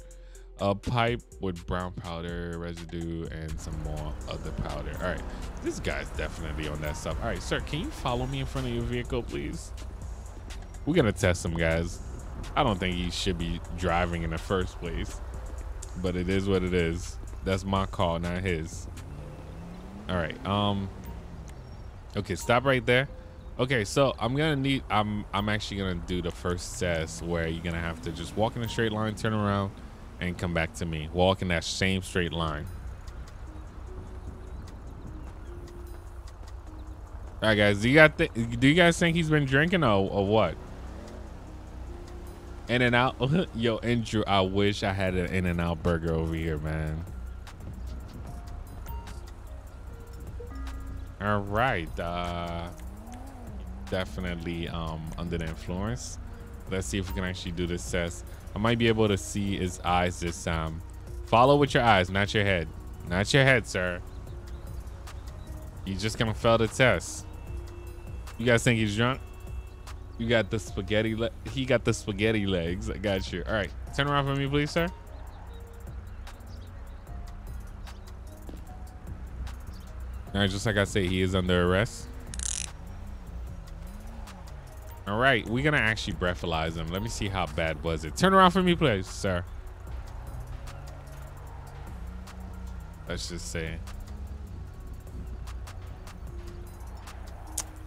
A pipe with brown powder residue and some more other powder. All right, this guy's definitely on that stuff. All right, sir, can you follow me in front of your vehicle, please? We're gonna test him, guys. I don't think he should be driving in the first place, but it is what it is. That's my call, not his. All right, okay, stop right there. Okay, so I'm actually gonna do the first test where you're gonna have to just walk in a straight line, turn around, and come back to me. Walk in that same straight line. All right, guys, do you guys think he's been drinking or what? In and out. Yo, Andrew, I wish I had an In-N-Out burger over here, man. All right, definitely under the influence. Let's see if we can actually do this test. I might be able to see his eyes this time. Follow with your eyes, not your head. Not your head, sir. You just gonna fail the test. You guys think he's drunk? You got the spaghetti leg. He got the spaghetti legs. I got you. All right, turn around for me, please, sir. All right, just like I said, he is under arrest. All right, we're gonna actually breathalyze him. Let me see how bad was it. Turn around for me, please, sir. let's just say.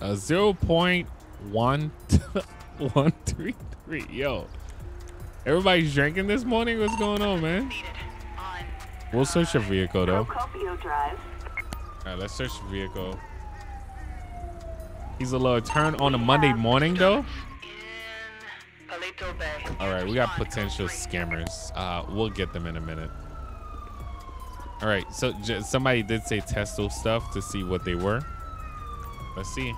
A 0.1133. Yo, everybody's drinking this morning. What's going on, man? We'll search a vehicle though. Alright, let's search the vehicle. He's a little turned on a Monday morning though. Alright, we got potential scammers. We'll get them in a minute. Alright, so somebody did say test those stuff to see what they were. Let's see.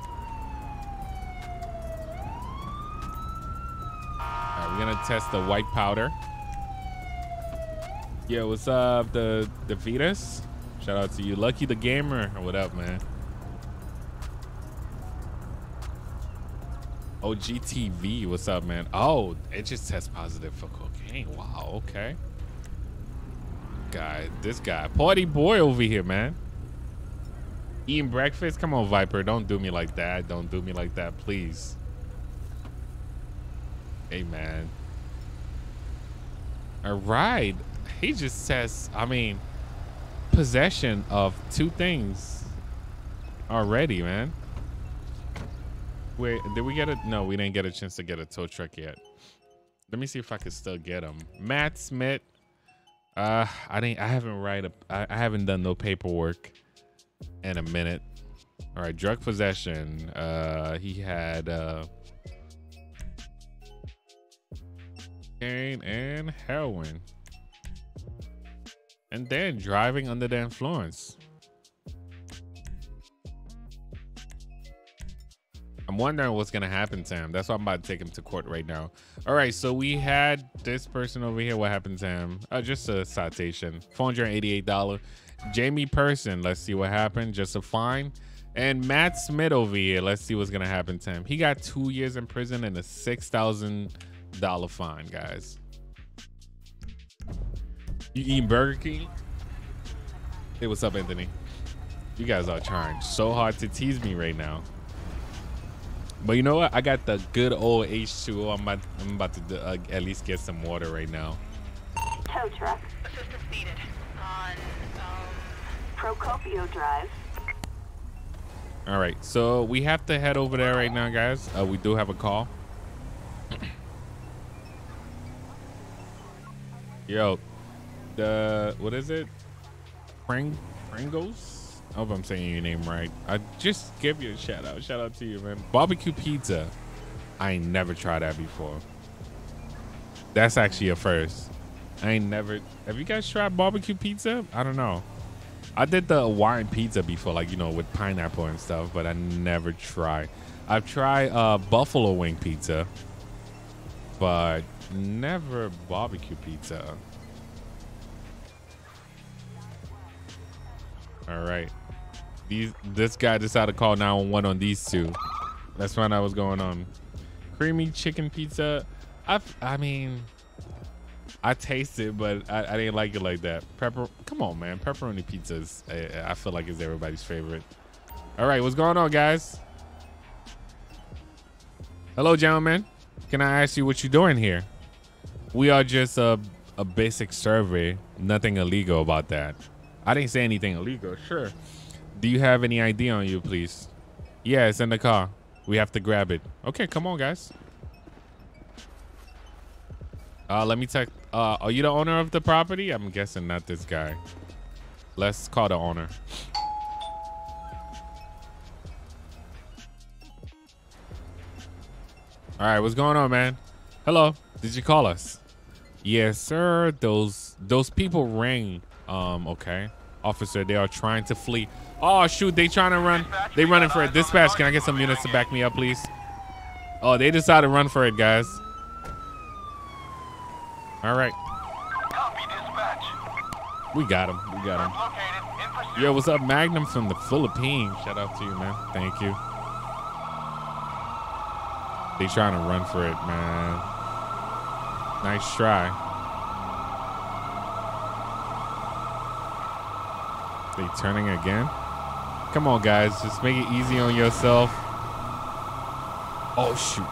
Alright, we're gonna test the white powder. Yo, what's up, the Vetus? Shout out to you, Lucky the Gamer. What up, man? Oh, GTV. What's up, man? Oh, it just tests positive for cocaine. Wow. Okay. God, this guy, party boy over here, man. Eating breakfast? Come on, Viper. Don't do me like that. Don't do me like that, please. Hey, man. All right. He just says, I mean, possession of two things already, man. Wait, did we get it? No, we didn't get a chance to get a tow truck yet. Let me see if I can still get him. Matt Smith. I haven't done no paperwork in a minute. All right, drug possession. He had cocaine and heroin, and then driving under the influence. I'm wondering what's gonna happen to him. That's why I'm about to take him to court right now. All right, so we had this person over here. What happened to him? Just a citation, $488. Jamie Person, let's see what happened. Just a fine. And Matt Smith over here, let's see what's gonna happen to him. He got 2 years in prison and a $6,000 fine, guys. You eating Burger King? Hey, what's up, Anthony? You guys are trying so hard to tease me right now. But you know what? I got the good old H2O. I'm about to at least get some water right now. Tow truck. Assistance needed on Procopio Drive. All right, so we have to head over there right now, guys. We do have a call. Yo, what is it? Pringles? I hope I'm saying your name right. I just give you a shout out. Shout out to you, man. Barbecue pizza. I ain't never tried that before. That's actually a first. I ain't never. Have you guys tried barbecue pizza? I don't know. I did the Hawaiian pizza before, like, you know, with pineapple and stuff, but I never tried. I've tried buffalo wing pizza, but never barbecue pizza. All right. This guy decided to call 911 on these two. Let's find out what's going on. Creamy chicken pizza. I tasted it, but I didn't like it like that. Come on, man. Pepperoni pizza is, I feel like, is everybody's favorite. All right, what's going on, guys? Hello, gentlemen. Can I ask you what you're doing here? We are just a basic survey. Nothing illegal about that. I didn't say anything illegal. Sure. Do you have any ID on you, please? Yeah, it's in the car. We have to grab it. Okay, come on, guys. Let me check. Are you the owner of the property? I'm guessing not this guy. Let's call the owner. All right, what's going on, man? Hello. Did you call us? Yes, sir. Those people rang. Okay. Officer, they are trying to flee. Oh, shoot. They trying to run. They running for it. Dispatch, can I get some units to back me up, please? Oh, they decided to run for it, guys. All right. Copy, dispatch. We got him. We got him. Yo, what's up, Magnum from the Philippines? Shout out to you, man. Thank you. They trying to run for it, man. Nice try. They turning again? Come on, guys. Just make it easy on yourself. Oh, shoot.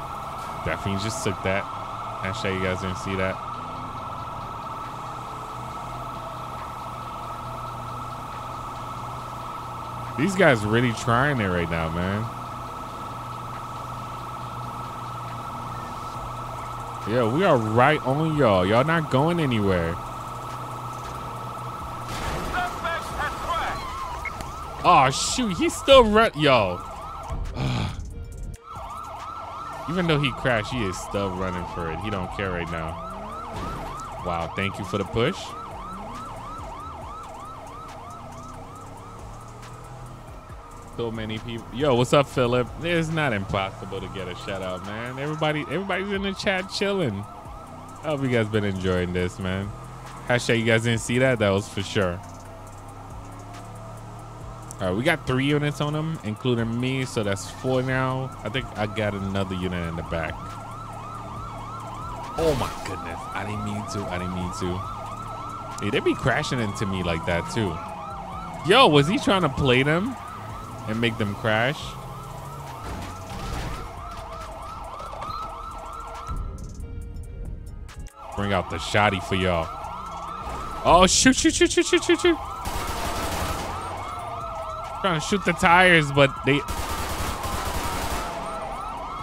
That fiend just took that. I'm sure you guys didn't see that. These guys are really trying it right now, man. Yeah, we are right on y'all. Y'all not going anywhere. Oh, shoot. He's still running. Yo. Even though he crashed, he is still running for it. He don't care right now. Wow. Thank you for the push. So many people. Yo, what's up, Philip? It's not impossible to get a shout out, man. Everybody's in the chat chilling. I hope you guys been enjoying this, man. Hashtag you guys didn't see that. That was for sure. All right, we got 3 units on them, including me. So that's 4 now. I think I got another unit in the back. Oh my goodness. I didn't mean to. I didn't mean to. Hey, they be crashing into me like that too. Yo, was he trying to play them and make them crash? Bring out the shoddy for y'all. Oh, shoot, shoot, shoot, shoot, shoot, shoot, shoot. Trying to shoot the tires, but they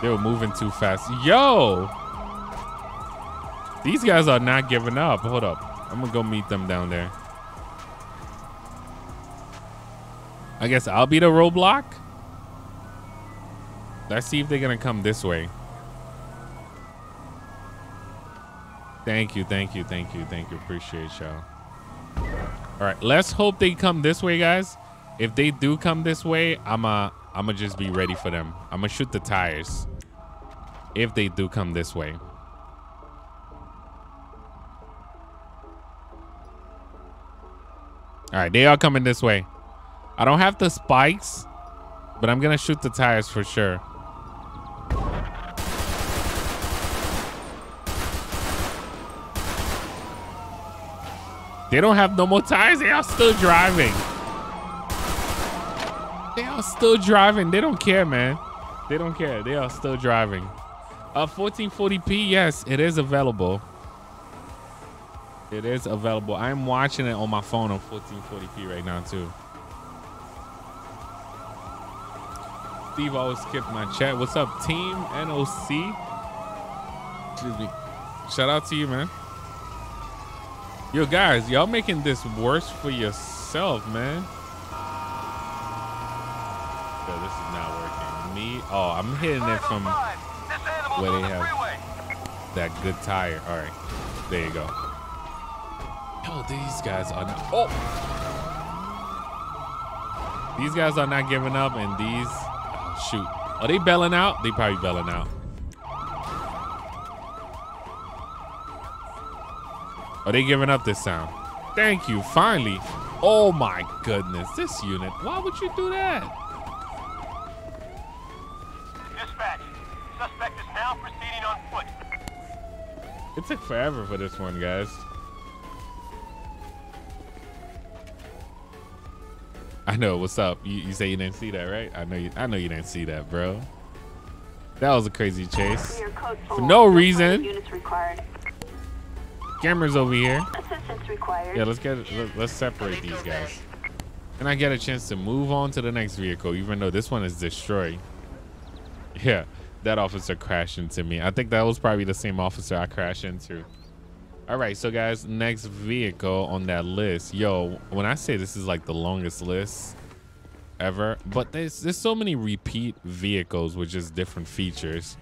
were moving too fast. Yo, these guys are not giving up. Hold up. I'm gonna go meet them down there. I guess I'll be the roadblock. Let's see if they're gonna come this way. Thank you, thank you, thank you, thank you. Appreciate y'all. All right, let's hope they come this way, guys. If they do come this way, I'ma just be ready for them. I'ma shoot the tires if they do come this way. All right, they are coming this way. I don't have the spikes, but I'm going to shoot the tires for sure. They don't have no more tires. They are still driving. They are still driving. They don't care, man. They don't care. They are still driving. 1440p. Yes, it is available. It is available. I'm watching it on my phone on 1440p right now, too. Steve always skipped my chat. What's up, team NOC? Excuse me. Shout out to you, man. Yo, guys, y'all making this worse for yourself, man. Yo, this is not working. Me? Oh, I'm hitting it from where they have that good tire. All right. There you go. Yo, these guys are not. Oh! These guys are not giving up, and these... Shoot. Are they bailing out? They probably bailing out. Are they giving up this sound? Thank you. Finally. Oh my goodness. This unit. Why would you do that? Dispatch. Suspect is now proceeding on foot. It took forever for this one, guys. I know. What's up? You say you didn't see that, right? I know you didn't see that, bro. That was a crazy chase for no reason. Cameras over here. Yeah, let's get it. Let's separate these guys. And I get a chance to move on to the next vehicle, even though this one is destroyed. Yeah, that officer crashed into me. I think that was probably the same officer I crashed into. All right, so guys, next vehicle on that list. Yo, when I say this is like the longest list ever, but there's so many repeat vehicles with just different features.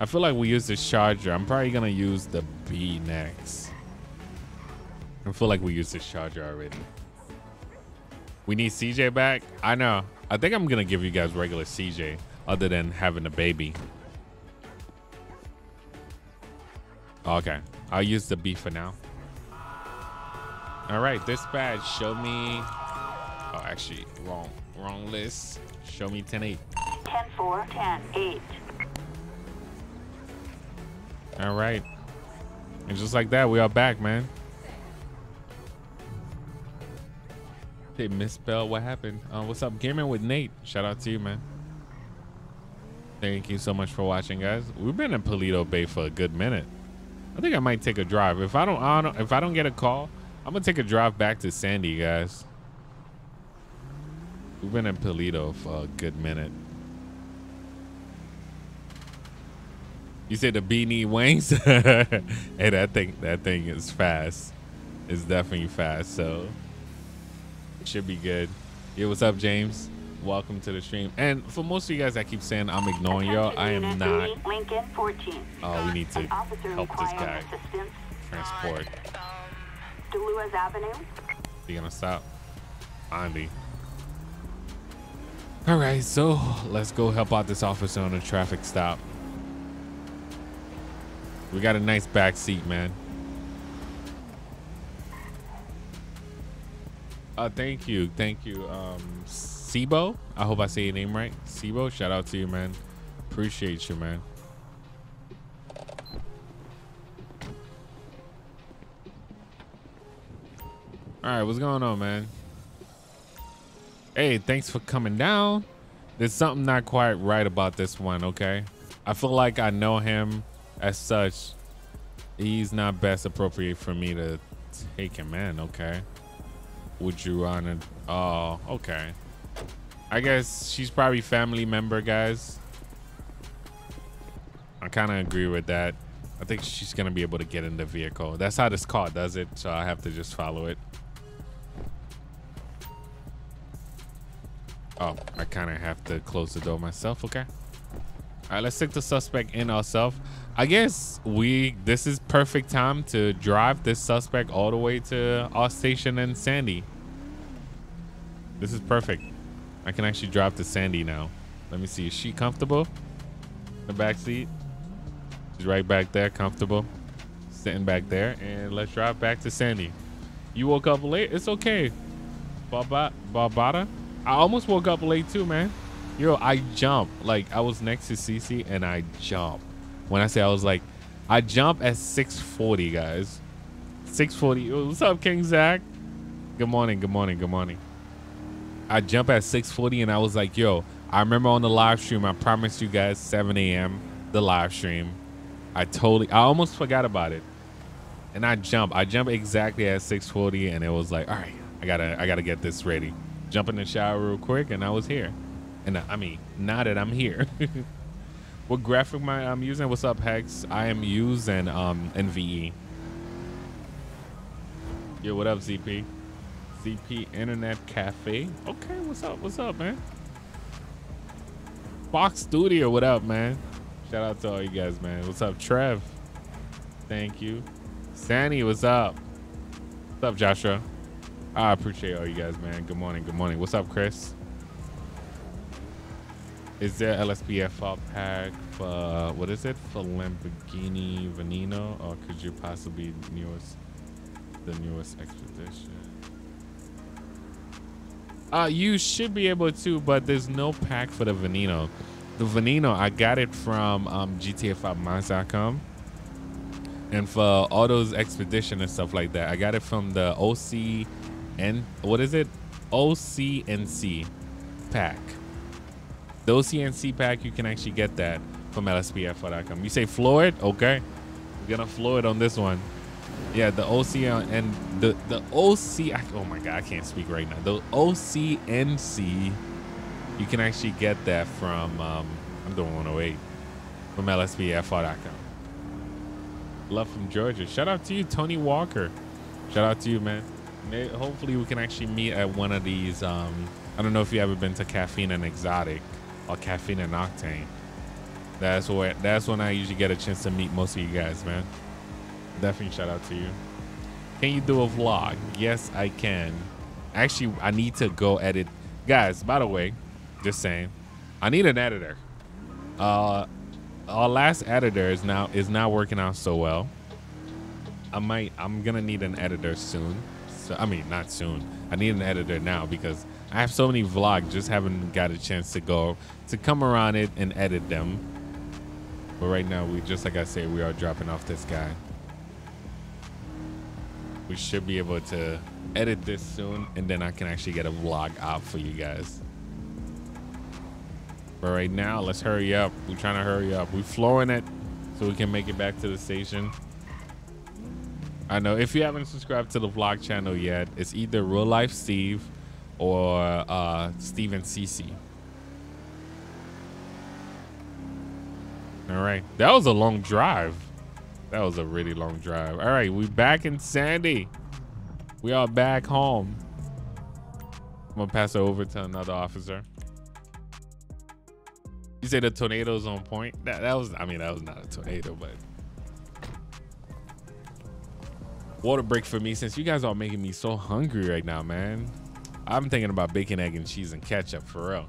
I feel like we use this Charger. I'm probably gonna use the B next. I feel like we used this Charger already. We need CJ back. I know. I think I'm gonna give you guys regular CJ other than having a baby. Okay. I'll use the B for now. All right, dispatch, show me. Oh, actually, wrong list. Show me 10-8. 10-4, 10-8. All right. And just like that, we are back, man. They misspelled what happened. What's up, Gaming with Nate? Shout out to you, man. Thank you so much for watching, guys. We've been in Polito Bay for a good minute. I think I might take a drive. If I don't get a call, I'm gonna take a drive back to Sandy, guys. We've been in Polito for a good minute. You said the beanie wings? Hey, that thing is fast. It's definitely fast, so it should be good. Yeah, what's up, James? Welcome to the stream. And for most of you guys that keep saying I'm ignoring y'all, I am not. Oh, we need to help this guy. Transport. Dulua's Avenue. You gonna stop? Andy. All right, so let's go help out this officer on a traffic stop. We got a nice back seat, man. Thank you. Thank you. Sibo. I hope I say your name right. Sibo, shout out to you, man. Appreciate you, man. All right, what's going on, man? Hey, thanks for coming down. There's something not quite right about this one, okay? I feel like I know him as such. He's not best appropriate for me to take him in, okay? Would you honor? Oh, okay. I guess she's probably family member, guys. I kind of agree with that. I think she's going to be able to get in the vehicle. That's how this car does it, so I have to just follow it. Oh, I kind of have to close the door myself. Okay. All right, let's stick the suspect in ourselves. I guess this is perfect time to drive this suspect all the way to our station in Sandy. This is perfect. I can actually drive to Sandy now. Let me see. Is she comfortable? The back seat. She's right back there, comfortable. Sitting back there. And let's drive back to Sandy. You woke up late? It's okay. Barbada? I almost woke up late too, man. Yo, I jumped. Like, I was next to Cece and I jumped. When I say I was like, I jumped at 6:40, guys. 6:40. Yo, what's up, King Zach? Good morning, good morning, good morning. I jumped at 6:40 and I was like, yo, I remember on the live stream, I promised you guys 7 a.m. the live stream. I almost forgot about it. And I jumped exactly at 6:40 and it was like, all right, I gotta get this ready. Jump in the shower real quick, and I was here. And I mean, now that I'm here. What graphic am I'm using? What's up, Hex? I am using NVE. Yo, what up, ZP? ZP Internet Cafe. Okay, what's up? What's up, man? Fox Studio, what up, man? Shout out to all you guys, man. What's up, Trev? Thank you. Sandy, what's up? What's up, Joshua? I appreciate all you guys, man. Good morning. Good morning. What's up, Chris? Is there LSPDFR pack for, what is it? For Lamborghini Veneno? Or could you possibly the newest expedition? You should be able to, but there's no pack for the Veneno. The Veneno, I got it from GTA5minds.com. And for all those expedition and stuff like that, I got it from the OCNC pack. The OCNC pack, you can actually get that from lspdfr.com. You say floor it? Okay, we're gonna floor it on this one. Yeah, the OCN and the OC, oh my god, I can't speak right now. The OCNC, you can actually get that from I'm doing 108 from lspdfr.com. Love from Georgia. Shout out to you, Tony Walker. Shout out to you, man. Hopefully we can actually meet at one of these. I don't know if you ever been to Caffeine and Exotic or Caffeine and Octane. That's when I usually get a chance to meet most of you guys, man. Definitely shout out to you. Can you do a vlog? Yes, I can. Actually, I need to go edit, guys. By the way, just saying, I need an editor. Our last editor is not working out so well. I'm gonna need an editor soon. So I mean, not soon. I need an editor now because I have so many vlogs, just haven't got a chance to come around it and edit them. But right now, we just like I say, we are dropping off this guy. We should be able to edit this soon, and then I can actually get a vlog out for you guys. But right now, let's hurry up. We're trying to hurry up. We're flowing it so we can make it back to the station. I know if you haven't subscribed to the vlog channel yet, it's either Real Life Steve or Steven Cece. All right, that was a long drive. That was a really long drive. All right, we back in Sandy. We are back home. I'm gonna pass it over to another officer. You say the tornado's on point? That was, I mean, that was not a tornado, but. Water break for me since you guys are making me so hungry right now, man. I'm thinking about bacon, egg, and cheese and ketchup for real.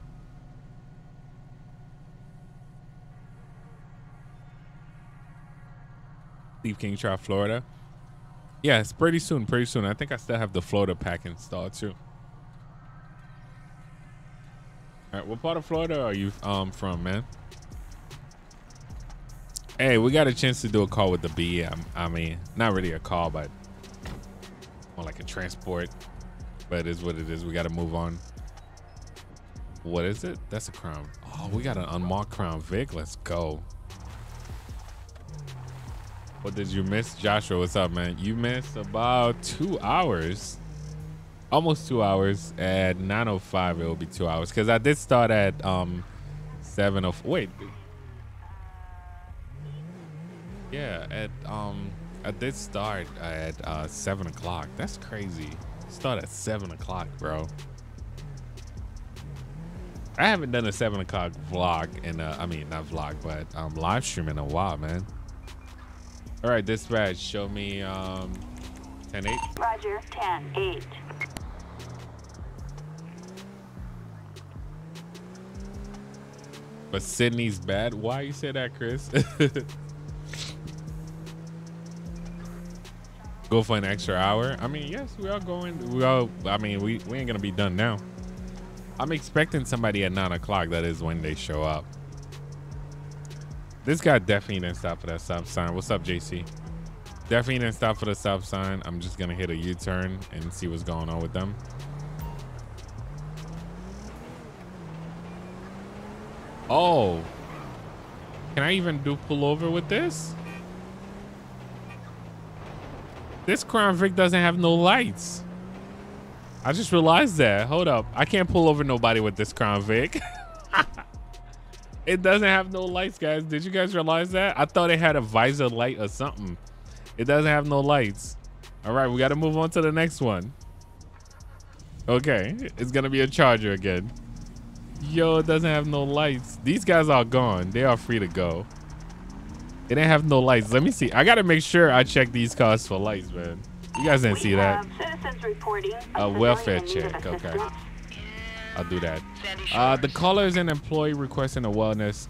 Leave King Trout, Florida. Yeah, it's pretty soon, pretty soon. I think I still have the Florida pack installed too. All right, what part of Florida are you from, man? Hey, we got a chance to do a call with the B. I mean, not really a call, but more like a transport. But it is what it is. We got to move on. What is it? That's a crown. Oh, we got an unmarked Crown Vic. Let's go. What did you miss? Joshua, what's up, man? You missed about 2 hours, almost 2 hours. At 9:05, it will be 2 hours because I did start at 7:04. Wait. Yeah, at I did start at 7 o'clock. That's crazy. Start at 7 o'clock, bro. I haven't done a 7 o'clock vlog in I mean not vlog, but live stream in a while, man. All right, dispatch, show me 10-8. Roger, 10-8. But Sydney's bad. Why you say that, Chris? Go for an extra hour. I mean, yes, we are going. We all. I mean, we ain't gonna be done now. I'm expecting somebody at 9 o'clock. That is when they show up. This guy definitely didn't stop for that stop sign. What's up, JC? Definitely didn't stop for the stop sign. I'm just gonna hit a U-turn and see what's going on with them. Oh, can I even do pullover with this? This Crown Vic doesn't have no lights. I just realized that. Hold up. I can't pull over nobody with this Crown Vic. It doesn't have no lights, guys. Did you guys realize that? I thought it had a visor light or something. It doesn't have no lights. All right, we got to move on to the next one. Okay, it's going to be a Charger again. Yo, it doesn't have no lights. These guys are gone. They are free to go. It didn't have no lights. Let me see. I gotta make sure I check these cars for lights, man. You guys didn't see that. Citizens reporting a welfare check. Okay, I'll do that. The caller is an employee requesting a wellness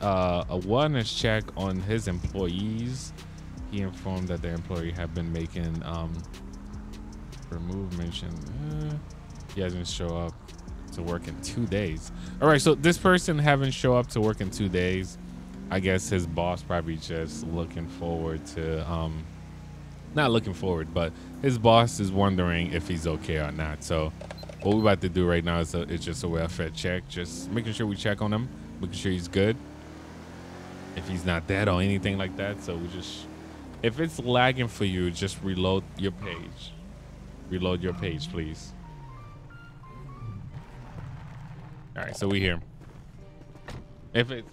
check on his employees. He informed that the employee had been making remove mention. He hasn't show up to work in 2 days. All right, so this person haven't show up to work in 2 days. I guess his boss probably just looking forward to, not looking forward, but his boss is wondering if he's okay or not. So what we're about to do right now is it's just a welfare check. Just making sure we check on him, making sure he's good. If he's not dead or anything like that. So we just, if it's lagging for you, just reload your page. Reload your page, please. All right, so we here. If it's,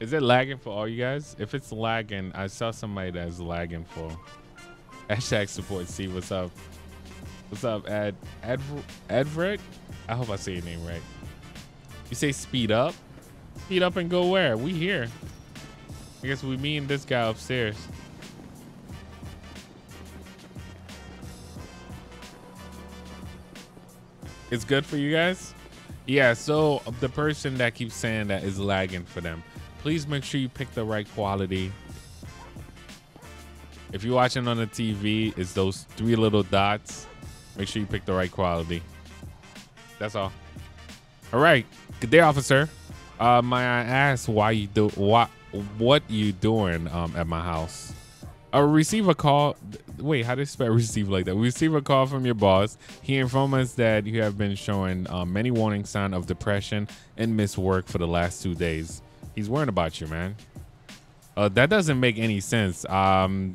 is it lagging for all you guys? If it's lagging, I saw somebody that's lagging for. Hashtag support C, what's up? What's up, Advert? I hope I say your name right. You say speed up? Speed up and go where? We here. I guess we mean this guy upstairs. It's good for you guys? Yeah, so the person that keeps saying that is lagging for them. Please make sure you pick the right quality. If you're watching on the TV, it's those three little dots. Make sure you pick the right quality. That's all. All right. Good day, officer. May I ask why you do what you doing at my house? I receive a call. Wait, how do you spell receive like that? We receive a call from your boss. He informed us that you have been showing many warning signs of depression and missed work for the last 2 days. He's worrying about you, man. That doesn't make any sense. I'm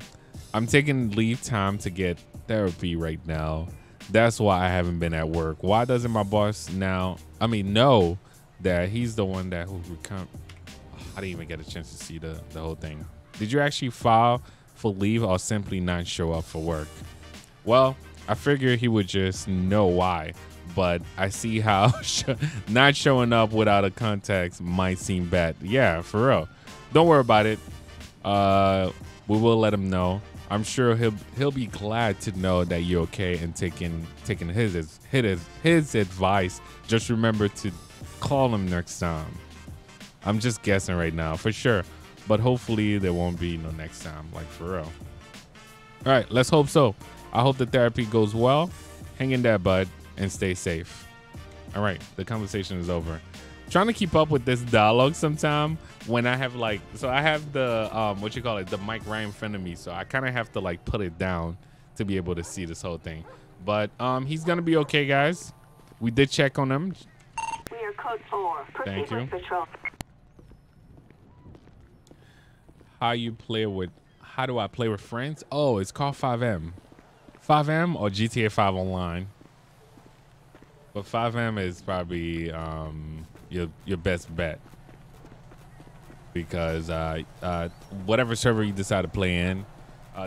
taking leave time to get therapy right now. That's why I haven't been at work. Why doesn't my boss now, I mean, know that he's the one that who come. I didn't even get a chance to see the whole thing. Did you actually file for leave or simply not show up for work? Well, I figured he would just know why, but I see how not showing up without a context might seem bad. Yeah, for real. Don't worry about it. We will let him know. I'm sure he'll be glad to know that you're okay and taking his advice. Just remember to call him next time. I'm just guessing right now for sure, but hopefully there won't be no next time, like for real. All right, let's hope so. I hope the therapy goes well. Hang in there, bud, and stay safe. All right, the conversation is over. Trying to keep up with this dialogue sometime when I have like, so I have the, what you call it, the mic right in front of me. So I kind of have to like put it down to be able to see this whole thing. But he's going to be okay, guys. We did check on him. We are code 4. Thank you. How do I play with friends? Oh, it's called 5M. 5M or GTA 5 online. But 5M is probably your best bet because whatever server you decide to play in,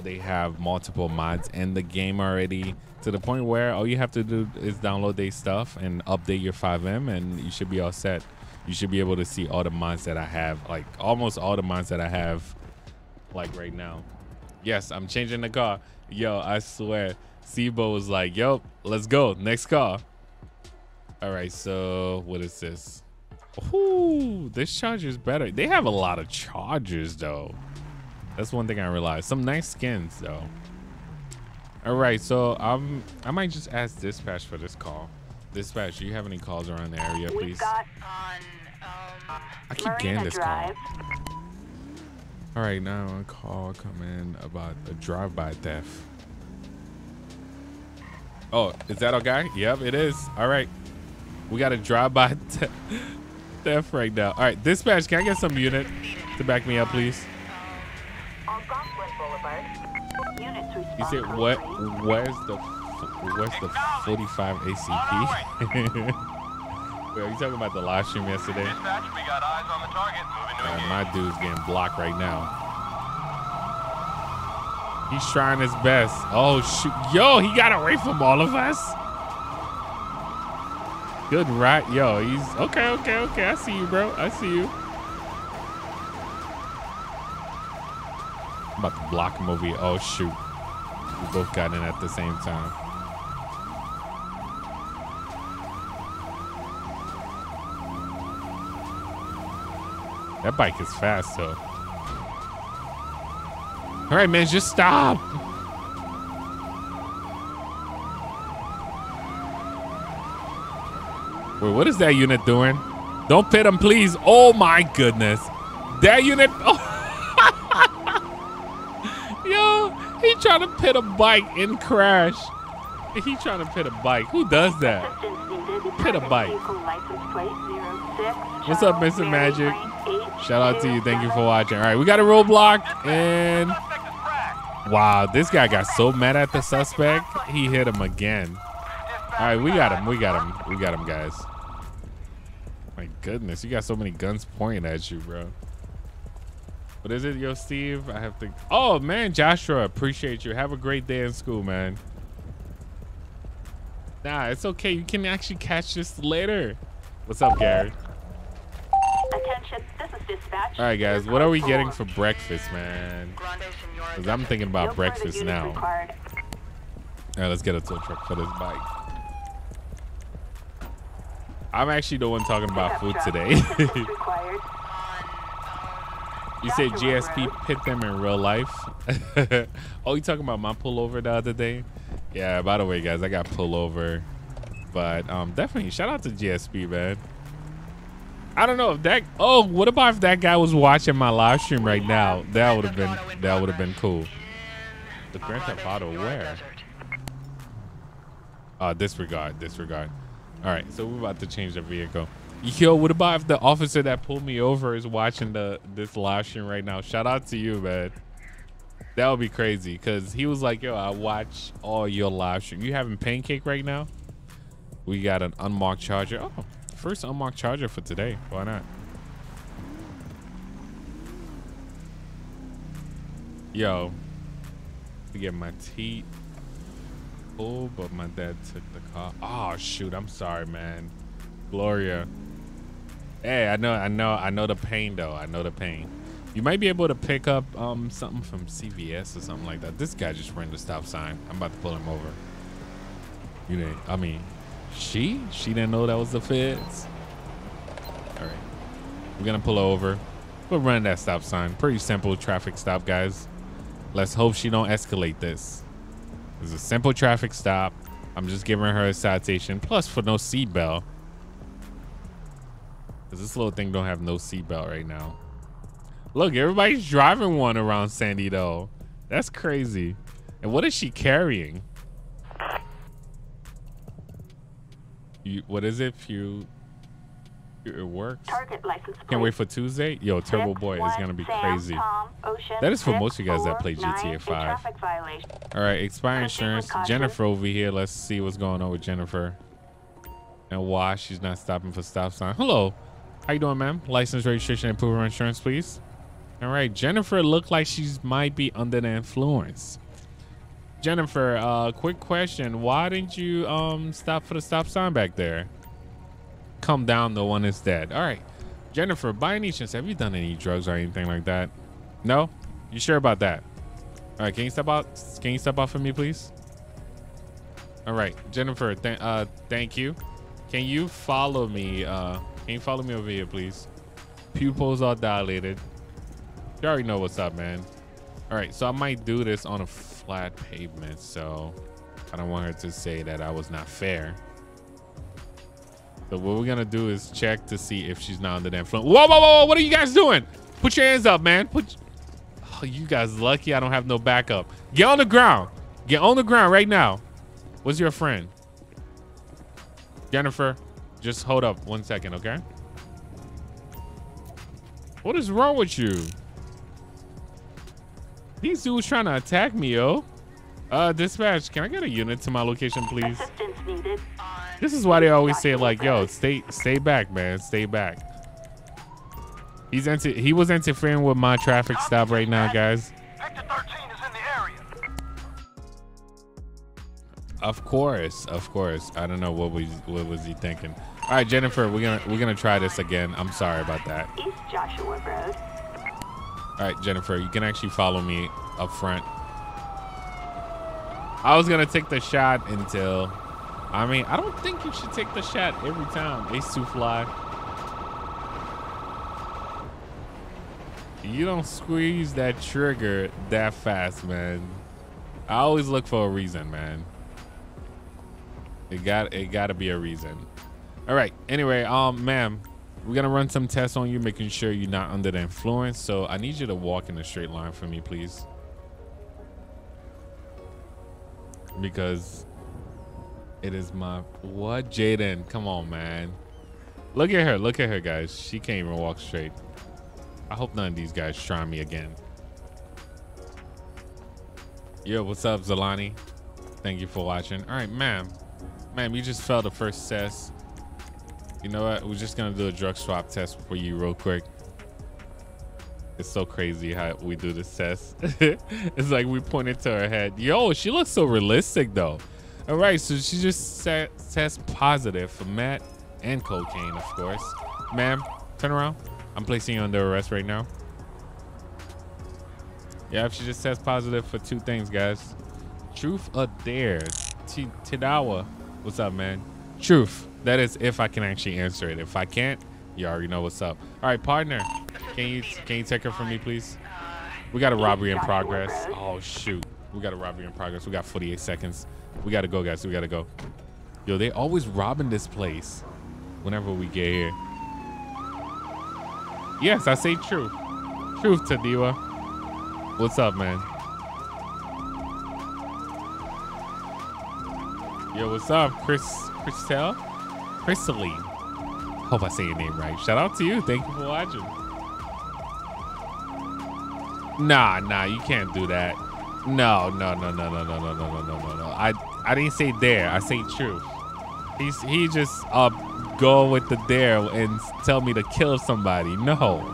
they have multiple mods in the game already to the point where all you have to do is download their stuff and update your 5M and you should be all set. You should be able to see all the mods that I have, like almost all the mods that I have like right now. Yes, I'm changing the car. Yo, I swear, Sibo was like, yo, let's go, next car. All right, so what is this? Ooh, this charger is better. They have a lot of chargers, though. That's one thing I realized. Some nice skins, though. All right, so I might just ask Dispatch for this call. Dispatch, do you have any calls around the area, please? We've got on, I keep getting this call. All right, now a call come in about a drive-by theft. Oh, is that our guy? Yep, it is. All right. We got a drive-by theft right now. All right, dispatch, can I get some unit to back me up, please? You said what? Where's the 45 ACP? Wait, are you talking about the live stream yesterday? Dispatch, we got eyes on the target. My dude's getting blocked right now. He's trying his best. Oh, shoot. Yo, he got away from all of us. Good right. Yo, he's okay. I see you, bro. I see you. I'm about to block him over here. Oh, shoot. We both got in at the same time. That bike is fast, though. All right, man, just stop. Wait, what is that unit doing? Don't pit him, please. Oh, my goodness. That unit. Oh. Yo, he trying to pit a bike and crash. He trying to pit a bike. Who does that? Pit a bike. What's up, Mr. Magic? Shout out to you. Thank you for watching. All right, we got a roadblock and... Wow, this guy got so mad at the suspect, he hit him again. All right, we got him, guys. My goodness, you got so many guns pointing at you, bro. What is it, yo, Steve? I have to... Oh, man, Joshua, appreciate you. Have a great day in school, man. Nah, it's okay. You can actually catch this later. What's up, Gary? Attention, this is dispatch. All right, guys, what are we getting for breakfast, man? Because I'm thinking about breakfast now. Required. All right, let's get a tow truck for this bike. I'm actually the one talking about food today. You said GSP pit them in real life? Oh, you talking about my pullover the other day? Yeah, by the way, guys, I got pullover. But definitely shout out to GSP, man. I don't know if that. Oh, what about if that guy was watching my live stream right now? That would have been cool. The Grand Theft Auto where? Disregard. All right, so we're about to change the vehicle. Yo, what about if the officer that pulled me over is watching this live stream right now? Shout out to you, man. That would be crazy, because he was like, yo, I watch all your live stream. You having pancake right now? We got an unmarked charger. Oh, first unmarked charger for today. Why not? Yo, to get my teeth. Oh, but my dad took the car. Oh, shoot. I'm sorry, man. Gloria. Hey, I know the pain, though. I know the pain. You might be able to pick up something from CVS or something like that. This guy just ran the stop sign. I'm about to pull him over. You didn't. I mean, she didn't know that was the feds. All right, we're gonna pull her over. We'll run that stop sign. Pretty simple traffic stop, guys. Let's hope she don't escalate this. It's a simple traffic stop. I'm just giving her a citation. Plus, for no seatbelt, cause this little thing don't have no seatbelt right now. Look, everybody's driving one around Sandy, though. That's crazy. And what is she carrying? You, what is it? Few. It works. Target license plate. Can't wait for Tuesday. Yo, Turbo Boy is going to be crazy. That is for most of you guys that play GTA 5. All right, expired insurance. Jennifer over here. Let's see what's going on with Jennifer. And why she's not stopping for stop sign. Hello. How you doing, ma'am? License, registration, and proof of insurance, please. All right, Jennifer looked like she might be under the influence. Jennifer, quick question. Why didn't you stop for the stop sign back there? Come down, the one is dead. All right, Jennifer, by any chance, have you done any drugs or anything like that? No? You sure about that? All right, can you step out? Can you step out for me, please? All right, Jennifer, thank you. Can you follow me? Can you follow me over here, please? Pupils are dilated. You already know what's up, man. All right, so I might do this on a flat pavement, so I don't want her to say that I was not fair. So what we're gonna do is check to see if she's not under the influence. Whoa, whoa, whoa, what are you guys doing? Put your hands up, man. Oh, you guys lucky I don't have no backup. Get on the ground. Get on the ground right now. What's your friend? Jennifer. Just hold up 1 second, okay? What is wrong with you? These dudes trying to attack me, yo. Dispatch, can I get a unit to my location, please? Assistance needed. This is why they always say, like, yo, stay back, man. Stay back. He was interfering with my traffic stop right now, guys. Sector 13 is in the area. Of course, of course. I don't know what was he thinking. All right, Jennifer, we're gonna try this again. I'm sorry about that. East Joshua Road. All right, Jennifer, you can actually follow me up front. I was gonna take the shot until, I mean, I don't think you should take the shot every time. Ace to fly. You don't squeeze that trigger that fast, man. I always look for a reason, man. It gotta be a reason. All right, anyway, ma'am, we're gonna run some tests on you, making sure you're not under the influence. So I need you to walk in a straight line for me, please. Because it is my, what, Jaden, come on, man. Look at her, guys. She can't even walk straight. I hope none of these guys try me again. Yo, what's up, Zelani? Thank you for watching. All right, ma'am, you just failed the first test. You know what? We're just going to do a drug swab test for you real quick. It's so crazy how we do this test. It's like we pointed to her head. Yo, she looks so realistic, though. All right, so she just test positive for meth and cocaine, of course. Ma'am, turn around. I'm placing you under arrest right now. Yeah, she just test positive for two things, guys. Truth or dare? Tidawa. What's up, man? Truth. That is if I can actually answer it. If I can't, you already know what's up. All right, partner, can you take her from me, please? We got a robbery in progress. Oh, shoot. We got a robbery in progress. We got 48 seconds. We got to go, guys. We got to go. Yo, they always robbing this place whenever we get here. Yes, I say truth. Truth, Tadiwa. What's up, man? Yo, what's up, Christelle? Crystalline. Hope I say your name right. Shout out to you. Thank you for watching. Nah, you can't do that. No. I didn't say dare. I say true. He just go with the dare and tell me to kill somebody. No.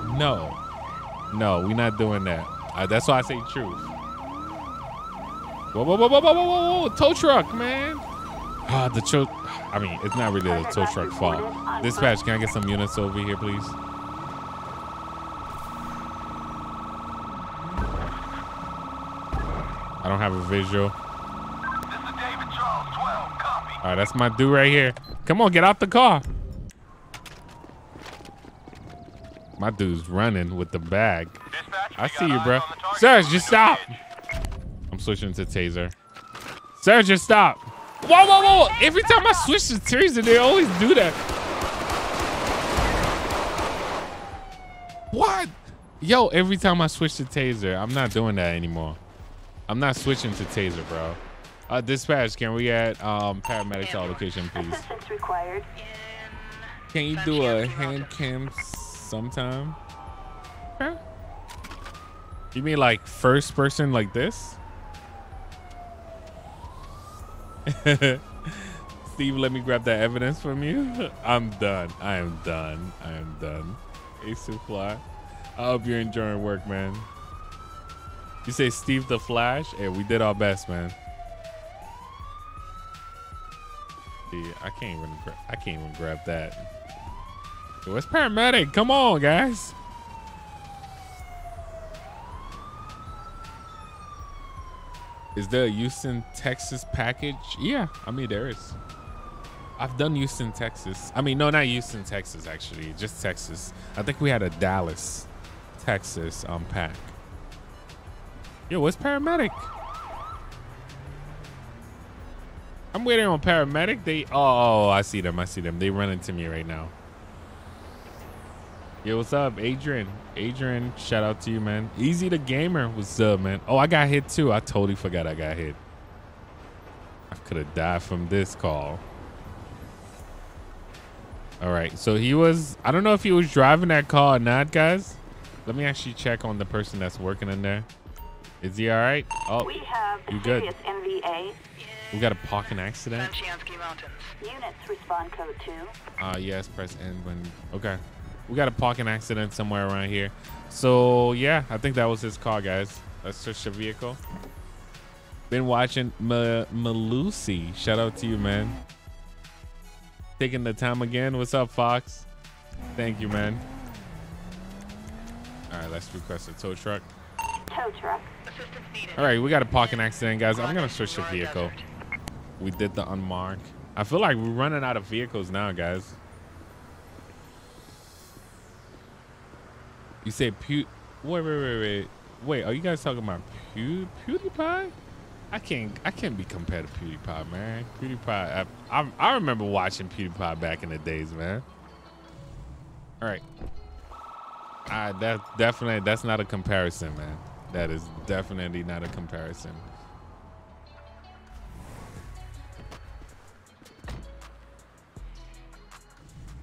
We're not doing that. That's why I say true. Whoa! Tow truck, man. The tow. I mean, it's not really the tow truck fault. Dispatch, can I get some units over here, please? I don't have a visual. All right, that's my dude right here. Come on, get out the car. My dude's running with the bag. Dispatch, I see you, bro. Sir, just stop. I'm switching to taser. Sir, just stop. Whoa. Every time I switch to taser, they always do that. What? Yo, every time I switch to taser, I'm not doing that anymore. I'm not switching to taser, bro. Dispatch, can we add paramedics to our location, please? Assistance required. Can you do a hand cam sometime? Huh? You mean like first person like this? Steve, let me grab that evidence from you. I am done. Ace to Fly. I hope you're enjoying work, man. You say Steve the Flash? Hey, we did our best, man. Dude, I can't even grab that. Yo, it's paramedic. Come on, guys. Is there a Houston, Texas package? Yeah, I mean, there is. I've done Houston, Texas. I mean, no, not Houston, Texas, actually. Just Texas. I think we had a Dallas, Texas pack. Yo, what's paramedic? I'm waiting on paramedic. Oh, I see them. They running to me right now. Yo, what's up, Adrian? Adrian, shout out to you, man. Easy the Gamer, what's up, man? Oh, I got hit too. I totally forgot I got hit. I could have died from this call. All right, so he was, I don't know if he was driving that car or not, guys. Let me actually check on the person that's working in there. Is he all right? Oh, we have you good. NVA. We got a parking accident. Units respond code 2. Yes, press N when, okay. We got a parking accident somewhere around here. So yeah, I think that was his car, guys. Let's search the vehicle. Been watching Malusi. Shout out to you, man. Taking the time again. What's up, Fox? Thank you, man. All right, let's request a tow truck. Tow truck. Assistance needed. All right, we got a parking accident, guys. I'm gonna search the vehicle. We did the unmark. I feel like we're running out of vehicles now, guys. You say wait, are you guys talking about PewDiePie? I can't be compared to PewDiePie, man. PewDiePie, I remember watching PewDiePie back in the days, man. All right. That's not a comparison, man. That is definitely not a comparison.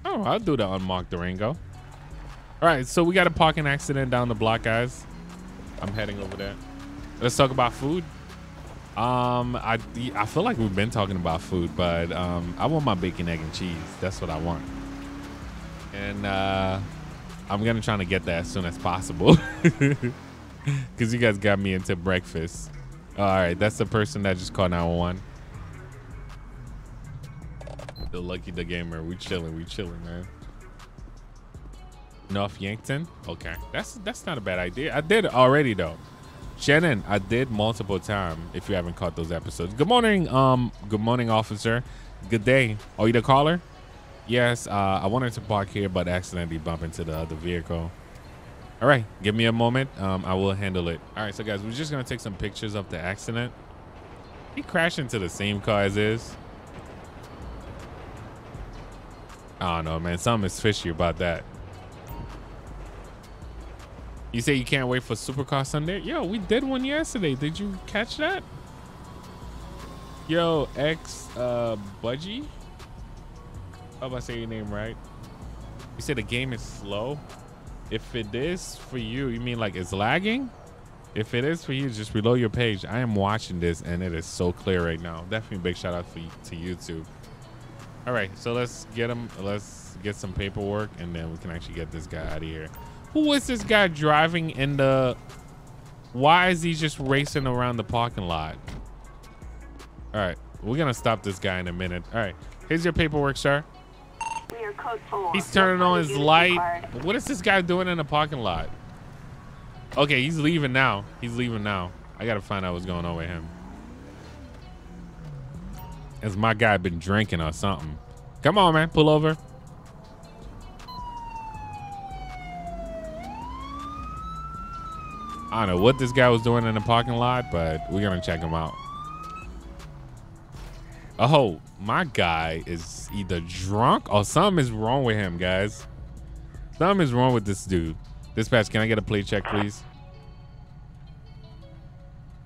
Oh, I'll do the unmarked Durango. All right, so we got a parking accident down the block, guys. I'm heading over there. Let's talk about food. I feel like we've been talking about food, but I want my bacon, egg, and cheese. That's what I want. And I'm gonna try to get that as soon as possible because you guys got me into breakfast. All right, that's the person that just called 911. The Lucky the Gamer, we chilling, man. North Yankton. Okay, that's not a bad idea. I did already though, Shannon. I did multiple times. If you haven't caught those episodes, good morning. Good morning, officer. Good day. Are you the caller? Yes. I wanted to park here, but accidentally bump into the other vehicle. All right, give me a moment. I will handle it. All right, so guys, we're just gonna take some pictures of the accident. He crashed into the same car as is. I don't know, man. Something is fishy about that. You say you can't wait for Supercar Sunday? Yo, we did one yesterday. Did you catch that? Yo, X Budgie. Hope I say your name right. You say the game is slow. If it is for you, you mean like it's lagging? If it is for you, just reload your page. I am watching this and it is so clear right now. Definitely a big shout out to YouTube. All right, so let's get him. Let's get some paperwork and then we can actually get this guy out of here. Who is this guy driving in the... Why is he just racing around the parking lot? All right, we're going to stop this guy in a minute. All right, here's your paperwork, sir. We are code 4. He's turning on his light. Card. What is this guy doing in the parking lot? Okay, he's leaving now. He's leaving now. I got to find out what's going on with him. Has my guy been drinking or something? Come on, man. Pull over. I don't know what this guy was doing in the parking lot, but we're going to check him out. Oh, my guy is either drunk or something is wrong with him, guys. Something is wrong with this dude. Dispatch, can I get a plate check, please?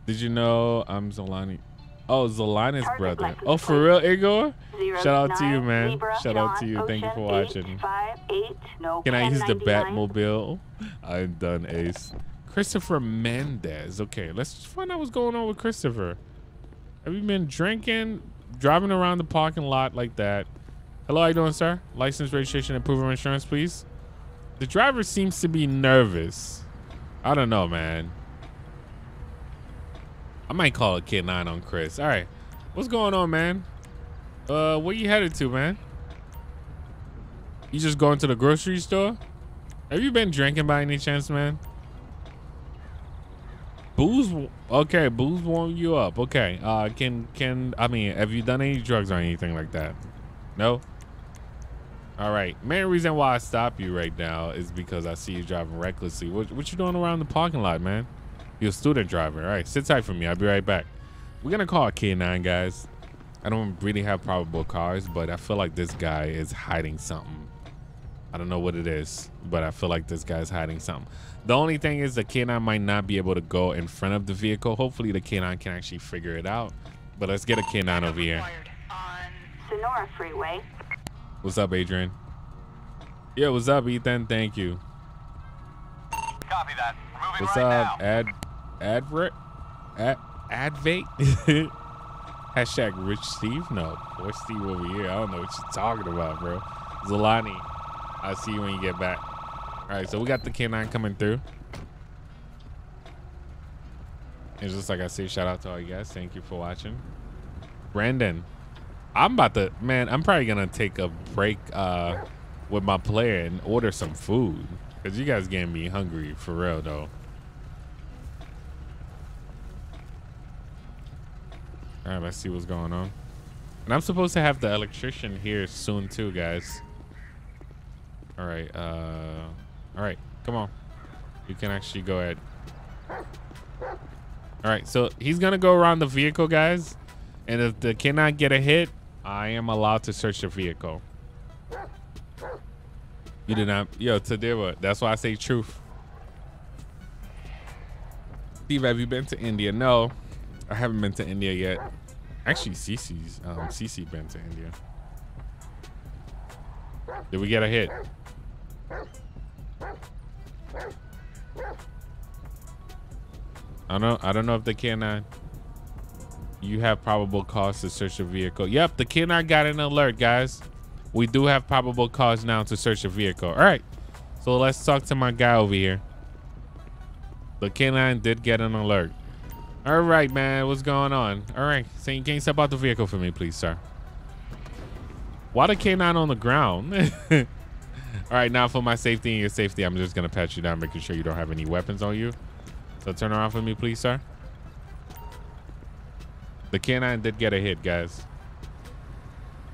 Did you know I'm Zolani? Oh, Zolani's brother. Oh, for real, Igor? Shout out to you, man. Shout out to you. Thank you for watching. Can I use the Batmobile? I'm done, Ace. Christopher Mendez. Okay, let's just find out what's going on with Christopher. Have you been drinking, driving around the parking lot like that? Hello, how you doing, sir? License, registration, and proof of insurance, please. The driver seems to be nervous. I don't know, man. I might call a Kid 9 on Chris. All right, what's going on, man? Where you headed to, man? You just going to the grocery store? Have you been drinking by any chance, man? Booze, okay, booze warm you up. Okay, I mean, have you done any drugs or anything like that? No? All right, main reason why I stop you right now is because I see you driving recklessly. What you doing around the parking lot, man? You're a student driver. All right, sit tight for me. I'll be right back. We're gonna call a K9, guys. I don't really have probable cause, but I feel like this guy is hiding something. I don't know what it is, but I feel like this guy's hiding something. The only thing is the K9 might not be able to go in front of the vehicle. Hopefully the K9 can actually figure it out. But let's get a K9 over here. On Sonora Freeway. What's up, Adrian? Yeah, what's up, Ethan? Thank you. Copy that. Moving what's right up, now. Advate? Hashtag Rich Steve? No, Rich Steve over here. I don't know what you're talking about, bro. Zolani. I'll see you when you get back. All right, so we got the K9 coming through. And just like I say, shout out to all you guys. Thank you for watching. Brandon, I'm about to, man, I'm probably going to take a break with my player and order some food. Because you guys getting me hungry for real, though. All right, let's see what's going on. And I'm supposed to have the electrician here soon, too, guys. All right, come on. You can actually go ahead. All right, so he's gonna go around the vehicle, guys, and if they cannot get a hit, I am allowed to search the vehicle. You did not, yo, Tadewa, that's why I say truth. Steve, have you been to India? No, I haven't been to India yet. Actually, Cece's been to India. Did we get a hit? I don't know if they cannot. You have probable cause to search a vehicle. Yep, the cannot got an alert, guys. We do have probable cause now to search a vehicle. All right, so let's talk to my guy over here. The K9 did get an alert. All right, man, what's going on? All right, so can you step out the vehicle for me, please, sir? Why the K9 on the ground? All right, now for my safety and your safety, I'm just gonna pat you down, making sure you don't have any weapons on you. So turn around for me, please, sir. The K9 did get a hit, guys.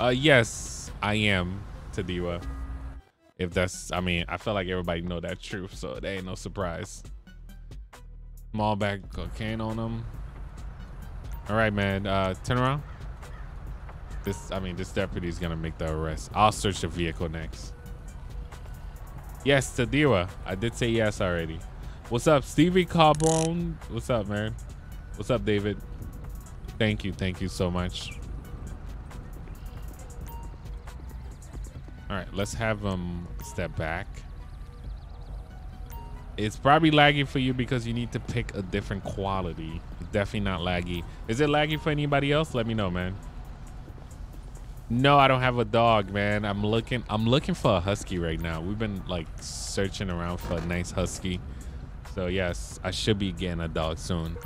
Yes, I am Tadewa. If that's, I mean, I feel like everybody know that truth, so it ain't no surprise. Small bag cocaine on them. All right, man, turn around. This deputy is gonna make the arrest. I'll search the vehicle next. Yes, Tadewa. I did say yes already. What's up, Stevie Carbone? What's up, man? What's up, David? Thank you so much. All right, let's have him step back. It's probably laggy for you because you need to pick a different quality. It's definitely not laggy. Is it laggy for anybody else? Let me know, man. No, I don't have a dog, man. I'm looking for a husky right now. We've been like searching around for a nice husky. So yes, I should be getting a dog soon.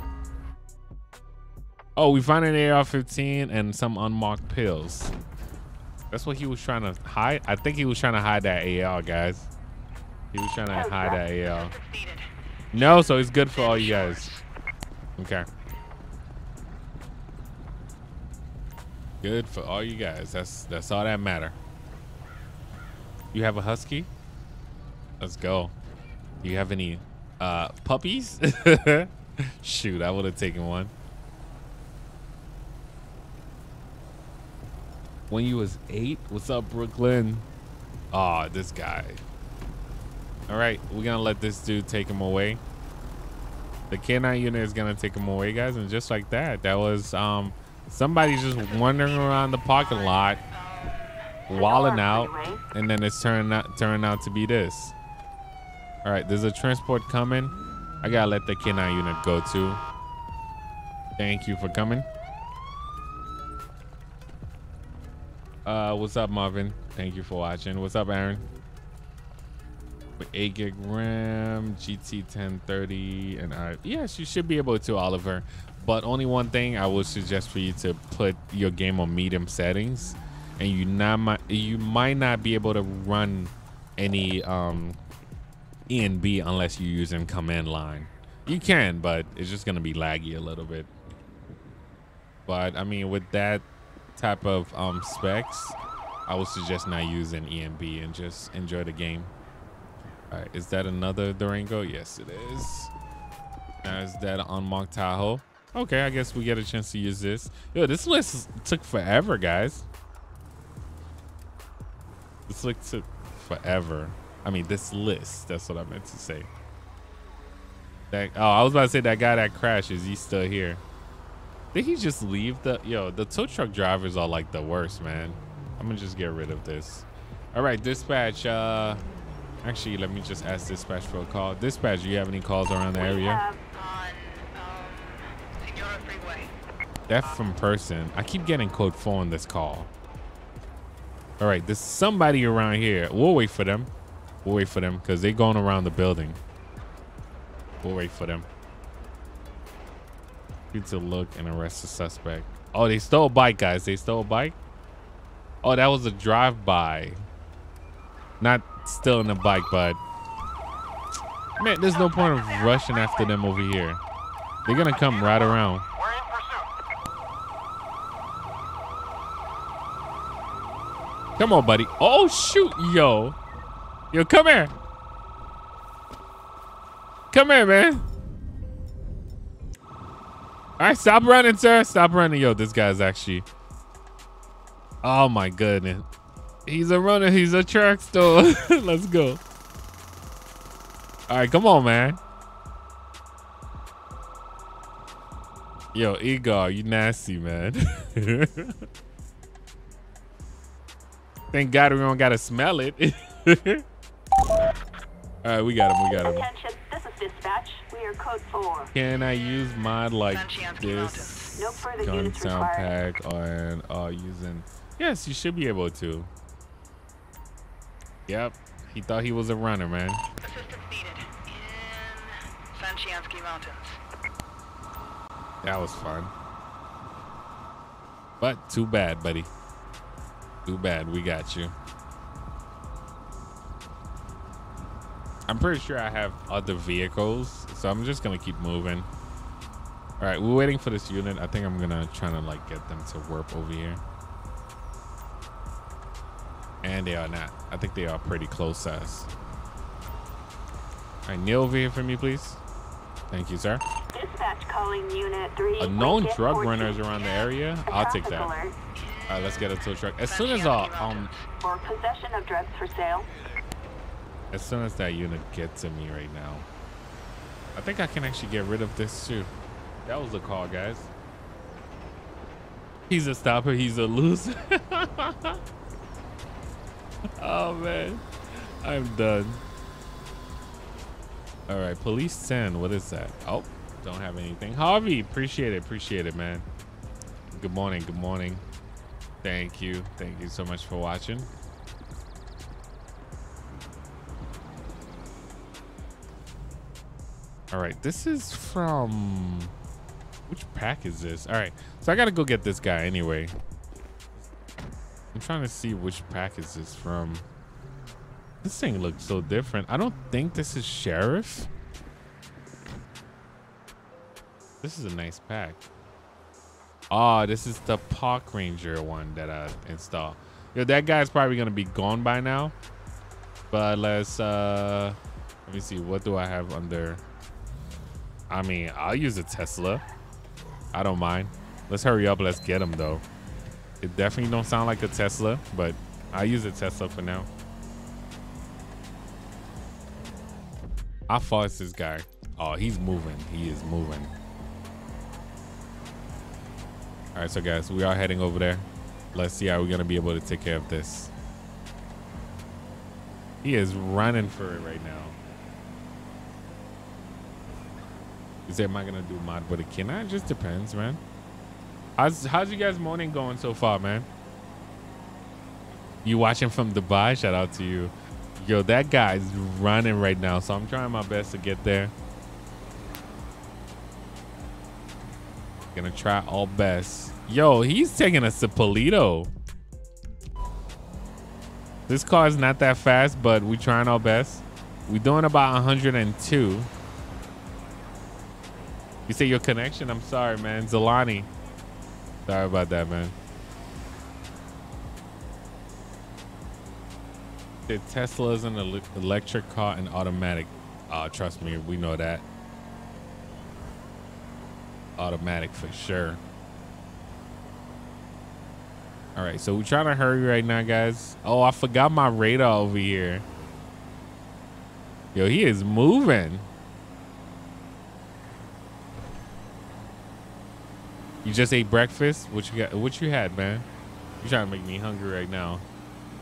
Oh, we found an AR-15 and some unmarked pills. That's what he was trying to hide. I think he was trying to hide that AR, guys. He was trying to hide that AR. No, so it's good for all you guys. Okay. Good for all you guys. That's all that matter. You have a husky? Let's go. Do you have any puppies? Shoot, I would have taken one. When you was 8? What's up, Brooklyn? Aw, oh, this guy. All right, we're gonna let this dude take him away. The K9 unit is gonna take him away, guys, and just like that, that was somebody's just wandering around the parking lot, walling out, and then it's turning out to be this. All right, there's a transport coming. I gotta let the K9 unit go too. Thank you for coming. What's up, Marvin? Thank you for watching. What's up, Aaron? With 8 gig RAM, GT 1030, and yes, you should be able to, Oliver. But only one thing I would suggest for you to put your game on medium settings, and you might not be able to run any ENB unless you're using command line. You can, but it's just gonna be laggy a little bit. But I mean, with that type of specs, I would suggest not using ENB and just enjoy the game. All right, is that another Durango? Yes, it is. Now, is that an unmarked Tahoe? Okay, I guess we get a chance to use this. Yo, this list took forever, guys. This list took forever. I mean, this list, that's what I meant to say. That, oh, I was about to say that guy that crashed, is he still here? Did he just leave the, yo, the tow truck drivers are like the worst, man. I'm gonna just get rid of this. All right, dispatch, actually, let me just ask dispatch for a call. Dispatch, do you have any calls around the area? We have on Sonora Freeway. Death from person. I keep getting code 4 on this call. All right, there's somebody around here. We'll wait for them. We'll wait for them because they're going around the building. We'll wait for them. Need to look and arrest the suspect. Oh, they stole a bike, guys. They stole a bike. Oh, that was a drive-by. Not still in the bike, but man, there's no point of rushing after them over here. They're gonna come right around. We're in pursuit. Come on, buddy. Oh shoot, yo, yo, come here. Come here, man. All right, stop running, sir. Stop running, yo. This guy's actually. Oh my goodness. He's a runner. He's a track store. Let's go. All right, come on, man. Yo, Igor, you nasty, man. Thank God we don't gotta smell it. All right, we got him. We got him. Attention, this is dispatch. We are code 4. Can I use my like this gun sound pack on using? Yes, you should be able to. Yep, he thought he was a runner, man. Assistance needed in Sanchiansky Mountains. That was fun. But too bad, buddy. Too bad, we got you. I'm pretty sure I have other vehicles, so I'm just gonna keep moving. All right, we're waiting for this unit. I think I'm gonna try to like get them to warp over here. And they are not. I think they are pretty close to us. All right, kneel over here for me, please. Thank you, sir. Dispatch calling unit 3. A known drug runner is around the area. I'll take that. Alert. All right, let's get a tow truck. As soon as for possession of drugs for sale. As soon as that unit gets to me right now, I think I can actually get rid of this too. That was the call, guys. He's a stopper. He's a loser. Oh man, I'm done. All right, Police 10, what is that? Oh, don't have anything. Harvey, appreciate it, man. Good morning, good morning. Thank you so much for watching. All right, this is from, which pack is this? All right, so I gotta go get this guy anyway. I'm trying to see which pack is this from. This thing looks so different. I don't think this is Sheriff. This is a nice pack. Oh, this is the Park Ranger one that I installed. Yo, that guy's probably gonna be gone by now. But let's, let me see, what do I have under? I mean, I'll use a Tesla. I don't mind. Let's hurry up. Let's get him, though. It definitely don't sound like a Tesla, but I'll use a Tesla for now. How far is this guy? Oh, he's moving. He is moving. All right, so, guys, we are heading over there. Let's see how we're going to be able to take care of this. He is running for it right now. Is there, am I gonna do mod with a canine? It just depends, man. How's you guys morning going so far, man? You watching from Dubai? Shout out to you. Yo, that guy's running right now, so I'm trying my best to get there. Gonna try all best. Yo, he's taking us to Polito. This car is not that fast, but we trying our best. We doing about 102. You say your connection? I'm sorry, man. Zelani. Sorry about that, man. The Tesla is an electric car and automatic. Trust me, we know that. Automatic for sure. All right, so we're trying to hurry right now, guys. Oh, I forgot my radar over here. Yo, he is moving. You just ate breakfast? What you got? What you had, man? You're trying to make me hungry right now.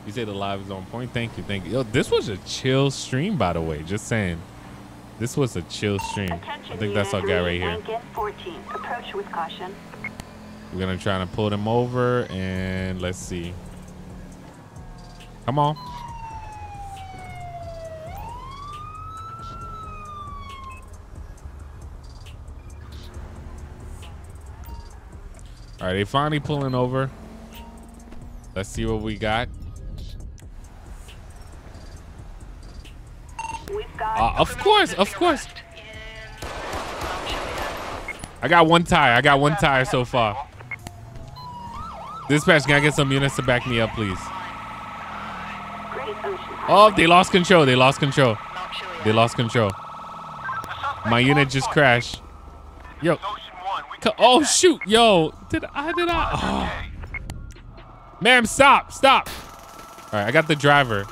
You say the live is on point. Thank you, thank you. Yo, this was a chill stream, by the way. Just saying, this was a chill stream. Attention, I think that's our guy right here. 14. Approach with caution. We're gonna try to pull them over and let's see. Come on. All right, they finally pulling over. Let's see what we got. Of course. I got one tire so far. Dispatch, can I get some units to back me up, please? Oh, they lost control. My unit just crashed. Yo. Oh shoot, yo, did I? Oh. Ma'am, stop. All right, I got the driver.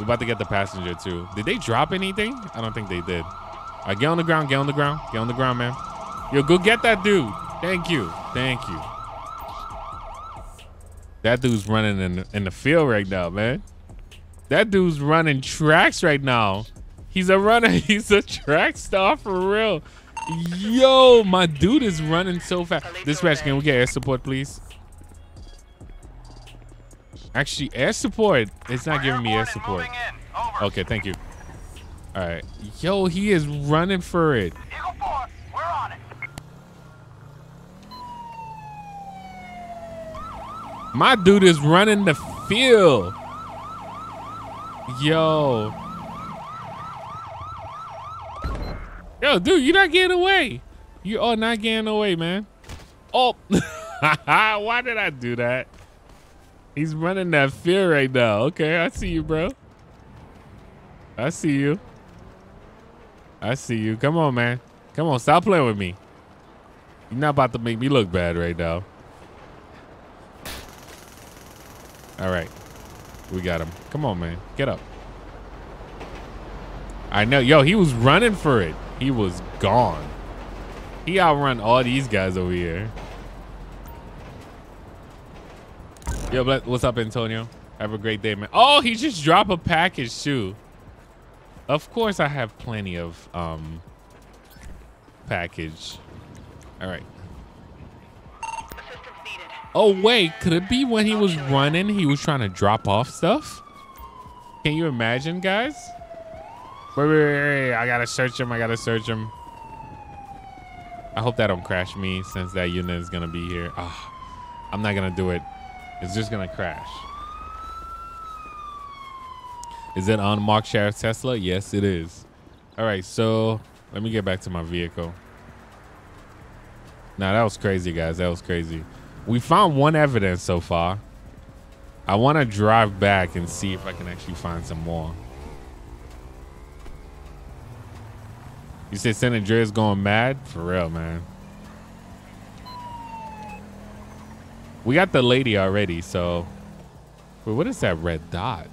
We're about to get the passenger too. Did they drop anything? I don't think they did. All right, get on the ground, ma'am. Yo, go get that dude. Thank you. That dude's running in the field right now, man. That dude's running tracks right now. He's a runner, he's a track star for real. Yo, my dude is running so fast. Dispatch, can we get air support, please? Actually, air support. It's not giving me air support. Okay, thank you. All right. Yo, he is running for it. My dude is running the field. Yo. Yo, dude, you're not getting away. You are not getting away, man. Oh, why did I do that? He's running that fear right now. Okay, I see you, bro. I see you. Come on, man. Come on, stop playing with me. You're not about to make me look bad right now. All right, we got him. Come on, man. Get up. I know. Yo, he was running for it. He was gone. He outrun all these guys over here. Yo, what's up, Antonio? Have a great day, man. Oh, he just dropped a package too. Of course I have plenty of package. All right. Oh, wait, could it be when he was running, he was trying to drop off stuff? Can you imagine, guys? Wait, wait, wait, wait. I gotta search him. I gotta search him. I hope that don't crash me since that unit is gonna be here. Oh, I'm not gonna do it. It's just gonna crash. Is it on Mark Sheriff Tesla? Yes, it is. All right, so let me get back to my vehicle. Nah, that was crazy, guys. That was crazy. We found one evidence so far. I want to drive back and see if I can actually find some more. You said San Andreas going mad? For real, man. We got the lady already, so... Wait, what is that red dot?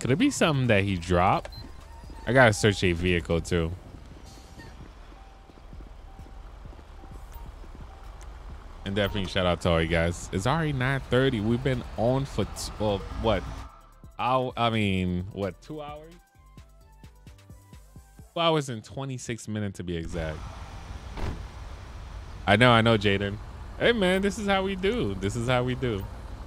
Could it be something that he dropped? I gotta search a vehicle too. And definitely shout out to all you guys. It's already 9:30. We've been on for what? I mean, what? 2 hours? 2 hours and 26 minutes to be exact. I know, Jaden. Hey man, this is how we do. This is how we do.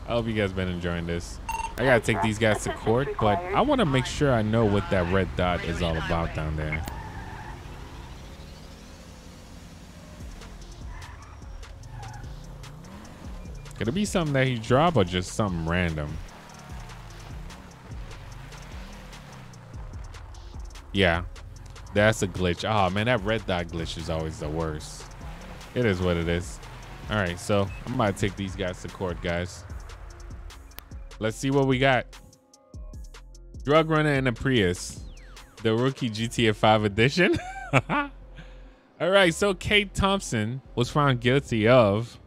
I hope you guys been enjoying this. I gotta take these guys to court, but I want to make sure I know what that red dot is all about down there. Could it be something that he dropped or just something random? Yeah, that's a glitch. Oh man, that red dot glitch is always the worst. It is what it is. All right, so I'm about to take these guys to court, guys. Let's see what we got. Drug runner in a Prius, the rookie GTA 5 edition. All right, so Kate Thompson was found guilty of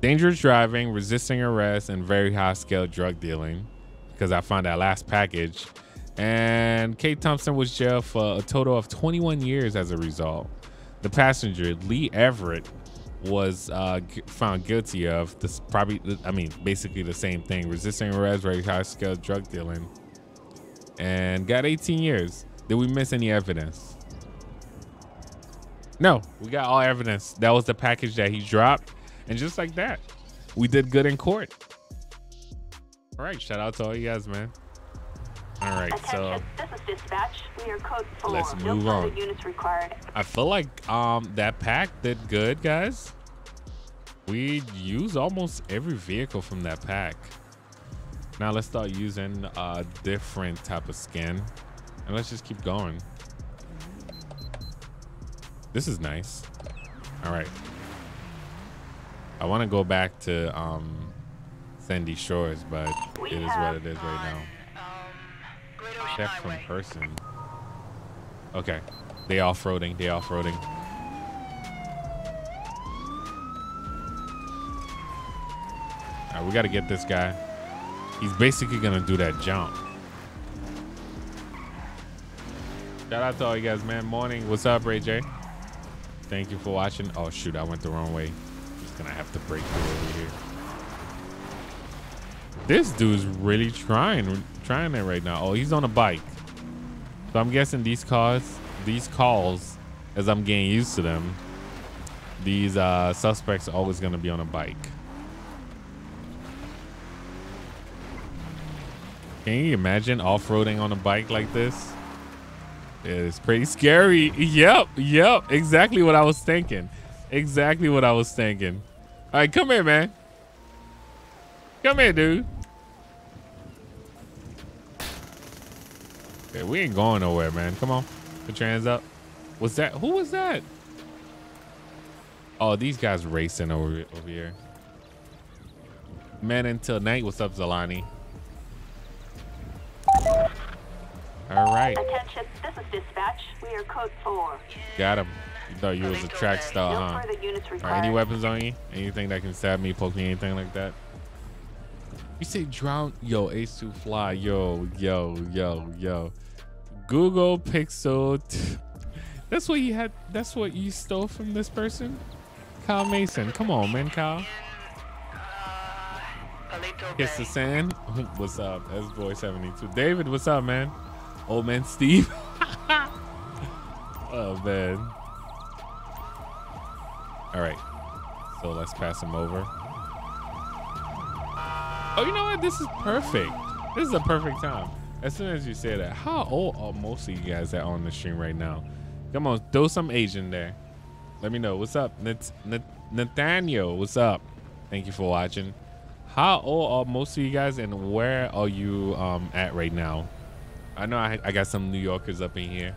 dangerous driving, resisting arrest, and very high-scale drug dealing, because I found that last package. And Kate Thompson was jailed for a total of 21 years as a result. The passenger, Lee Everett, was found guilty of this, basically the same thing, resisting arrest, very high scale drug dealing, and got 18 years. Did we miss any evidence? No, we got all evidence. That was the package that he dropped. And just like that, we did good in court. All right, shout out to all you guys, man. All right, so this is dispatch. We are code 4. Let's move on. Units required. I feel like that pack did good, guys. We use almost every vehicle from that pack. Now let's start using a different type of skin, and let's just keep going. This is nice. All right, I want to go back to Sandy Shores, but it is what it is right now. Check from person. Okay, they off-roading, they off-roading. All right, we gotta get this guy. He's basically gonna do that jump. Shout out to all you guys, man. Morning, what's up, Ray J? Thank you for watching. Oh shoot, I went the wrong way. I'm just gonna have to break through over here. This dude's really trying it right now. Oh, he's on a bike. So I'm guessing these calls, as I'm getting used to them, these suspects are always gonna be on a bike. Can you imagine off-roading on a bike like this? It's pretty scary. Yep, exactly what I was thinking. Exactly what I was thinking. All right, come here, man. Come here, dude. Yeah, we ain't going nowhere, man. Come on. Put your hands up. What's that? Who was that? Oh, these guys racing over here. Man until night. What's up, Zalani? All right. Attention. This is dispatch. We are code 4. Got him. You thought you was a track star, huh? All right, any weapons on you? Anything that can stab me, poke me, anything like that? You say drown, yo, Asu fly, yo. Google Pixel. That's what you had. That's what you stole from this person, Kyle Mason. Come on, man, Kyle. Kiss the sand. What's up, S Boy 72. David, what's up, man? Old man Steve. Oh, man. All right. So let's pass him over. Oh, you know what? This is perfect. This is a perfect time. As soon as you say that, how old are most of you guys that are on the stream right now? Come on, throw some age in there. Let me know. What's up? Nathaniel, what's up? Thank you for watching. How old are most of you guys and where are you at right now? I know I got some New Yorkers up in here.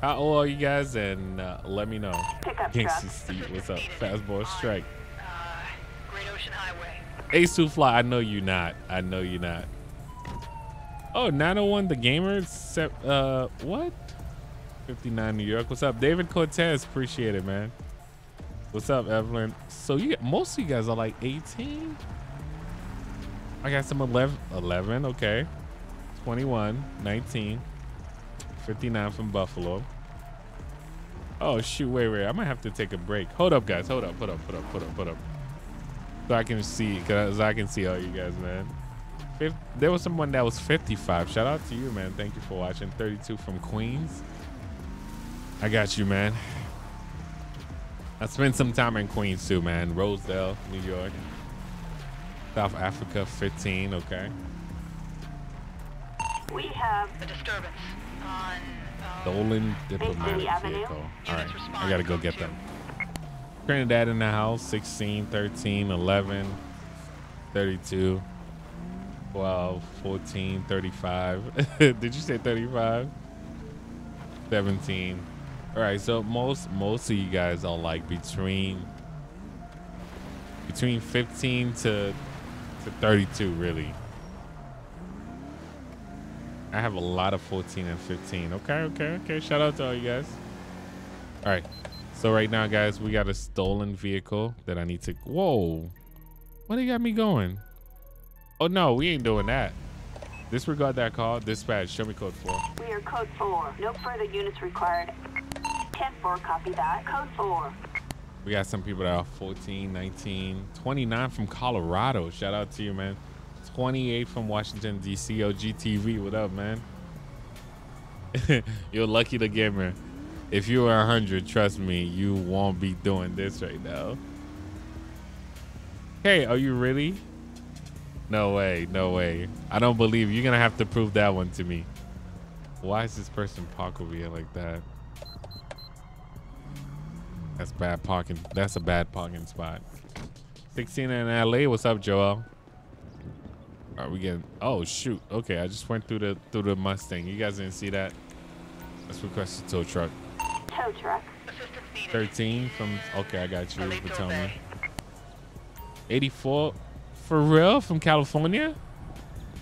How old are you guys? And let me know. Gangsta Steve, what's up? Fastball Strike. Great Ocean Highway. Ace2 Fly, I know you not. I know you not. Oh, 901 The Gamer. What? 59 New York. What's up? David Cortez, appreciate it, man. What's up, Evelyn? So you most of you guys are like 18. I got some 11, okay. 21, 19, 59 from Buffalo. Oh shoot, wait, I might have to take a break. Hold up, guys, hold up. So I can see all you guys, man. There was someone that was 55. Shout out to you, man. Thank you for watching. 32 from Queens. I got you, man. I spent some time in Queens too, man. Rosedale, New York. South Africa, 15, okay. We have a disturbance on Dolan Diplomatic Vehicle. All right, I gotta go get them. Trinidad in the house, 16, 13, 11, 32, 12, 14, 35. Did you say 35? 17. All right, so most of you guys are like between 15 to 32, really. I have a lot of 14 and 15. Okay. Shout out to all you guys. All right. So right now, guys, we got a stolen vehicle that I need to. Whoa. What do you got me going? Oh, no, we ain't doing that. Disregard that call. Dispatch, show me code 4. We are code 4. No further units required. 10-4, copy that. Code 4. We got some people that are 14, 19, 29 from Colorado. Shout out to you, man. 28 from Washington, D.C. OGTV, what up, man? You're lucky the gamer. If you were 100, trust me, you won't be doing this right now. Hey, are you really? No way, no way. I don't believe you're going to have to prove that one to me. Why is this person parked over here like that? That's bad parking. That's a bad parking spot. 16 in LA. What's up, Joel? Are we getting? Oh shoot. Okay, I just went through the Mustang. You guys didn't see that? Let's request a tow truck. Tow truck. 13 from. Okay, I got you. Tell me. 84 for real from California?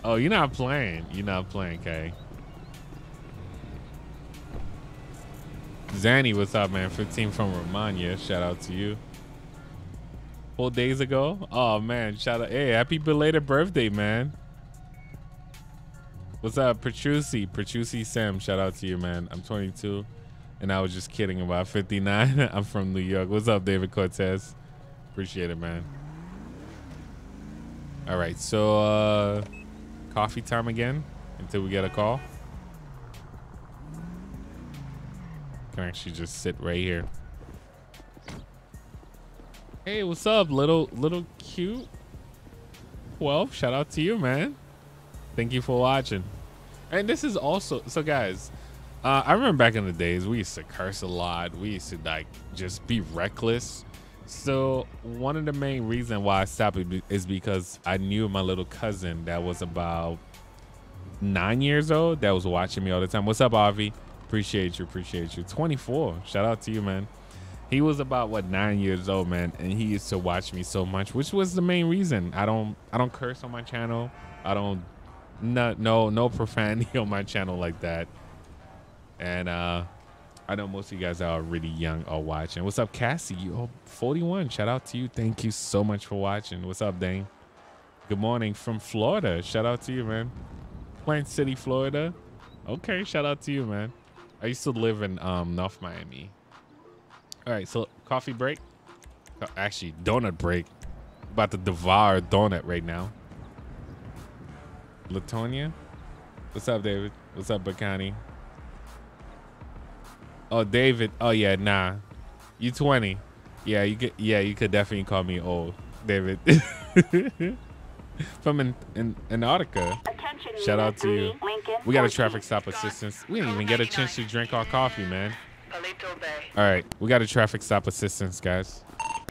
Oh, you're not playing. You're not playing, Kay. Zanny, what's up, man? 15 from Romagna. Shout out to you. 4 days ago. Oh, man. Shout out. Hey, happy belated birthday, man. What's up, Petrucci? Petrucci Sam. Shout out to you, man. I'm 22, and I was just kidding about 59. I'm from New York. What's up, David Cortez? Appreciate it, man. All right. So, coffee time again until we get a call. Can actually just sit right here. Hey, what's up, little cute 12? Shout out to you, man. Thank you for watching. And this is also so, guys. I remember back in the days we used to curse a lot. We used to like just be reckless. So one of the main reasons why I stopped it is because I knew my little cousin that was about 9 years old that was watching me all the time. What's up, Avi? Appreciate you. 24. Shout out to you, man. He was about what, 9 years old, man, and he used to watch me so much, which was the main reason. I don't curse on my channel. I don't no profanity on my channel like that. And I know most of you guys that are really young are watching. What's up, Cassie? You 41. Shout out to you. Thank you so much for watching. What's up, Dane? Good morning from Florida. Shout out to you, man. Plant City, Florida. Okay, shout out to you, man. I used to live in North Miami. All right, so coffee break. Actually, donut break. About to devour a donut right now. Latonia, What's up, David? What's up, Bacani? Oh, David. Oh yeah, nah. You 20. Yeah, you could. Yeah, you could definitely call me old, David. From Antarctica. Shout out to you. We got a traffic stop assistance. We didn't even get a chance to drink our coffee, man. Polito Bay. All right, we got a traffic stop assistance, guys.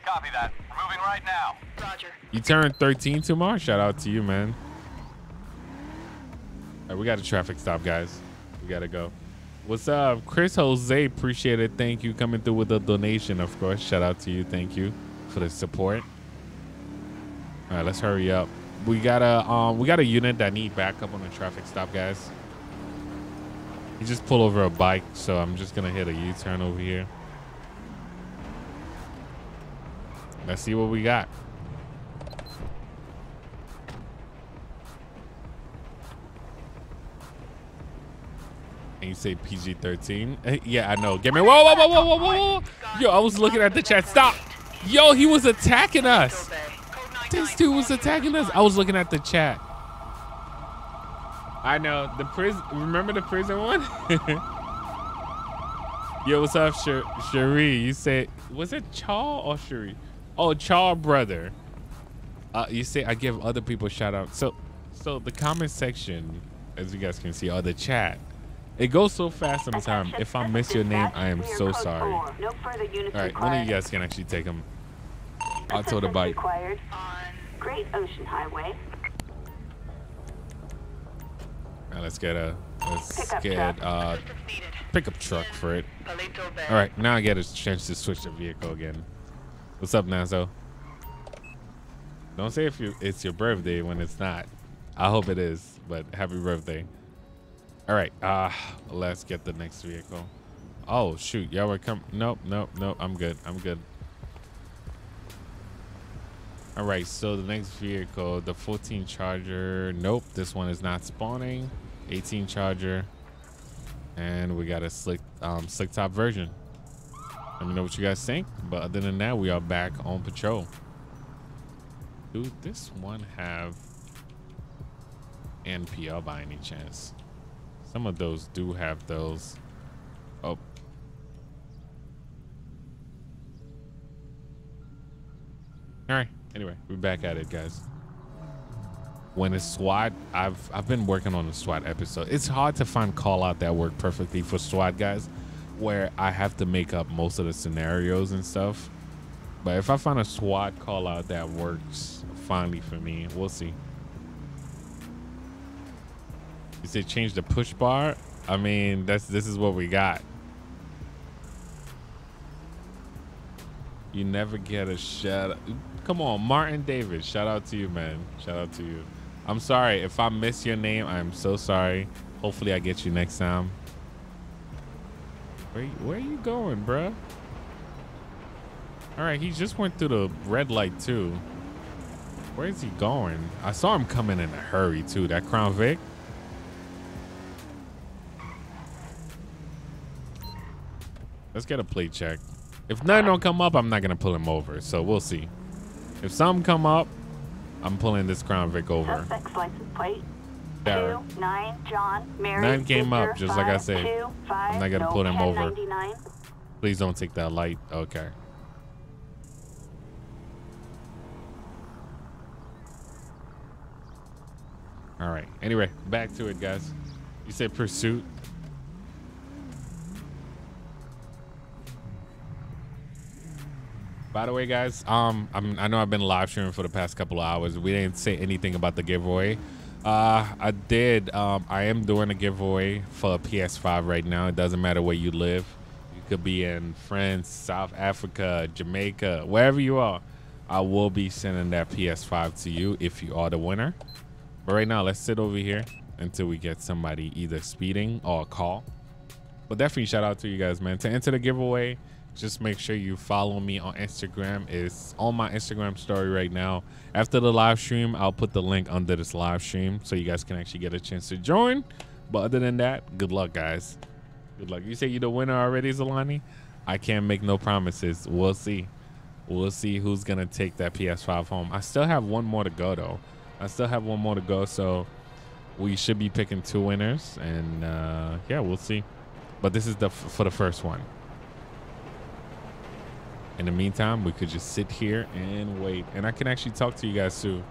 Copy that. Moving right now. Roger. You turned 13 tomorrow. Shout out to you, man. All right, we got a traffic stop, guys. We gotta go. What's up, Chris Jose? Appreciate it. Thank you coming through with a donation, of course. Shout out to you. Thank you for the support. All right, let's hurry up. We got a unit that need backup on the traffic stop, guys. He just pulled over a bike, so I'm just gonna hit a U-turn over here. Let's see what we got. And you say PG-13? Yeah, I know. Get me. Whoa, whoa, whoa, whoa, whoa, whoa, whoa. Yo, I was looking at the chat. Stop. Yo, he was attacking us. This dude was attacking us. I was looking at the chat. I know the prison. Remember the prison one? Yo, what's up, Cherie? You said, was it Chaw or Cherie? Oh, Chaw brother. You say I give other people shout out. So the comment section, as you guys can see, or the chat, it goes so fast sometimes. If I miss your name, I am so sorry. All right, one of you guys can actually take them. I'll tow the bike. On Great Ocean Highway. Now let's get a pickup truck for it. All right, now I get a chance to switch the vehicle again. What's up, Nazo? Don't say if it's your birthday when it's not. I hope it is, but happy birthday. All right, let's get the next vehicle. Oh shoot, y'all were coming. Nope, nope, nope. I'm good. I'm good. All right, so the next vehicle, the 14 Charger. Nope, this one is not spawning. 18 Charger, and we got a slick top version. Let me know what you guys think. But other than that, we are back on patrol. Do this one have NPL by any chance? Some of those do have those. Oh. All right. Anyway, we're back at it, guys. When it's SWAT, I've been working on a SWAT episode. It's hard to find call out that work perfectly for SWAT, guys, where I have to make up most of the scenarios and stuff. But if I find a SWAT call out that works finally for me, we'll see. You said change the push bar? I mean, this is what we got. You never get a shout out. Come on, Martin Davis. Shout out to you, man. Shout out to you. I'm sorry. If I miss your name, I'm so sorry. Hopefully I get you next time. Where are you going, bruh? All right, he just went through the red light too. Where is he going? I saw him coming in a hurry too. That Crown Vic. Let's get a plate check. If none don't come up, I'm not gonna pull him over. So we'll see. If some come up, I'm pulling this Crown Vic over. License plate. 29 John Mary. None came up, just like I said. I'm not gonna pull him over. Please don't take that light. Okay. All right. Anyway, back to it, guys. You said pursuit. By the way, guys, I know I've been live streaming for the past couple of hours. We didn't say anything about the giveaway. I am doing a giveaway for a PS5 right now. It doesn't matter where you live. You could be in France, South Africa, Jamaica, wherever you are. I will be sending that PS5 to you if you are the winner. But right now, let's sit over here until we get somebody either speeding or a call. But definitely shout out to you guys, man. To enter the giveaway, just make sure you follow me on Instagram. It's on my Instagram story right now. After the live stream, I'll put the link under this live stream so you guys can actually get a chance to join. But other than that, good luck, guys. Good luck. You say you're the winner already, Zelani? I can't make no promises. We'll see. We'll see who's going to take that PS5 home. I still have one more to go, though. I still have one more to go. So We should be picking two winners, and yeah, we'll see. But this is for the first one. In the meantime, we could just sit here and wait. And I can actually talk to you guys too.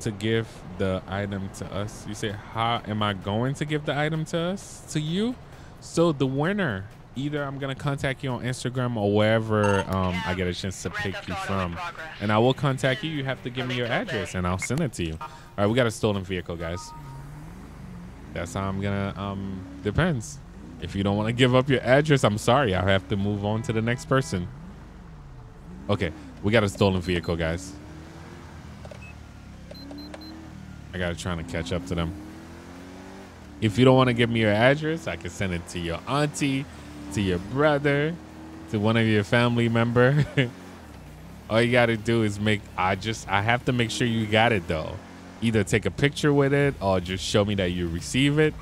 To give the item to us. You say, how am I going to give the item to us? To you? So the winner, either I'm going to contact you on Instagram or wherever I get a chance to pick you from. And I will contact you. You have to give me your address and I'll send it to you. All right, we got a stolen vehicle, guys. That's how I'm going to, depends. If you don't want to give up your address, I'm sorry. I'll have to move on to the next person. Okay, we got a stolen vehicle, guys. I got to try to catch up to them. If you don't want to give me your address, I can send it to your auntie, to your brother, to one of your family member. All you got to do is make, I have to make sure you got it though. Either take a picture with it or just show me that you receive it.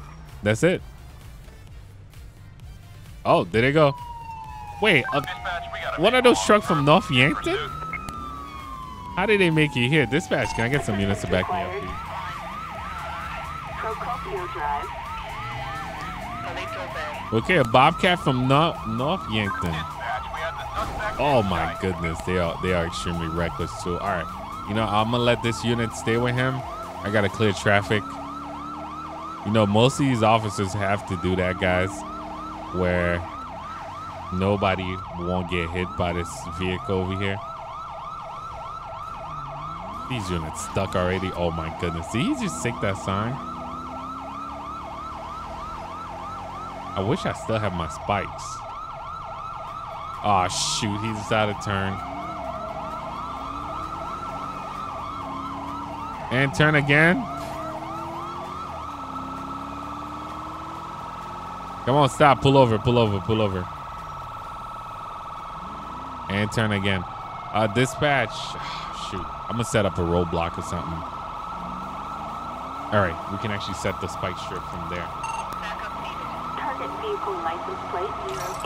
That's it. Oh, there they go. Wait, one of those trucks from North Yankton? How did they make you here? Dispatch, can I get some units to back me up, please? Okay, a Bobcat from North Yankton. Oh my goodness, they are extremely reckless too. All right, you know, I'm gonna let this unit stay with him. I gotta clear traffic. You know, most of these officers have to do that, guys, where nobody won't get hit by this vehicle over here. These units stuck already. Oh my goodness. Did he just take that sign? I wish I still had my spikes. Oh shoot, he decided to turn. And turn again. Come on, stop. Pull over, pull over, pull over. And turn again. Dispatch. Shoot. I'm going to set up a roadblock or something. All right. We can actually set the spike strip from there. Target vehicle license plate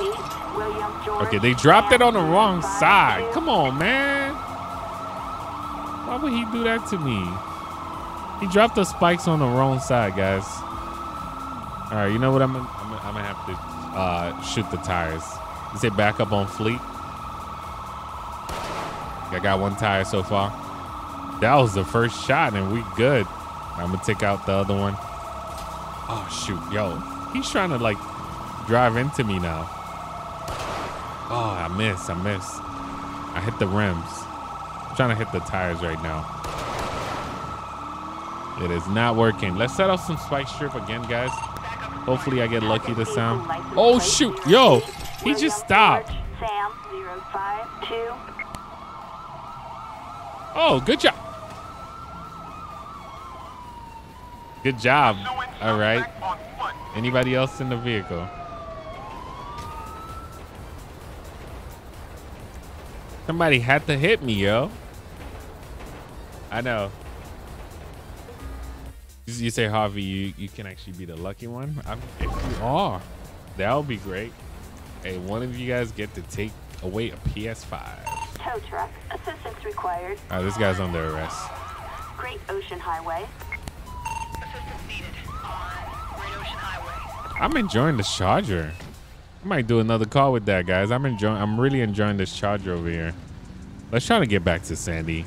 08, William George. Okay, they dropped it on the wrong side. Come on, man. Why would he do that to me? He dropped the spikes on the wrong side, guys. All right. You know what? I'm gonna have to shoot the tires. Is it back up on fleet? I got one tire so far. That was the first shot and we good. I'm gonna take out the other one. Oh shoot, yo. He's trying to like drive into me now. Oh, I missed. I hit the rims. I'm trying to hit the tires right now. It is not working. Let's set up some spike strip again, guys. Hopefully I get lucky this time. Oh shoot, yo, he just stopped. Oh, good job. Good job. All right. Anybody else in the vehicle? Somebody had to hit me, yo. I know. You say, Harvey, you can actually be the lucky one. If you are, that would be great. Hey, one of you guys get to take away a PS5. Tow truck, assistance required. All right, this guy's under arrest. Great Ocean Highway. Assistance needed on Great Ocean Highway. I'm enjoying this Charger. I might do another call with that, guys. I'm really enjoying this Charger over here. Let's try to get back to Sandy.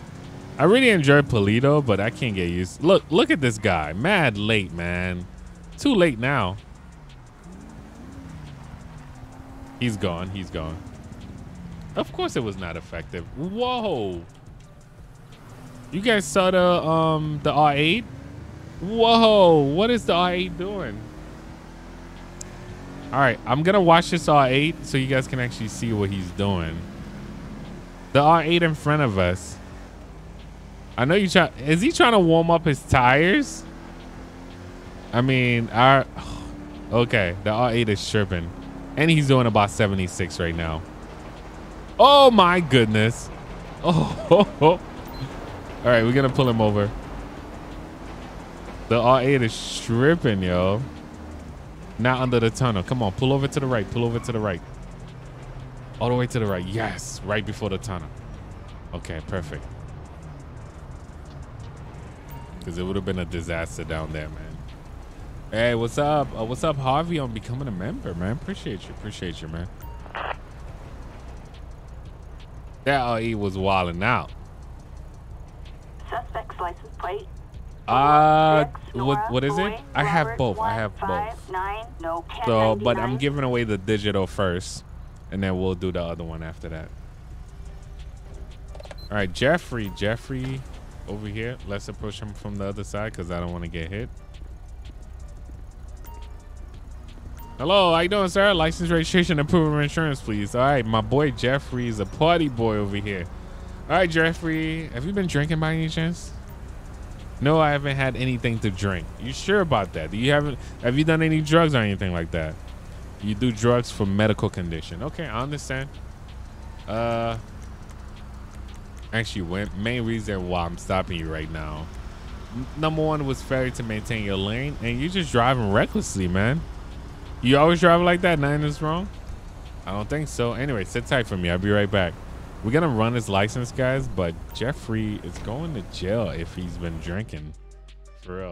I really enjoy Polito, but I can't get used. Look at this guy. Mad late, man. Too late now. He's gone. He's gone. Of course it was not effective. Whoa. You guys saw the R8? Whoa. What is the R8 doing? All right. I'm going to watch this R8 so you guys can actually see what he's doing. The R8 in front of us. I know you try. Is he trying to warm up his tires? I mean, okay. The R8 is tripping, and he's doing about 76 right now. Oh my goodness! Oh, all right. We're gonna pull him over. The R8 is tripping, yo. Not under the tunnel. Come on, pull over to the right. Pull over to the right. All the way to the right. Yes, right before the tunnel. Okay, perfect. because it would have been a disaster down there, man. Hey, what's up? What's up, Harvey, on becoming a member, man? Appreciate you, man. That RE was wilding out. Suspect's license plate. What is it? I have both. I have both. So, but I'm giving away the digital first, and then we'll do the other one after that. All right, Jeffrey over here. Let's approach him from the other side because I don't want to get hit. Hello, how you doing, sir? License, registration, and proof of insurance, please. All right, my boy Jeffrey is a party boy over here. All right, Jeffrey, have you been drinking by any chance? No, I haven't had anything to drink. You sure about that? Have you done any drugs or anything like that? You do drugs for medical condition. Okay, I understand. Actually, main reason why I'm stopping you right now. Number 1 was failure to maintain your lane, and you're just driving recklessly, man. You always drive like that? Nothing is wrong? I don't think so. Anyway, sit tight for me. I'll be right back. We're going to run his license, guys, but Jeffrey is going to jail if he's been drinking. For real.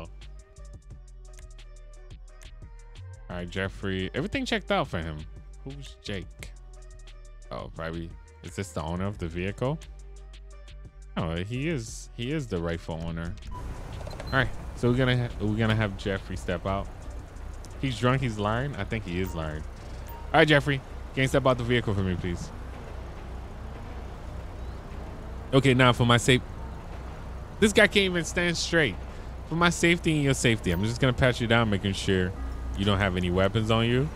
All right, Jeffrey. Everything checked out for him. Who's Jake? Oh, probably. Is this the owner of the vehicle? Oh, he is the rightful owner. All right, so we're gonna have Jeffrey step out. He's drunk. He's lying. I think he is lying. All right, Jeffrey, can you step out the vehicle for me, please? Okay, now for my safety. This guy can't even stand straight. For my safety and your safety, I'm just gonna pat you down, making sure you don't have any weapons on you.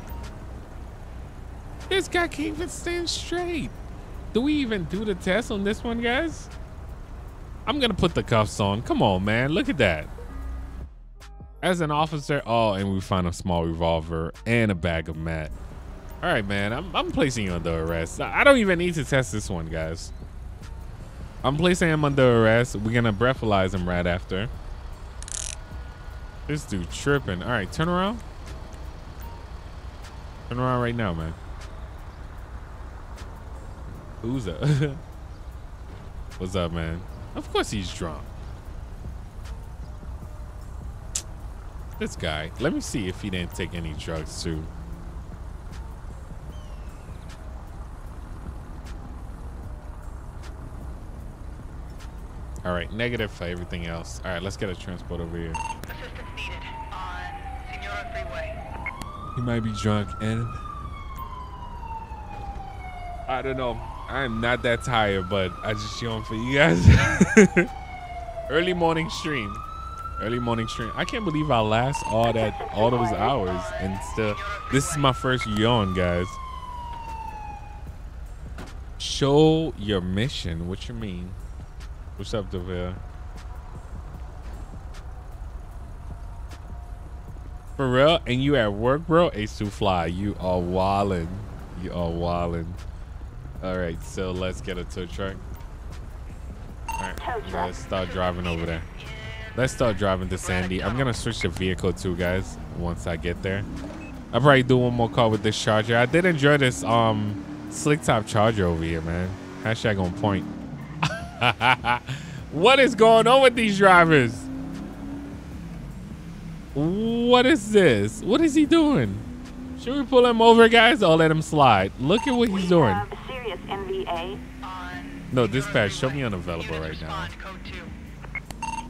This guy can't even stand straight. Do we even do the test on this one, guys? I'm gonna put the cuffs on. Come on, man. Look at that. As an officer, oh, and we find a small revolver and a bag of mat. All right, man, I'm placing you under arrest. I don't even need to test this one, guys. I'm placing him under arrest. We're gonna breathalyze him right after. This dude tripping. All right, turn around. Turn around right now, man. Ooza. What's up, man? Of course he's drunk. This guy. Let me see if he didn't take any drugs too. All right, negative for everything else. All right, let's get a transport over here. Assistance needed on Sonora Freeway. He might be drunk and I don't know. I'm not that tired, but I just yawn for you guys. Early morning stream. Early morning stream. I can't believe I last all those hours and still. This is my first yawn, guys. Show your mission. What you mean? What's up, DeVille? For real? And you at work, bro? Ace to fly. You are wildin'. You are wildin'. All right, so let's get a tow truck. All right, let's start driving over there. Let's start driving to Sandy. I'm gonna switch the vehicle too, guys, once I get there. I'll probably do one more call with this Charger. I did enjoy this slick top Charger over here, man. Hashtag on point. What is going on with these drivers? What is this? What is he doing? Should we pull him over, guys, or let him slide? Look at what he's doing. Serious NVA. No, dispatch, show me unavailable right now.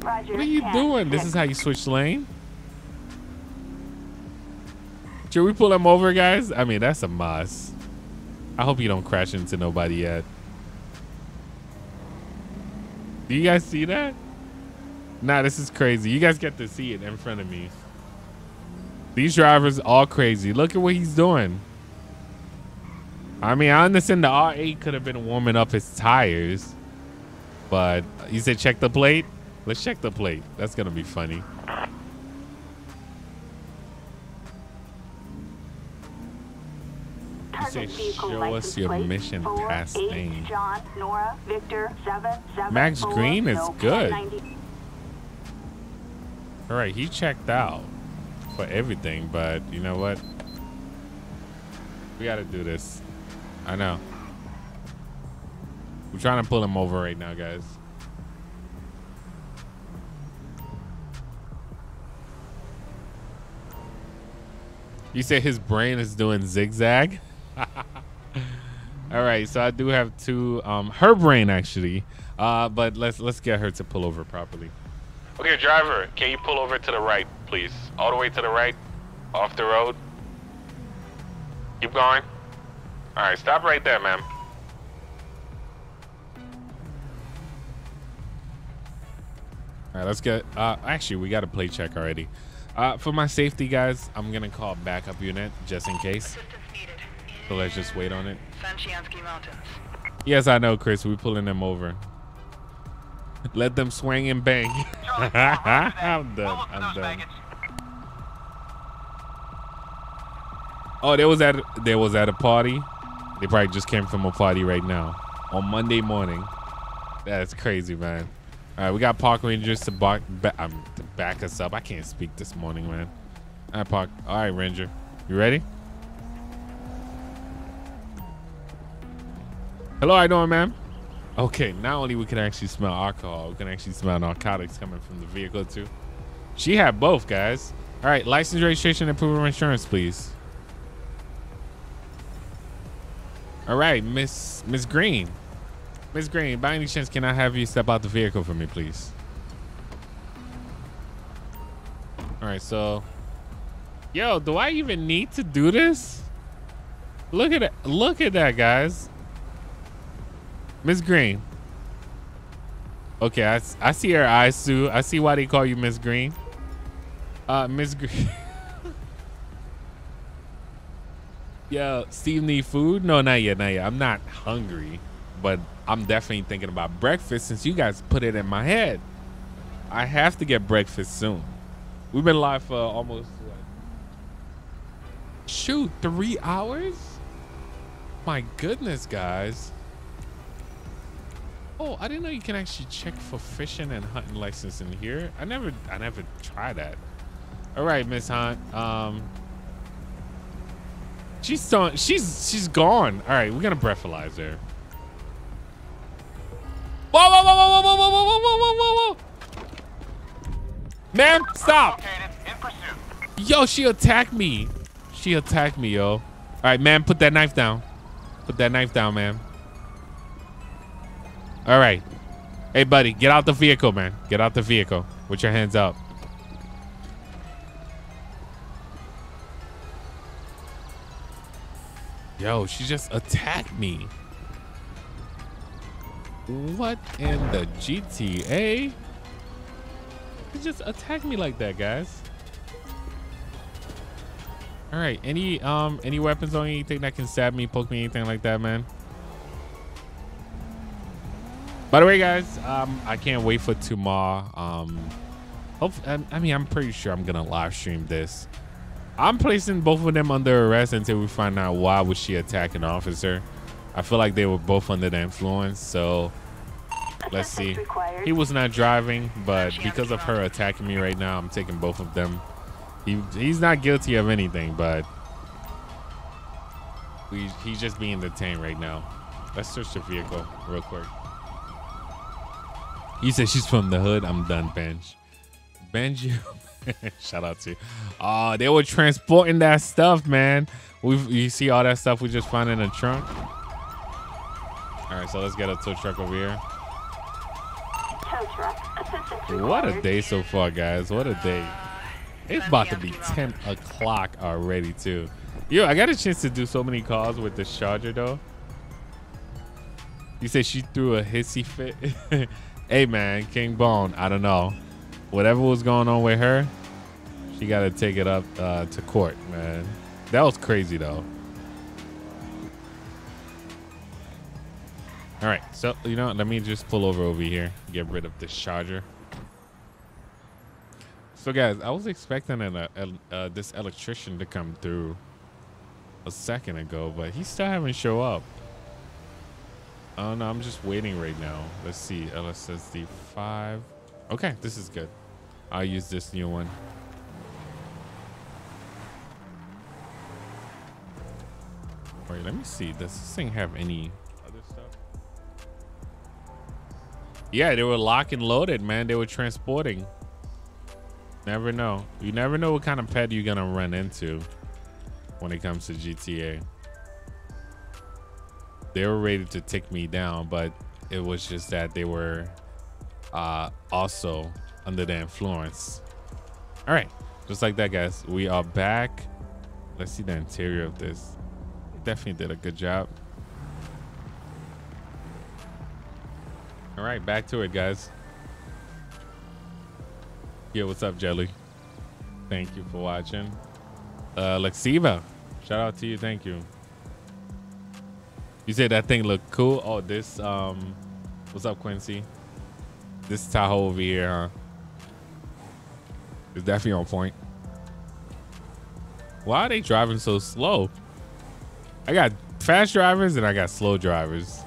Roger, what are you doing? This is how you switch lane? Should we pull him over, guys? I mean, that's a must. I hope you don't crash into nobody yet. Do you guys see that? Nah, this is crazy. You guys get to see it in front of me. These drivers all crazy. Look at what he's doing. I mean, I understand the R8 could have been warming up his tires, but you said check the plate? Let's check the plate. That's gonna be funny. You say show us your mission past thing. Max Green is good. All right, he checked out for everything, but you know what? We gotta do this. I know. We're trying to pull him over right now, guys. You say his brain is doing zigzag? All right, so I do have two. Her brain actually, but let's get her to pull over properly. Okay, driver, can you pull over to the right, please? All the way to the right, off the road. Keep going. All right, stop right there, ma'am. All right, let's get. Actually, we got a plate check already. For my safety, guys, I'm gonna call backup unit just in case. So let's just wait on it. Yes, I know, Chris. We're pulling them over. Let them swing and bang. I'm done. I'm done. Oh, they was at a party. They probably just came from a party right now on Monday morning. That's crazy, man. All right, we got park rangers to back us up. I can't speak this morning, man. All right, park. All right, ranger. You ready? Hello, how you doing, ma'am? Okay, not only we can actually smell alcohol, we can actually smell narcotics coming from the vehicle too. She had both, guys. All right, license, registration, and proof of insurance, please. All right, Miss Green. Miss Green, by any chance, can I have you step out the vehicle for me, please? All right, so, yo, do I even need to do this? Look at it. Look at that, guys. Miss Green. Okay, I see her eyes too. I see why they call you Miss Green. Miss Green. Yo, Steve need food? No, not yet, not yet. I'm not hungry, but I'm definitely thinking about breakfast since you guys put it in my head. I have to get breakfast soon. We've been live for almost, what? Shoot, 3 hours? My goodness, guys. Oh, I didn't know you can actually check for fishing and hunting license in here. I never tried that. All right, Miss Hunt. She's gone. All right, we're gonna breathalyze her. Whoa, whoa, whoa, whoa, whoa, whoa, whoa, whoa, whoa, whoa! Ma'am, stop! Yo, she attacked me. She attacked me, yo. All right, ma'am, put that knife down. Put that knife down, ma'am. All right. Hey, buddy, get out the vehicle, man. Get out the vehicle with your hands up. Yo, she just attacked me. What in the GTA? She just attacked me like that, guys. All right. Any weapons on anything that can stab me, poke me, anything like that, man? By the way, guys, I can't wait for tomorrow. I mean, I'm pretty sure I'm going to live stream this. I'm placing both of them under arrest until we find out why was she attacking an officer. I feel like they were both under the influence, so let's see. He was not driving, but because of her attacking me right now, I'm taking both of them. He's not guilty of anything, but he's just being detained right now. Let's search the vehicle real quick. You said she's from the hood. I'm done, Benji. Shout out to you. They were transporting that stuff, man. You see all that stuff we just found in the trunk? All right, so let's get a tow truck over here. Tow truck. What a day so far, guys. What a day. It's about to be 10 o'clock already, too. Yo, I got a chance to do so many calls with this charger, though. You said she threw a hissy fit. Hey, man, King Bone, I don't know. Whatever was going on with her, she got to take it up to court, man. That was crazy, though. All right. So, you know, let me just pull over here. Get rid of this charger. So, guys, I was expecting this electrician to come through a second ago, but he still haven't show up. Oh, no, I'm just waiting right now. Let's see. LSSD5. Okay, this is good. I'll use this new one. Wait, let me see. Does this thing have any other stuff? Yeah, they were locked and loaded, man. They were transporting. Never know. You never know what kind of pet you're going to run into. when it comes to GTA. They were ready to take me down, but it was just that they were also under the influence. All right, just like that, guys, we are back. Let's see the interior of this. Definitely did a good job. All right, back to it, guys. Yo, what's up, Jelly? Thank you for watching. Lexiva, shout out to you. Thank you. You said that thing looked cool. Oh, this what's up, Quincy? This Tahoe over here, huh? It's definitely on point. Why are they driving so slow? I got fast drivers and I got slow drivers.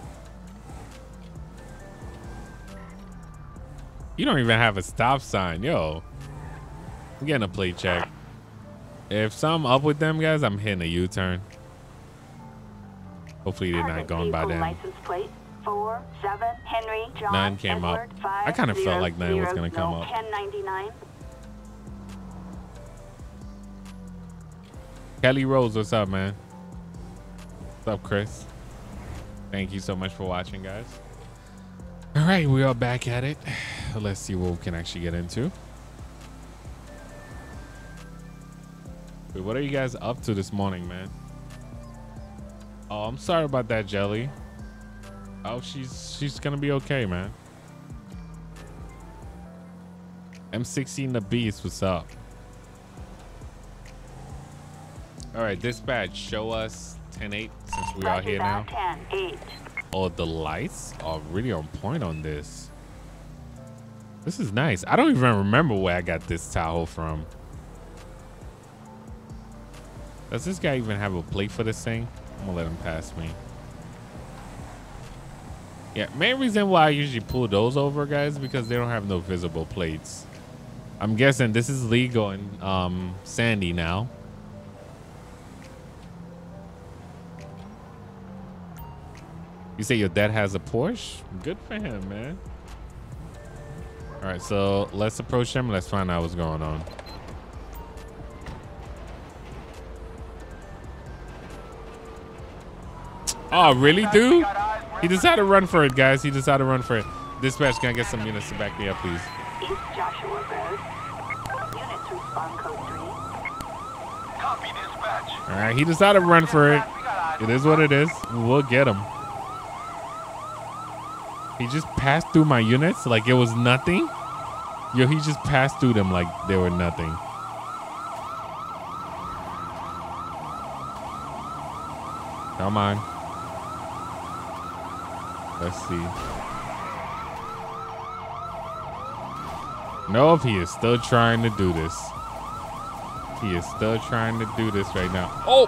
You don't even have a stop sign, yo. I'm getting a plate check. If something up with them guys, I'm hitting a U-turn. Hopefully they're not going by them. None came up. I kind of felt like none was gonna come up. Kelly Rose, what's up, man? What's up, Chris? Thank you so much for watching, guys. All right, we are back at it. Let's see what we can actually get into. Wait, what are you guys up to this morning, man? Oh, I'm sorry about that, Jelly. Oh, she's gonna be okay, man. M16 the Beast, what's up? All right, dispatch, show us 10-8 since we are here now. 10-8. Oh, the lights are really on point on this. This is nice. I don't even remember where I got this Tahoe from. Does this guy even have a plate for this thing? I'm gonna let him pass me. Yeah, main reason why I usually pull those over, guys, because they don't have no visible plates. I'm guessing this is legal in Sandy now. You say your dad has a Porsche? Good for him, man. All right, so let's approach him. Let's find out what's going on. Oh, really, dude? He decided to run for it, guys. He decided to run for it. Dispatch, can I get some units to back me up, please? East Joshua Road. Units respond code 3. Copy, dispatch. All right, he decided to run for it. It is what it is. We'll get him. He just passed through my units like it was nothing. Yo, he just passed through them like they were nothing. Come on. Let's see. No, if he is still trying to do this. He is still trying to do this right now. Oh,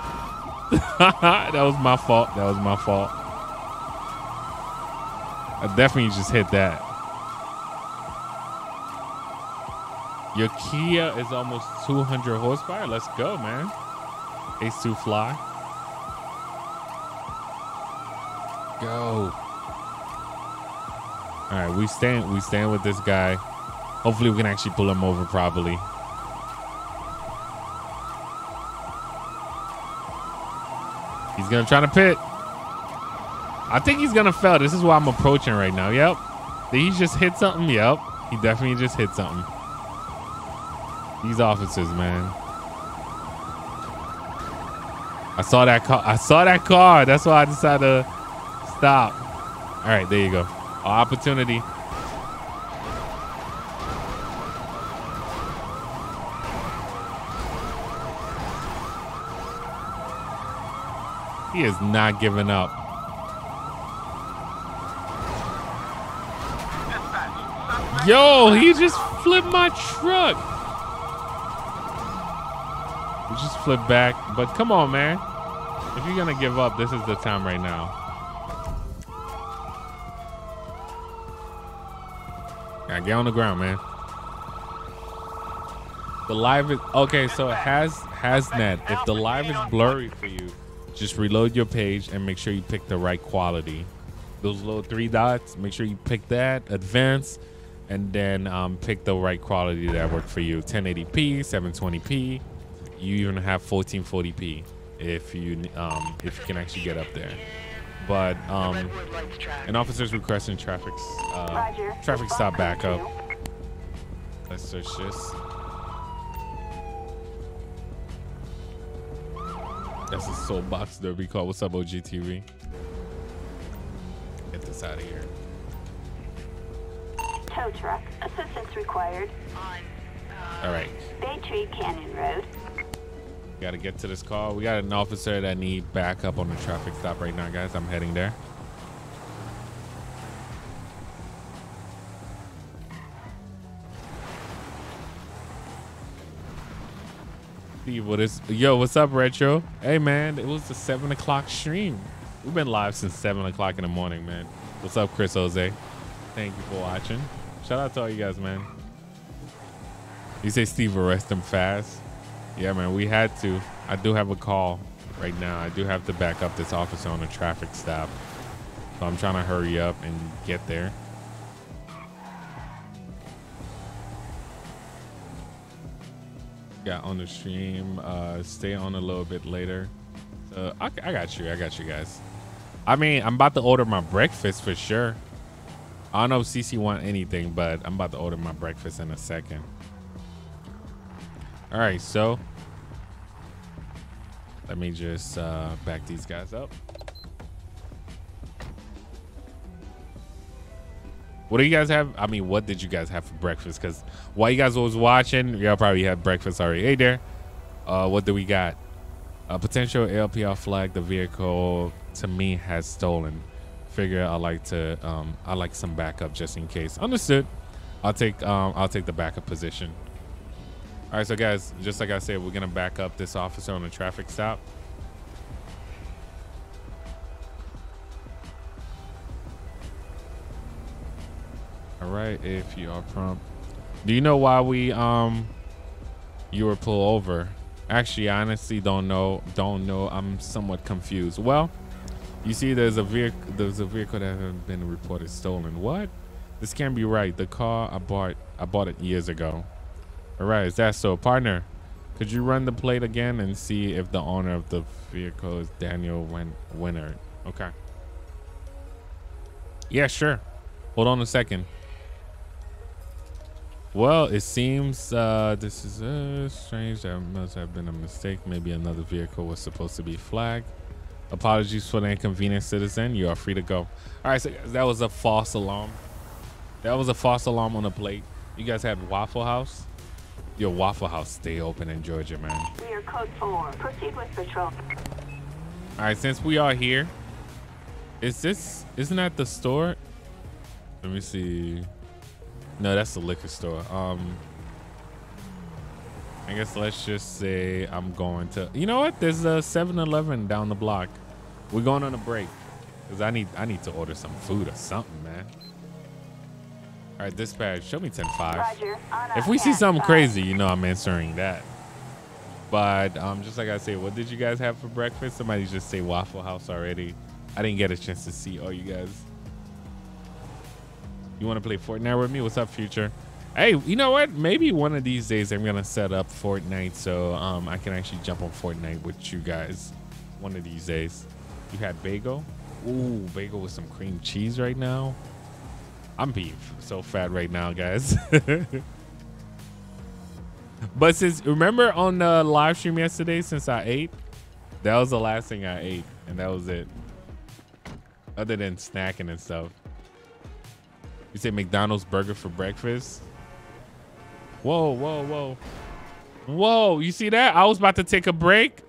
that was my fault. That was my fault. I definitely just hit that. Your Kia is almost 200 horsepower. Let's go, man. H2 fly. Go. All right, we stand with this guy. Hopefully we can actually pull him over properly. He's gonna try to pit. I think he's gonna fail. This is why I'm approaching right now. Yep. Did he just hit something? Yep. He definitely just hit something. These officers, man. I saw that car. I saw that car. That's why I decided to stop. All right, there you go. Opportunity. He is not giving up. Yo, he just flipped my truck. We just flipped back. But come on, man. If you're going to give up, this is the time right now. Gotta get on the ground, man. The live is... Okay, so it has net. If the live is blurry for you, just reload your page and make sure you pick the right quality. Those little three dots, make sure you pick that. Advance. And then pick the right quality that worked for you. 1080p, 720p. You even have 1440p. if you can actually get up there. But an officer's requesting traffic stop backup. Let's search this. That's a soapbox derby call. What's up, OGTV? Get this out of here. Tow truck, assistance required. All right. Bay Tree Canyon Road. Gotta get to this call. We got an officer that needs backup on the traffic stop right now, guys. I'm heading there. What is, yo, what's up, Retro? Hey, man, it was the 7 o'clock stream. We've been live since 7 o'clock in the morning, man. What's up, Chris Jose? Thank you for watching. Shout out to all you guys, man. You say Steve arrest him fast? Yeah, man, we had to. I do have a call right now. I do have to back up this officer on a traffic stop, so I'm trying to hurry up and get there. Got on the stream, stay on a little bit later. So I got you, I got you guys. I mean, I'm about to order my breakfast for sure. I don't know if CC want anything, but I'm about to order my breakfast in a second. All right, so let me just back these guys up. What do you guys have? I mean, what did you guys have for breakfast? Because while you guys was watching, y'all probably had breakfast already. Hey there. What do we got? A potential LPR flag the vehicle to me has stolen. Figure I like some backup just in case. Understood. I'll take the backup position. All right, so guys, just like I said, we're gonna back up this officer on the traffic stop. All right, if you are prompt. Do you know why we you were pulled over? Actually, I honestly don't know. I'm somewhat confused. Well, you see, there's a vehicle that hasn't been reported stolen. What? This can't be right. The car I bought it years ago. All right, is that so, partner? Could you run the plate again and see if the owner of the vehicle is Daniel Winner? Okay. Yeah, sure. Hold on a second. Well, it seems this is strange. There must have been a mistake. Maybe another vehicle was supposed to be flagged. Apologies for the inconvenience, citizen. You are free to go. All right, so that was a false alarm. That was a false alarm on the plate. You guys had Waffle House? Your Waffle House stay open in Georgia, man. We are code 4. Proceed with patrol. All right, since we are here, isn't that the store? Let me see. No, that's the liquor store. I guess let's just say I'm going to, you know what? There's a 7-Eleven down the block. We're going on a break because I need to order some food or something, man. All right, dispatch, show me 10-5. If we see something crazy, you know I'm answering that. But just like I say, what did you guys have for breakfast? Somebody just say Waffle House already. I didn't get a chance to see all you guys. You want to play Fortnite with me? What's up, Future? Hey, you know what? Maybe one of these days I'm going to set up Fortnite so I can actually jump on Fortnite with you guys one of these days. You had bagel? Ooh, bagel with some cream cheese right now. I'm being so fat right now, guys. But since, remember on the live stream yesterday, since I ate, that was the last thing I ate. And that was it. Other than snacking and stuff. You say McDonald's burger for breakfast? Whoa, whoa, whoa. Whoa, you see that? I was about to take a break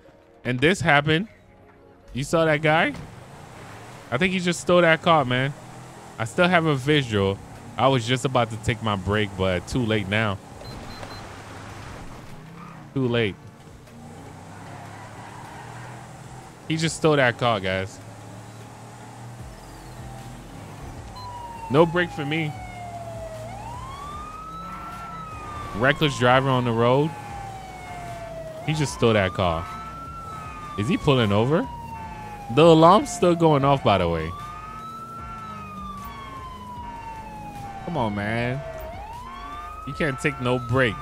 and this happened. You saw that guy? I think he just stole that car, man. I still have a visual. I was just about to take my break, but too late now. Too late. He just stole that car, guys. No break for me. Reckless driver on the road. He just stole that car. Is he pulling over? The alarm's still going off, by the way. Come on, man. You can't take no break.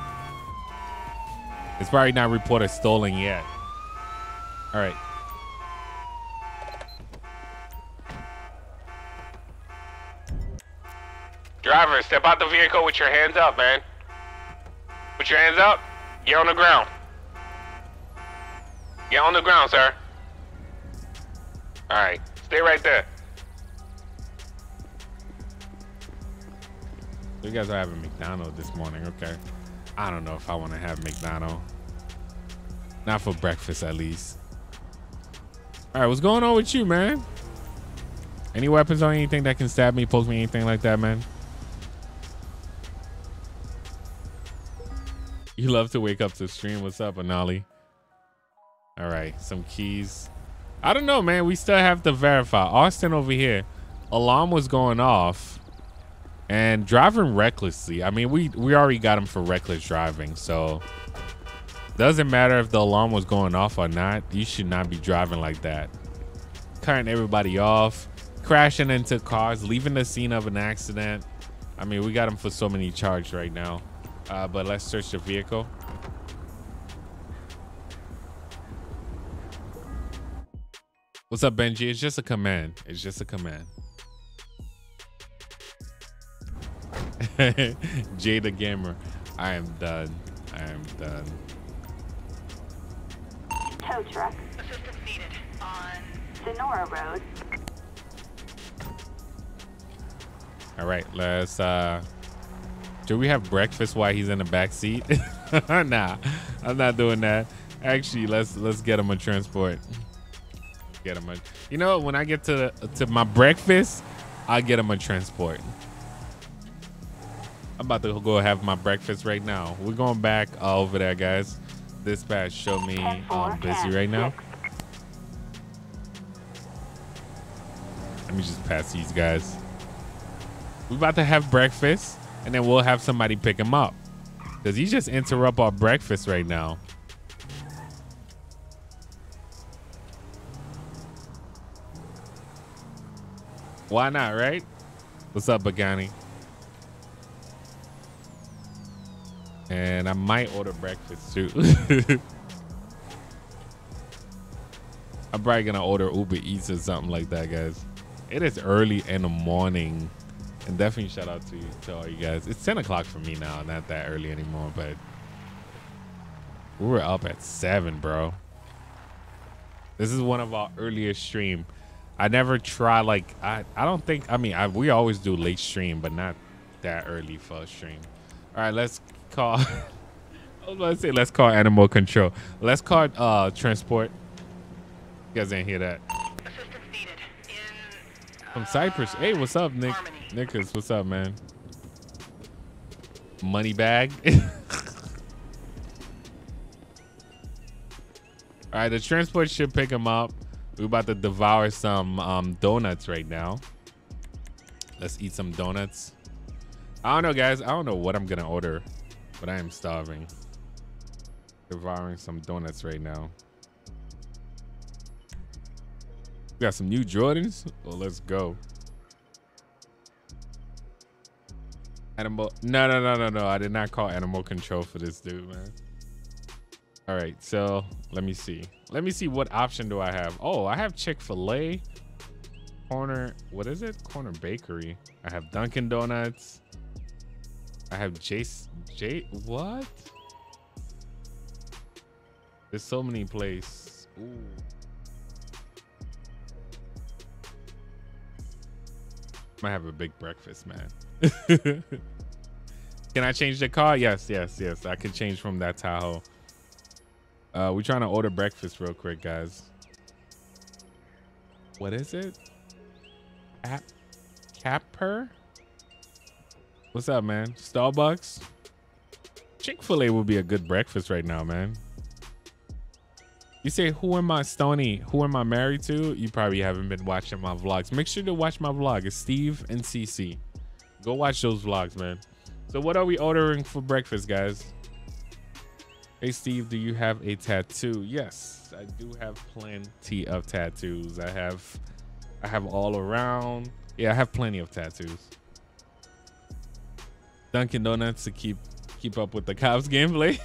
It's probably not reported stolen yet. All right. Driver, step out the vehicle with your hands up, man. With your hands up, get on the ground. Get on the ground, sir. All right, stay right there. You guys are having McDonald's this morning, okay? I don't know if I want to have McDonald's. Not for breakfast, at least. All right, what's going on with you, man? Any weapons or anything that can stab me, poke me, anything like that, man? You love to wake up to stream. What's up, Anali? All right, some keys. I don't know, man. We still have to verify. Austin over here, alarm was going off and driving recklessly. I mean, we already got him for reckless driving, so doesn't matter if the alarm was going off or not. You should not be driving like that. Cutting everybody off, crashing into cars, leaving the scene of an accident. I mean, we got him for so many charges right now, but let's search the vehicle. What's up, Benji? It's just a command. It's just a command. Jada Gamer. I am done. I am done. Tow truck. Assistance needed on Sonora Road. All right, let's, do we have breakfast while he's in the back seat? Nah, I'm not doing that. Actually, let's get him a transport. Get him a, you know, when I get to my breakfast, I'll get him a transport. I'm about to go have my breakfast right now. We're going back over there, guys. Dispatch, show me I'm busy right now. Let me just pass these guys. We're about to have breakfast and then we'll have somebody pick him up because he just interrupt our breakfast right now. Why not, right? What's up, Bagani? And I might order breakfast too. I'm probably gonna order Uber Eats or something like that, guys. It is early in the morning. And definitely shout out to all you guys. It's 10 o'clock for me now, not that early anymore, but we were up at 7, bro. This is one of our earliest streams. I never try, like, I don't think, I mean, we always do late stream, but not that early for a stream. All right, let's call, I was about to say, let's call animal control. Let's call transport. You guys didn't hear that. Assistance needed in, from Cyprus. Hey, what's up, Nick? Harmony. Nicholas, what's up, man? Money bag. All right, the transport should pick him up. We're about to devour some donuts right now. Let's eat some donuts. I don't know, guys. I don't know what I'm going to order, but I am starving. Devouring some donuts right now. We got some new Jordans. Well, let's go. Animal. No. I did not call animal control for this dude, man. All right, so let me see. Let me see what option do I have. Oh, I have Chick-fil-A, Corner, what is it? Corner Bakery. I have Dunkin' Donuts. I have what? There's so many places. Ooh. Might have a big breakfast, man. Can I change the car? Yes. I can change from that Tahoe. We're trying to order breakfast real quick, guys. What is it? Capper? What's up, man? Starbucks? Chick-fil-A would be a good breakfast right now, man. You say, who am I, Stoney? Who am I married to? You probably haven't been watching my vlogs. Make sure to watch my vlog. It's Steve and CC. Go watch those vlogs, man. So what are we ordering for breakfast, guys? Hey, Steve, do you have a tattoo? Yes, I do have plenty of tattoos. I have all around. Yeah, I have plenty of tattoos. Dunkin' Donuts to keep up with the cops gameplay.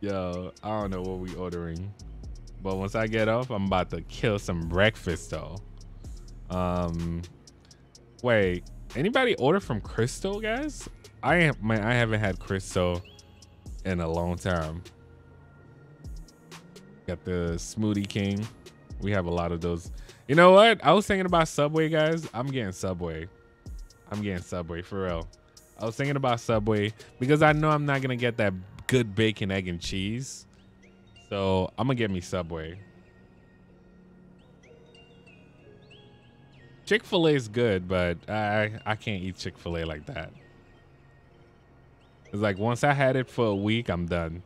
Yo, I don't know what we ordering, but once I get off, I'm about to kill some breakfast though. Wait, anybody order from Crystal, guys? I haven't had Crystal in a long time. Got the Smoothie King. We have a lot of those. You know what? I was thinking about Subway, guys. I'm getting Subway. I'm getting Subway for real. I was thinking about Subway because I know I'm not gonna get that good bacon, egg, and cheese. So I'm gonna get me Subway. Chick-fil-A is good, but I can't eat Chick-fil-A like that. It's like once I had it for a week, I'm done.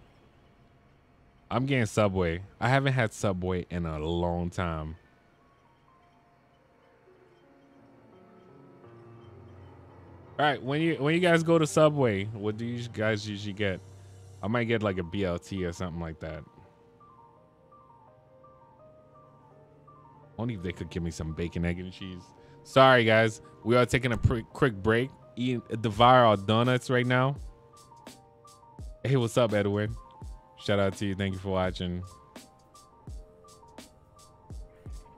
I'm getting Subway. I haven't had Subway in a long time. All right, when you guys go to Subway, what do you guys usually get? I might get like a BLT or something like that. Only if they could give me some bacon, egg, and cheese. Sorry, guys. We are taking a quick break. Eating, devour our donuts right now. Hey, what's up, Edwin? Shout out to you. Thank you for watching.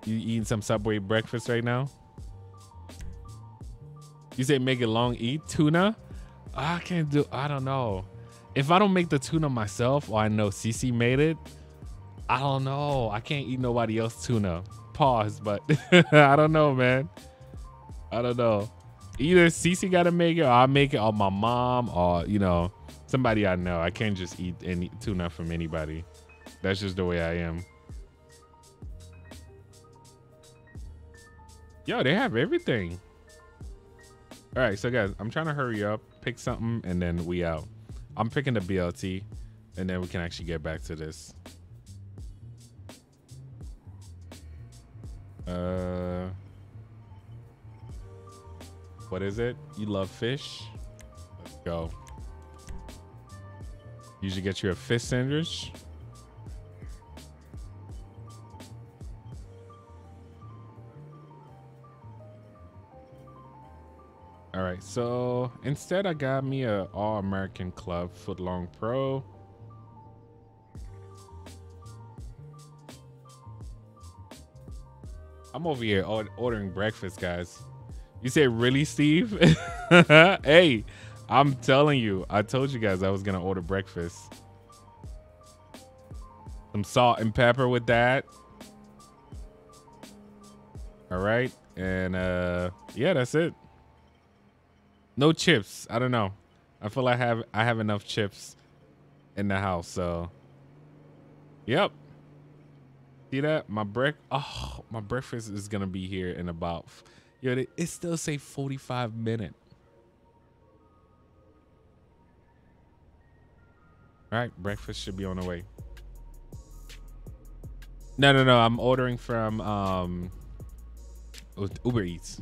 You eating some Subway breakfast right now? You say make it long eat? Tuna? I can't do, I don't know. If I don't make the tuna myself, or I know Cece made it, I don't know. I can't eat nobody else's tuna. Pause, but I don't know, man. I don't know. Either Cece gotta make it, or I make it, or my mom, or you know, somebody I know. I can't just eat any tuna from anybody. That's just the way I am. Yo, they have everything. All right, so guys, I'm trying to hurry up, pick something, and then we out. I'm picking the BLT, and then we can actually get back to this. What is it? You love fish? Let's go. Usually get you a fish sandwich. All right, so instead I got me a All-American Club Footlong Pro. I'm over here ordering breakfast, guys. You say really, Steve? Hey, I'm telling you, I told you guys I was gonna order breakfast. Some salt and pepper with that. All right, and yeah, that's it. No chips. I don't know. I feel like I have enough chips in the house, so yep. See that? My breakfast is gonna be here in about, yo, it still say 45 minutes. All right, breakfast should be on the way. No, I'm ordering from Uber Eats.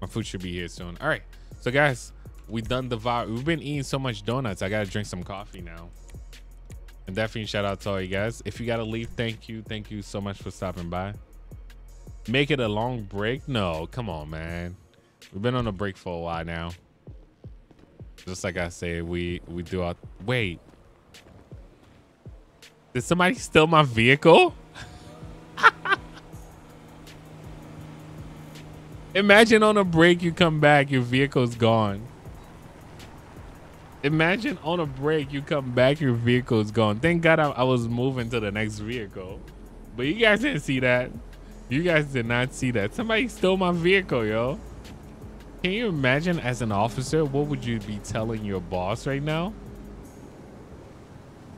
My food should be here soon. All right, so guys, we done the vibe. We've been eating so much donuts. I gotta drink some coffee now. And definitely shout out to all you guys. If you gotta leave, thank you. Thank you so much for stopping by. Make it a long break? No, come on, man. We've been on a break for a while now. Just like I say, we do our, wait. Did somebody steal my vehicle? Imagine on a break, you come back, your vehicle's gone. Imagine on a break, you come back, your vehicle is gone. Thank God I was moving to the next vehicle. But you guys didn't see that. You guys did not see that. Somebody stole my vehicle, yo. Can you imagine as an officer, what would you be telling your boss right now?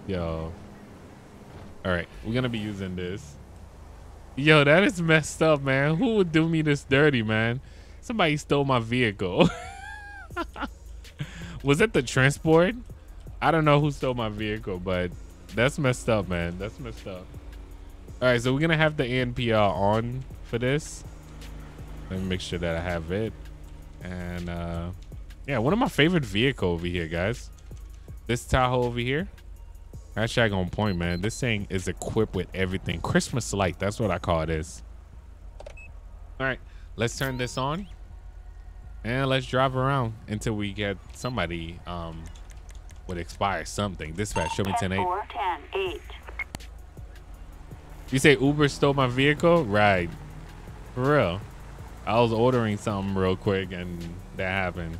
Yo. All right, we're gonna be using this. Yo, that is messed up, man. Who would do me this dirty, man? Somebody stole my vehicle. Was it the transport? I don't know who stole my vehicle, but that's messed up, man. That's messed up. All right, so we're gonna have the ANPR on for this. Let me make sure that I have it. And yeah, one of my favorite vehicle over here, guys. This Tahoe over here. That's shag on point, man. This thing is equipped with everything. Christmas light, that's what I call it is. All right, let's turn this on. And let's drive around until we get somebody would expire something. Dispatch, show me 10-8. You say Uber stole my vehicle? Right. For real. I was ordering something real quick and that happened.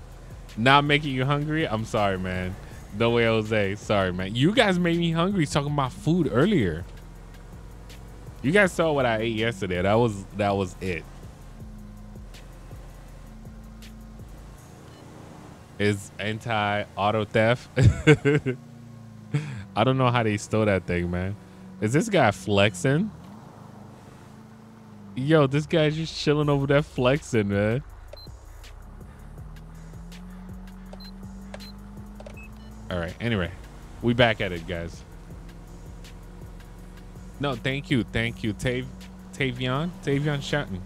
Not making you hungry? I'm sorry, man. No way, Jose. Sorry, man. You guys made me hungry talking about food earlier. You guys saw what I ate yesterday. That was it. Is anti-auto theft. I don't know how they stole that thing, man. Is this guy flexing? Yo, this guy's just chilling over there flexing, man. All right, anyway, we back at it, guys. No, thank you Tavion Shatton,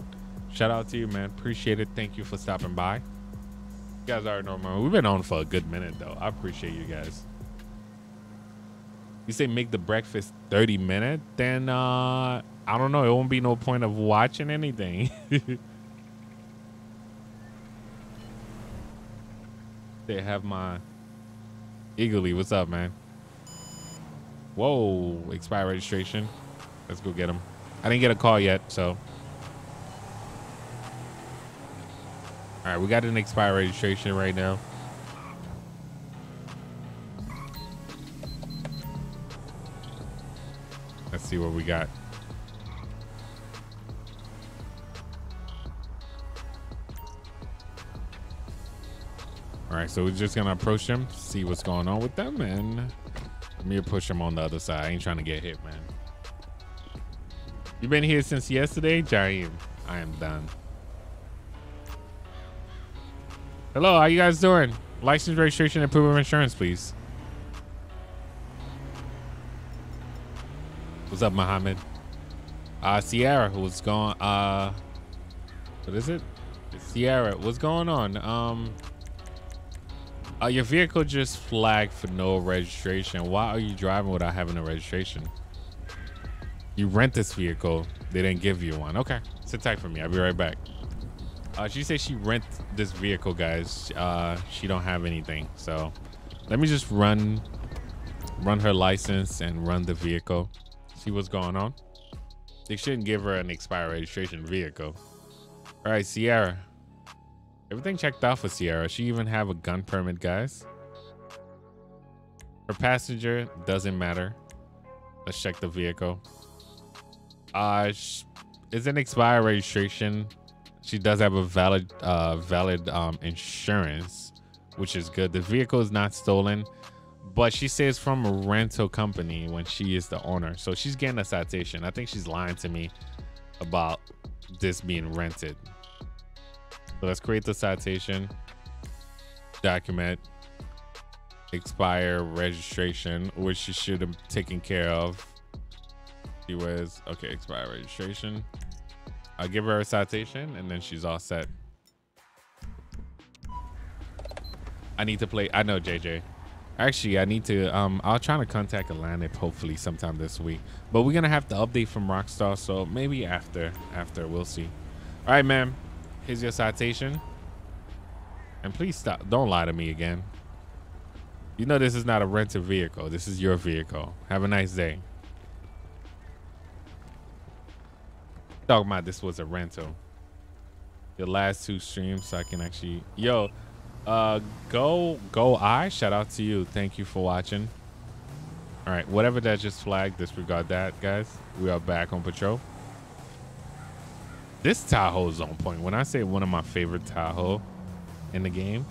shout out to you, man. Appreciate it. Thank you for stopping by. You guys already know, man. We've been on for a good minute though. I appreciate you guys. You say make the breakfast 30 minutes, then I don't know, it won't be no point of watching anything. They have my Eagerly. What's up, man? Whoa, expired registration. Let's go get him. I didn't get a call yet, so all right, we got an expired registration right now. Let's see what we got. All right, so we're just gonna approach them, see what's going on with them, and let me push them on the other side. I ain't trying to get hit, man. You been here since yesterday, Jareem? I am done. Hello, how you guys doing? License, registration, and proof of insurance, please. What's up, Muhammad? Sierra, what's going? What is it? Sierra, what's going on? Your vehicle just flagged for no registration. Why are you driving without having a registration? You rent this vehicle. They didn't give you one. Okay, sit tight for me. I'll be right back. She said she rent this vehicle, guys. She don't have anything. So let me just run her license and run the vehicle. See what's going on. They shouldn't give her an expired registration vehicle. All right, Sierra. Everything checked out for Sierra. She even have a gun permit, guys. Her passenger doesn't matter. Let's check the vehicle. It's an expired registration. She does have a valid insurance, which is good. The vehicle is not stolen, but she says from a rental company when she is the owner. So she's getting a citation. I think she's lying to me about this being rented. So let's create the citation, document, expire registration, which she should have taken care of. She was, okay, expire registration. I'll give her a citation and then she's all set. I need to play, I know JJ. Actually, I need to, I'll try to contact Atlantic hopefully sometime this week, but we're gonna have to update from Rockstar. So maybe after we'll see. All right, ma'am. Here's your citation. And please stop. Don't lie to me again. You know this is not a rented vehicle. This is your vehicle. Have a nice day. Talking about this was a rental. Your last two streams, so I can actually. Yo, go, shout out to you. Thank you for watching. All right, whatever that just flagged, disregard that, guys. We are back on patrol. This Tahoe's on point. When I say one of my favorite Tahoe in the game.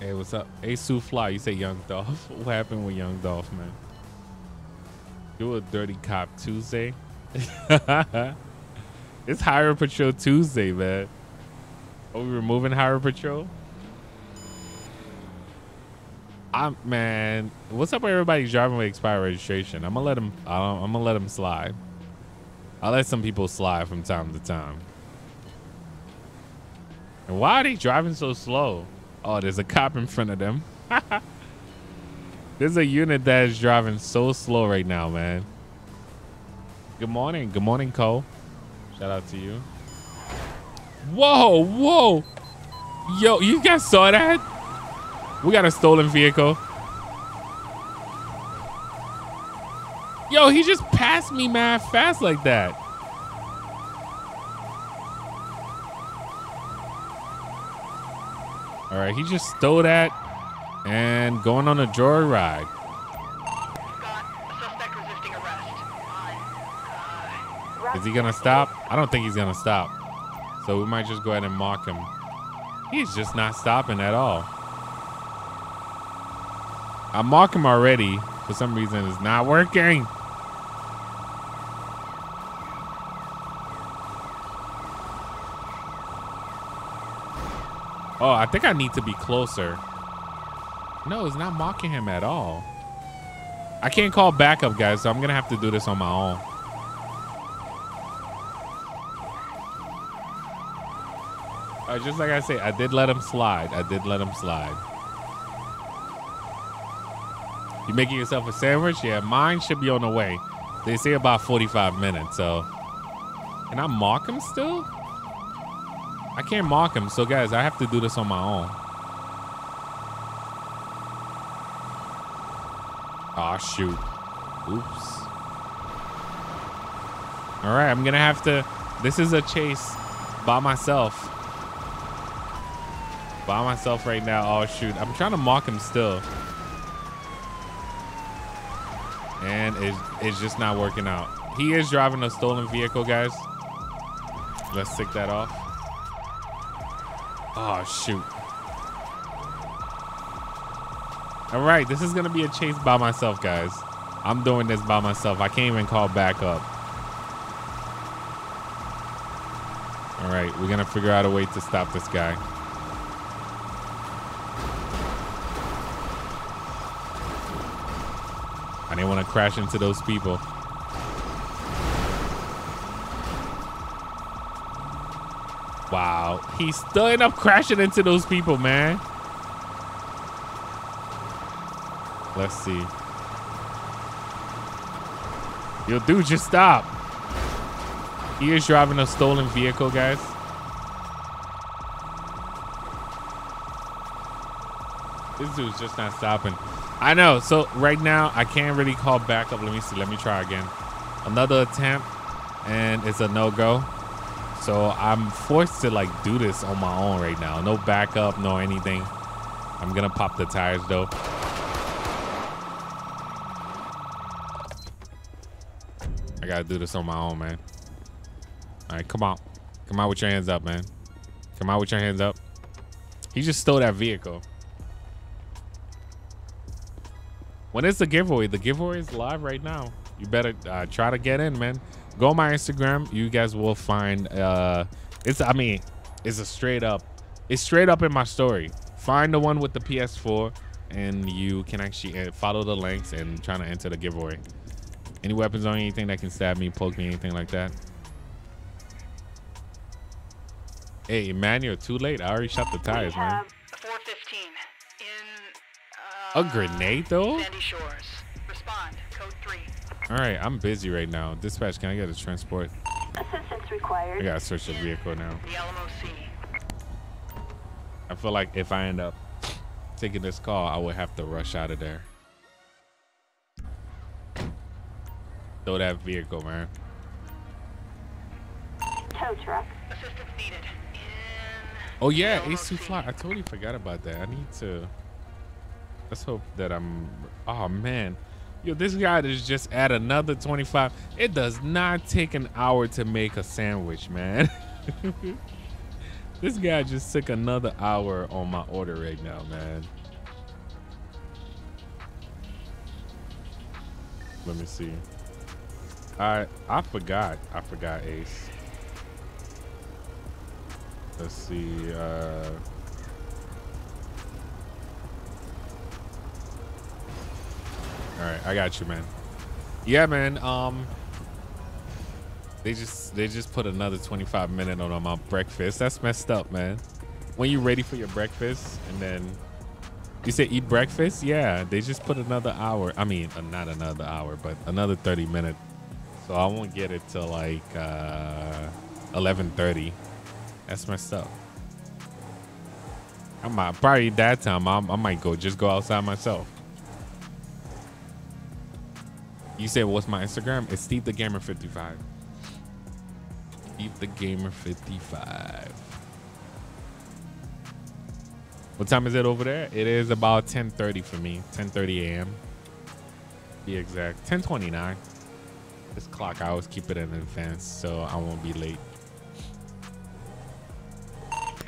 Hey, what's up? Hey, Sue Fly, you say Young Dolph. What happened with Young Dolph, man? Do a Dirty Cop Tuesday. It's Highway Patrol Tuesday, man. Are we removing Highway Patrol? Man, what's up with everybody driving with expired registration? I'm gonna let them slide. I'll let some people slide from time to time. And why are they driving so slow? Oh, there's a cop in front of them. There's a unit that is driving so slow right now, man. Good morning, Cole. Shout out to you. Whoa, whoa. Yo, you guys saw that? We got a stolen vehicle. Yo, he just passed me mad fast like that. All right, he just stole that and going on a joyride. Is he gonna stop? I don't think he's gonna stop. So we might just go ahead and mock him. He's just not stopping at all. I mock him already. For some reason, it's not working. Oh, I think I need to be closer. No, it's not mocking him at all. I can't call backup, guys, so I'm gonna have to do this on my own. Just like I say, I did let him slide. I did let him slide. You making yourself a sandwich? Yeah, mine should be on the way. They say about 45 minutes, so. Can I mock him still? I can't mock him, so guys, I have to do this on my own. Aw, shoot. Oops. All right, I'm gonna have to, this is a chase by myself. By myself right now. Oh shoot, I'm trying to mock him still. And it's just not working out. He is driving a stolen vehicle, guys. Let's tick that off. Oh shoot. All right, this is gonna be a chase by myself, guys. I'm doing this by myself. I can't even call back up. All right, we're gonna figure out a way to stop this guy. I didn't want to crash into those people. Wow, he still ended up crashing into those people, man. Let's see. Yo, dude, just stop. He is driving a stolen vehicle, guys. This dude's just not stopping. I know, so right now I can't really call back up. Let me see, let me try again. Another attempt and it's a no-go. So I'm forced to like do this on my own right now. No backup, no anything. I'm gonna pop the tires though. I gotta do this on my own, man. All right, come on. Come out with your hands up, man. Come out with your hands up. He just stole that vehicle. When is the giveaway? The giveaway is live right now. You better try to get in, man. Go on my Instagram. You guys will find it's straight up in my story. Find the one with the PS4 and you can actually follow the links and try to enter the giveaway. Any weapons on anything that can stab me, poke me, anything like that. Hey, man, you're too late. I already shot the tires, man. A grenade though? Sandy Shores. Respond. Code 3. All right, I'm busy right now. Dispatch, can I get a transport? Assistance required. I gotta search the vehicle now. The LMOC. I feel like if I end up taking this call, I would have to rush out of there. Throw that vehicle, man. Tow truck. Assistance needed. Oh yeah, A2 Fly. I totally forgot about that. I need to. Let's hope that I'm, oh man. Yo, this guy is just at another 25. It does not take an hour to make a sandwich, man. This guy just took another hour on my order right now, man. Let me see. I forgot Ace. Let's see, all right, I got you, man. Yeah, man. They just put another 25 minute on my breakfast. That's messed up, man. When you ready for your breakfast and then you say eat breakfast, yeah, they just put another hour. I mean, not another hour, but another 30 minutes. So I won't get it till like 11:30. That's messed up. I might probably that time. I might just go outside myself. You said what's my Instagram? It's Steve the Gamer 55. Steve the Gamer 55. What time is it over there? It is about 10:30 for me. 10:30 a.m. Be exact. 10:29. This clock, I always keep it in advance, so I won't be late.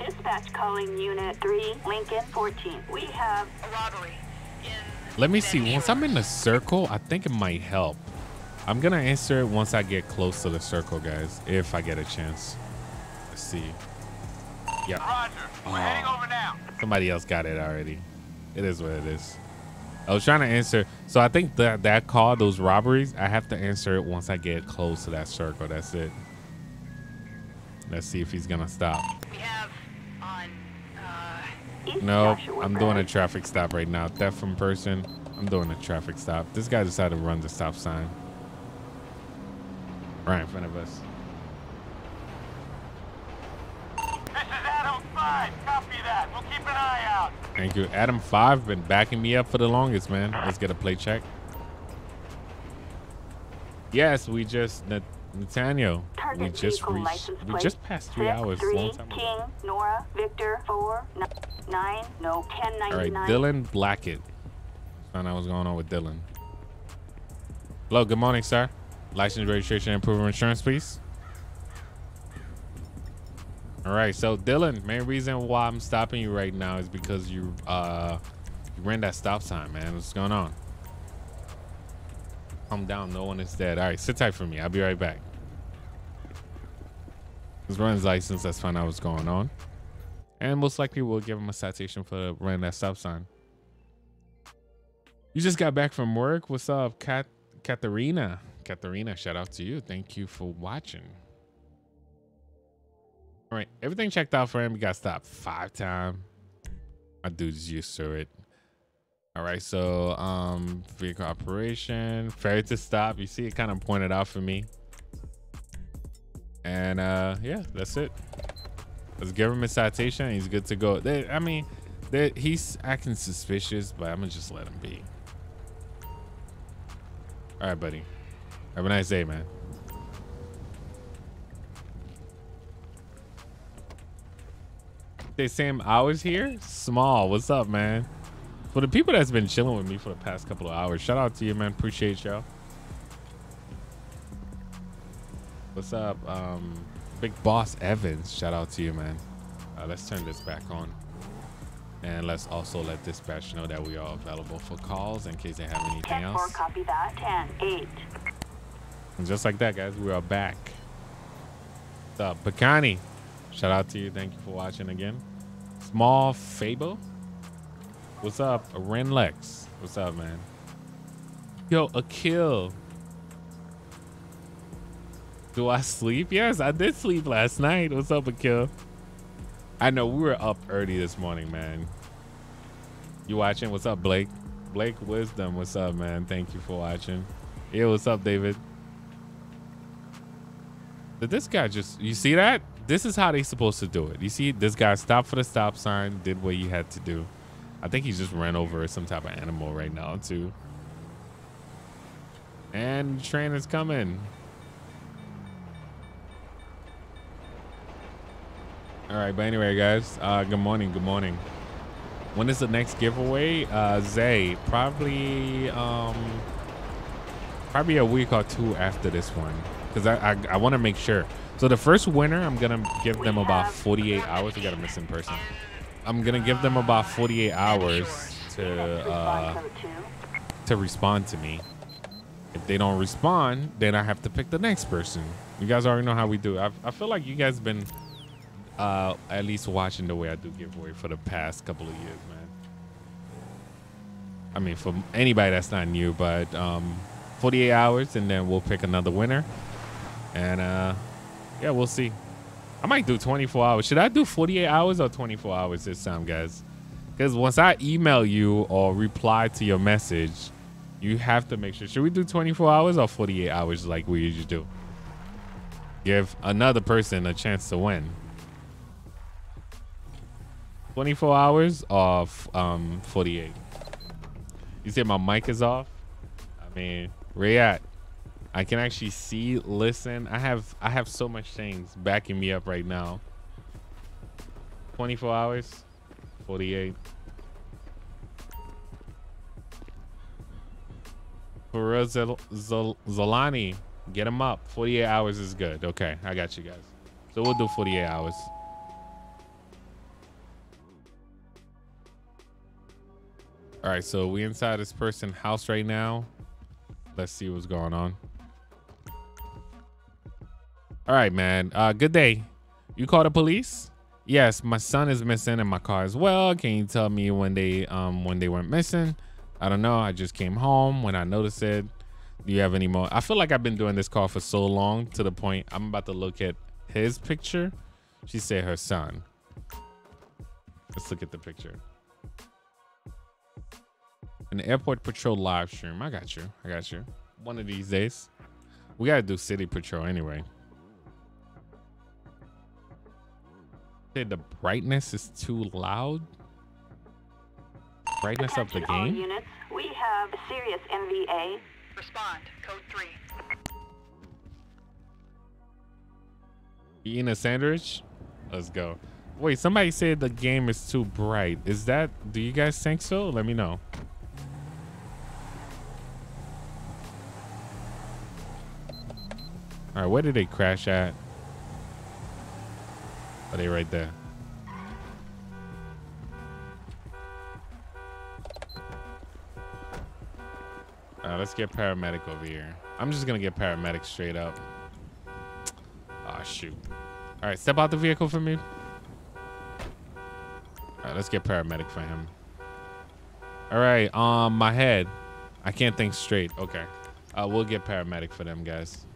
Dispatch calling unit 3, Lincoln 14. We have a robbery in... Let me see. Once I'm in the circle, I think it might help. I'm going to answer it once I get close to the circle, guys, if I get a chance. Let's see. Yep. Roger. We're heading over now. Somebody else got it already. It is what it is. I was trying to answer. So I think that call, those robberies, I have to answer it once I get close to that circle. That's it. Let's see if he's going to stop. We have on, no, I'm doing a traffic stop right now. Theft from person. I'm doing a traffic stop. This guy decided to run the stop sign right in front of us. This is Adam 5. Copy that. We'll keep an eye out. Thank you. Adam 5 been backing me up for the longest, man. Let's get a play check. Yes, we just Nathaniel. We just reached, passed 3 hours. Long time ago. King, Nora, Victor, 4, 9, no, 1099. All right, Dylan Blackett. Found out what's going on with Dylan. Hello, good morning, sir. License, registration, and proof of insurance, please. All right, so Dylan, main reason why I'm stopping you right now is because you ran that stop sign, man. What's going on? Calm down, no one is dead. All right, sit tight for me. I'll be right back. Let's run his license. Let's find out what's going on. And most likely we'll give him a citation for running that stop sign. You just got back from work. What's up, Katharina? Katharina, shout out to you. Thank you for watching. All right, everything checked out for him. He got stopped 5 times. My dude's used to it. All right, so vehicle operation, failure to stop. You see, it kind of pointed out for me. And yeah, that's it. Let's give him a citation. He's good to go. I mean, he's acting suspicious, but I'm gonna just let him be. All right, buddy. Have a nice day, man. They same hours here? Small, what's up, man? For the people that's been chilling with me for the past couple of hours, shout out to you, man. Appreciate y'all. What's up, Big Boss Evans? Shout out to you, man. Let's turn this back on, and let's also let dispatch know that we are available for calls in case they have anything 10, else. 4, copy that. 10-8. And just like that, guys, we are back. What's up, Bacani? Shout out to you. Thank you for watching again. Small Fable. What's up, Renlex? What's up, man? Yo, Akil. Do I sleep? Yes, I did sleep last night. What's up, Akil? I know we were up early this morning, man. You watching? What's up, Blake? Blake Wisdom. What's up, man? Thank you for watching. Yeah, what's up, David? Did this guy just... You see that? This is how they supposed to do it. You see, this guy stopped for the stop sign, did what he had to do. I think he just ran over some type of animal right now too. And the train is coming. All right, but anyway, guys, good morning, good morning. When is the next giveaway? Zay, probably a week or two after this one. Cause I want to make sure. So the first winner, I'm going to give them about 48 hours. We got a missing person. I'm going to give them about 48 hours to respond to me. If they don't respond, then I have to pick the next person. You guys already know how we do. I feel like you guys have been at least watching the way I do giveaway for the past couple of years, man. I mean, for anybody that's not new, but 48 hours and then we'll pick another winner. And... yeah, we'll see. I might do 24 hours. Should I do 48 hours or 24 hours this time, guys? Because once I email you or reply to your message, you have to make sure. Should we do 24 hours or 48 hours like we usually do? Give another person a chance to win. 24 hours or 48? You said my mic is off? I mean, where you at? I can actually see, listen. I have so much things backing me up right now. 24 hours, 48. For real, Zolani, get him up. 48 hours is good. Okay, I got you guys. So we'll do 48 hours. All right, so we inside this person's house right now. Let's see what's going on. All right, man. Good day. You call the police? Yes, my son is missing and my car as well. Can you tell me when they went missing? I don't know. I just came home when I noticed it. Do you have any more? I feel like I've been doing this call for so long to the point I'm about to look at his picture. She said her son. Let's look at the picture. An airport patrol live stream. I got you. I got you. One of these days. We got to do city patrol anyway. The brightness is too loud. Brightness of the game. All units, we have serious NVA. Respond. Code 3. You eating a sandwich? Let's go. Wait, somebody said the game is too bright. Is that, do you guys think so? Let me know. All right, where did they crash at? Are they right there? All right, let's get paramedic over here. I'm just gonna get paramedic straight up. Ah, shoot. All right, step out the vehicle for me. All right, let's get paramedic for him. All right, my head. I can't think straight. Okay, we'll get paramedic for them guys.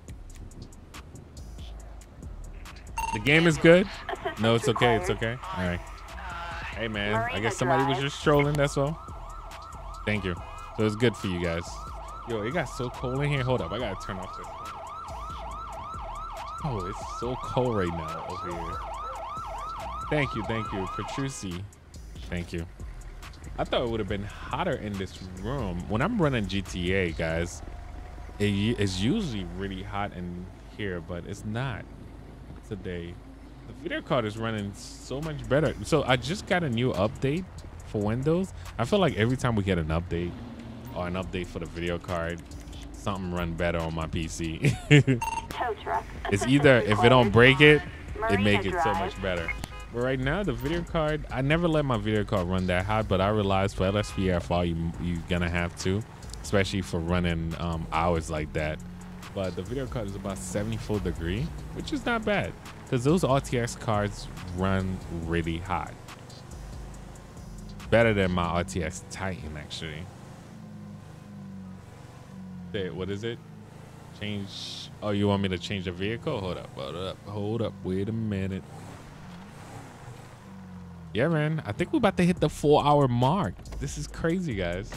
The game is good? No, it's okay. It's okay. All right. Hey, man. I guess somebody was just trolling. That's all. Thank you. So it's good for you guys. Yo, it got so cold in here. Hold up. I got to turn off this. Oh, it's so cold right now over here. Thank you. Thank you. Petrucci. Thank you. I thought it would have been hotter in this room. When I'm running GTA, guys, it's usually really hot in here, but it's not. Today the video card is running so much better. So I just got a new update for Windows. I feel like every time we get an update or an update for the video card, something run better on my PC. It's either if it don't break it, it make it so much better. But right now the video card, I never let my video card run that hot, but I realized for LSPDFR you're gonna have to, especially for running hours like that. But the video card is about 74 degree, which is not bad because those RTX cards run really hot. Better than my RTX Titan, actually. What is it? Change. Oh, you want me to change the vehicle? Hold up, hold up, hold up. Wait a minute. Yeah, man. I think we're about to hit the 4-hour mark. This is crazy, guys.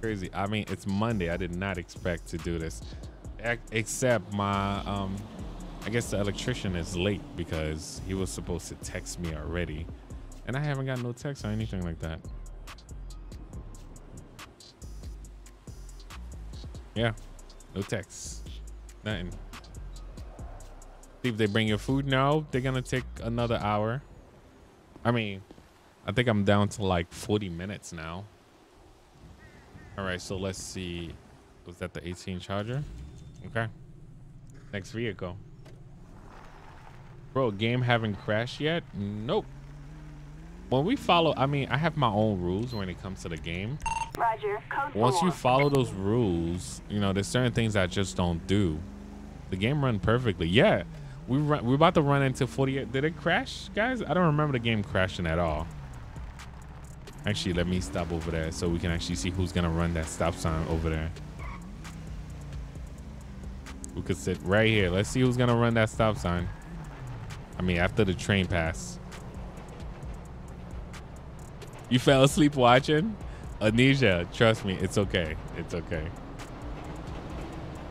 Crazy. I mean, it's Monday. I did not expect to do this. Except my I guess the electrician is late because he was supposed to text me already and I haven't got no text or anything like that. Yeah, no text, nothing. See if they bring your food. No, they're gonna take another hour. I mean, I think I'm down to like 40 minutes now. All right, so let's see. Was that the 18 Charger? Okay, next vehicle. Bro, game haven't crashed yet? Nope. When we follow, I mean, I have my own rules when it comes to the game. Roger. Code Once you follow those rules, you know, there's certain things I just don't do. The game run perfectly. Yeah, we're about to run into 48. Did it crash, guys? I don't remember the game crashing at all. Actually, let me stop over there so we can actually see who's gonna run that stop sign over there. We could sit right here. Let's see who's gonna run that stop sign. I mean, after the train pass. You fell asleep watching? Amnesia, trust me, it's okay. It's okay.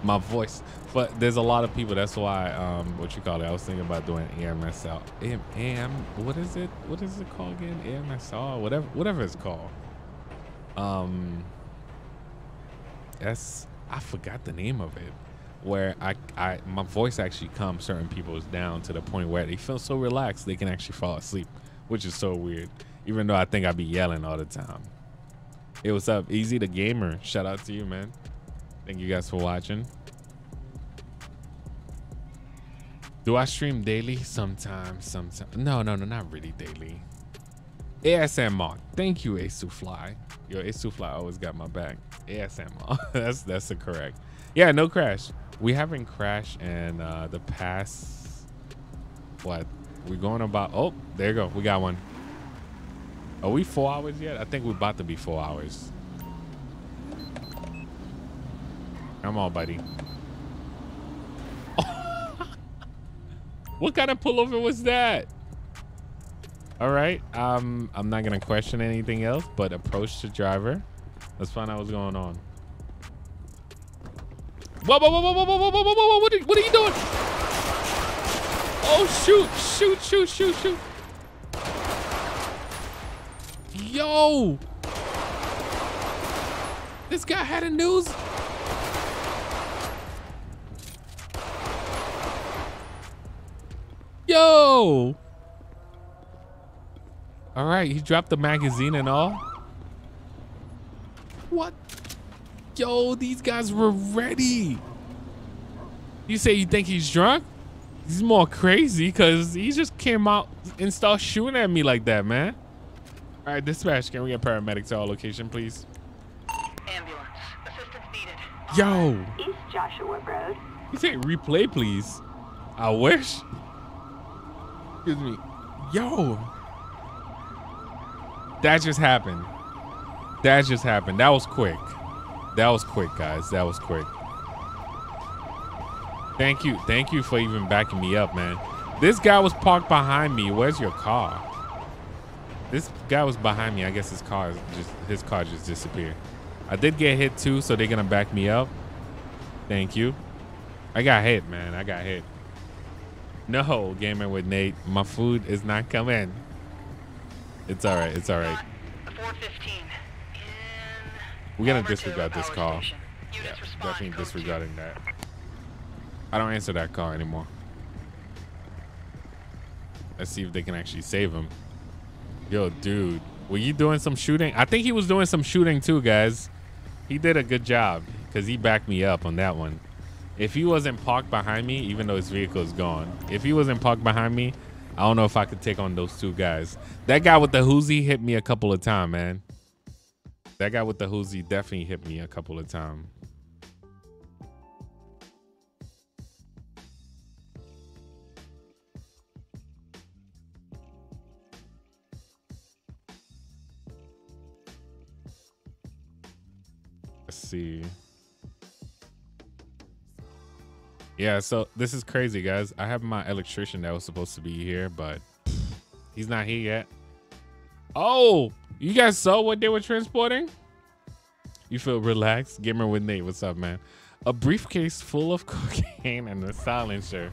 my voice. But there's a lot of people. That's why, what you call it? I was thinking about doing AMSL. What is it? What is it called again? AMSL, whatever it's called. I forgot the name of it. Where my voice actually calms certain people's down to the point where they feel so relaxed they can actually fall asleep, which is so weird. Even though I think I be yelling all the time. Hey, what's up, Easy the Gamer? Shout out to you, man. Thank you guys for watching. Do I stream daily? Sometimes. No, not really daily. ASMR. Thank you, Asufly. Yo, Asufly always got my back. ASMR. that's the correct. Yeah, no crash. We haven't crashed in the past. What? We're going about. Oh, there you go. We got one. Are we 4 hours yet? I think we're about to be 4 hours. Come on, buddy. What kind of pullover was that? All right. I'm not going to question anything else, but approach the driver. Let's find out what's going on. Whoa. What are you doing? Oh, shoot. Yo, this guy had a news. Yo. All right. He dropped the magazine and all. What? Yo, these guys were ready. You say you think he's drunk? He's more crazy because he just came out and started shooting at me like that, man. All right, dispatch, can we get paramedics to our location, please? Ambulance, assistance needed. Yo. East Joshua Road. You say replay, please. I wish. Excuse me. Yo. That just happened. That was quick. Guys. That was quick. Thank you. Thank you for even backing me up, man. This guy was parked behind me. Where's your car? This guy was behind me. I guess his car is just disappeared. I did get hit too, so they're gonna back me up. Thank you. I got hit, man. I got hit. No, Gaming with Nate. My food is not coming. It's all right. It's all right. 4:15. We're going to disregard this call. Yeah, definitely disregarding that. I don't answer that call anymore. Let's see if they can actually save him. Yo, dude, were you doing some shooting? I think he was doing some shooting too, guys. He did a good job because he backed me up on that one. If he wasn't parked behind me, even though his vehicle is gone, if he wasn't parked behind me, I don't know if I could take on those two guys. That guy with the Uzi hit me a couple of times, man. That guy with the Uzi definitely hit me a couple of times. Let's see. Yeah, so this is crazy, guys. I have my electrician that was supposed to be here, but he's not here yet. Oh, you guys saw what they were transporting? You feel relaxed? Gamer with Nate, what's up, man? A briefcase full of cocaine and a silencer.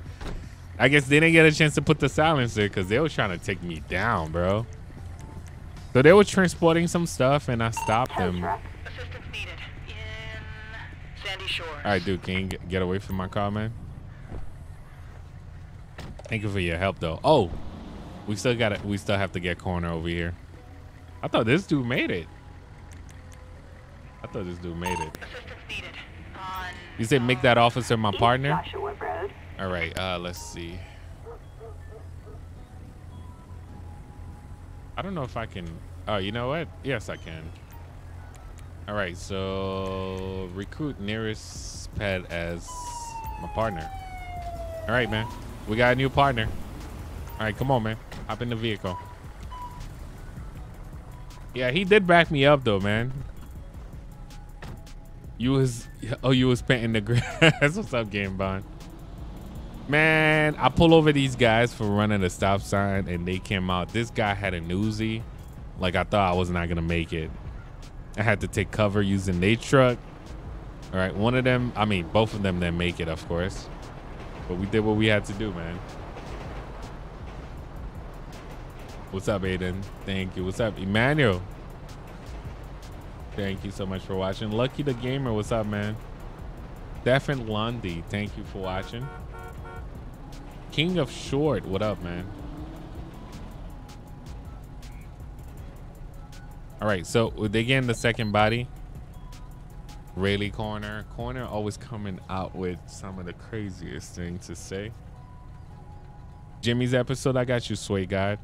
I guess they didn't get a chance to put the silencer because they were trying to take me down, bro. So they were transporting some stuff and I stopped them. Assistance needed in Sandy Shore. All right, dude, can you get away from my car, man? Thank you for your help, though. Oh, we still have to get corner over here. I thought this dude made it. Assistance needed on, you say make that officer my partner? All right, let's see. I don't know if I can. Oh, you know what? Yes, I can. All right, so recruit nearest pet as my partner. All right, man. We got a new partner. All right, come on, man. Hop in the vehicle. Yeah, he did back me up though, man. You was painting the grass. What's up, Game Bond? Man, I pull over these guys for running a stop sign and they came out. This guy had a Uzi. Like I thought I was not gonna make it. I had to take cover using their truck. All right, one of them, I mean, both of them didn't make it, of course. But we did what we had to do, man. What's up, Aiden? Thank you. What's up, Emmanuel? Thank you so much for watching. Lucky the Gamer, what's up, man? Defin Lundy, thank you for watching. King of Short, what up, man? All right, so they get in the second body. Rayleigh Corner. Corner always coming out with some of the craziest things to say. Jimmy's episode, I got you, Sway God.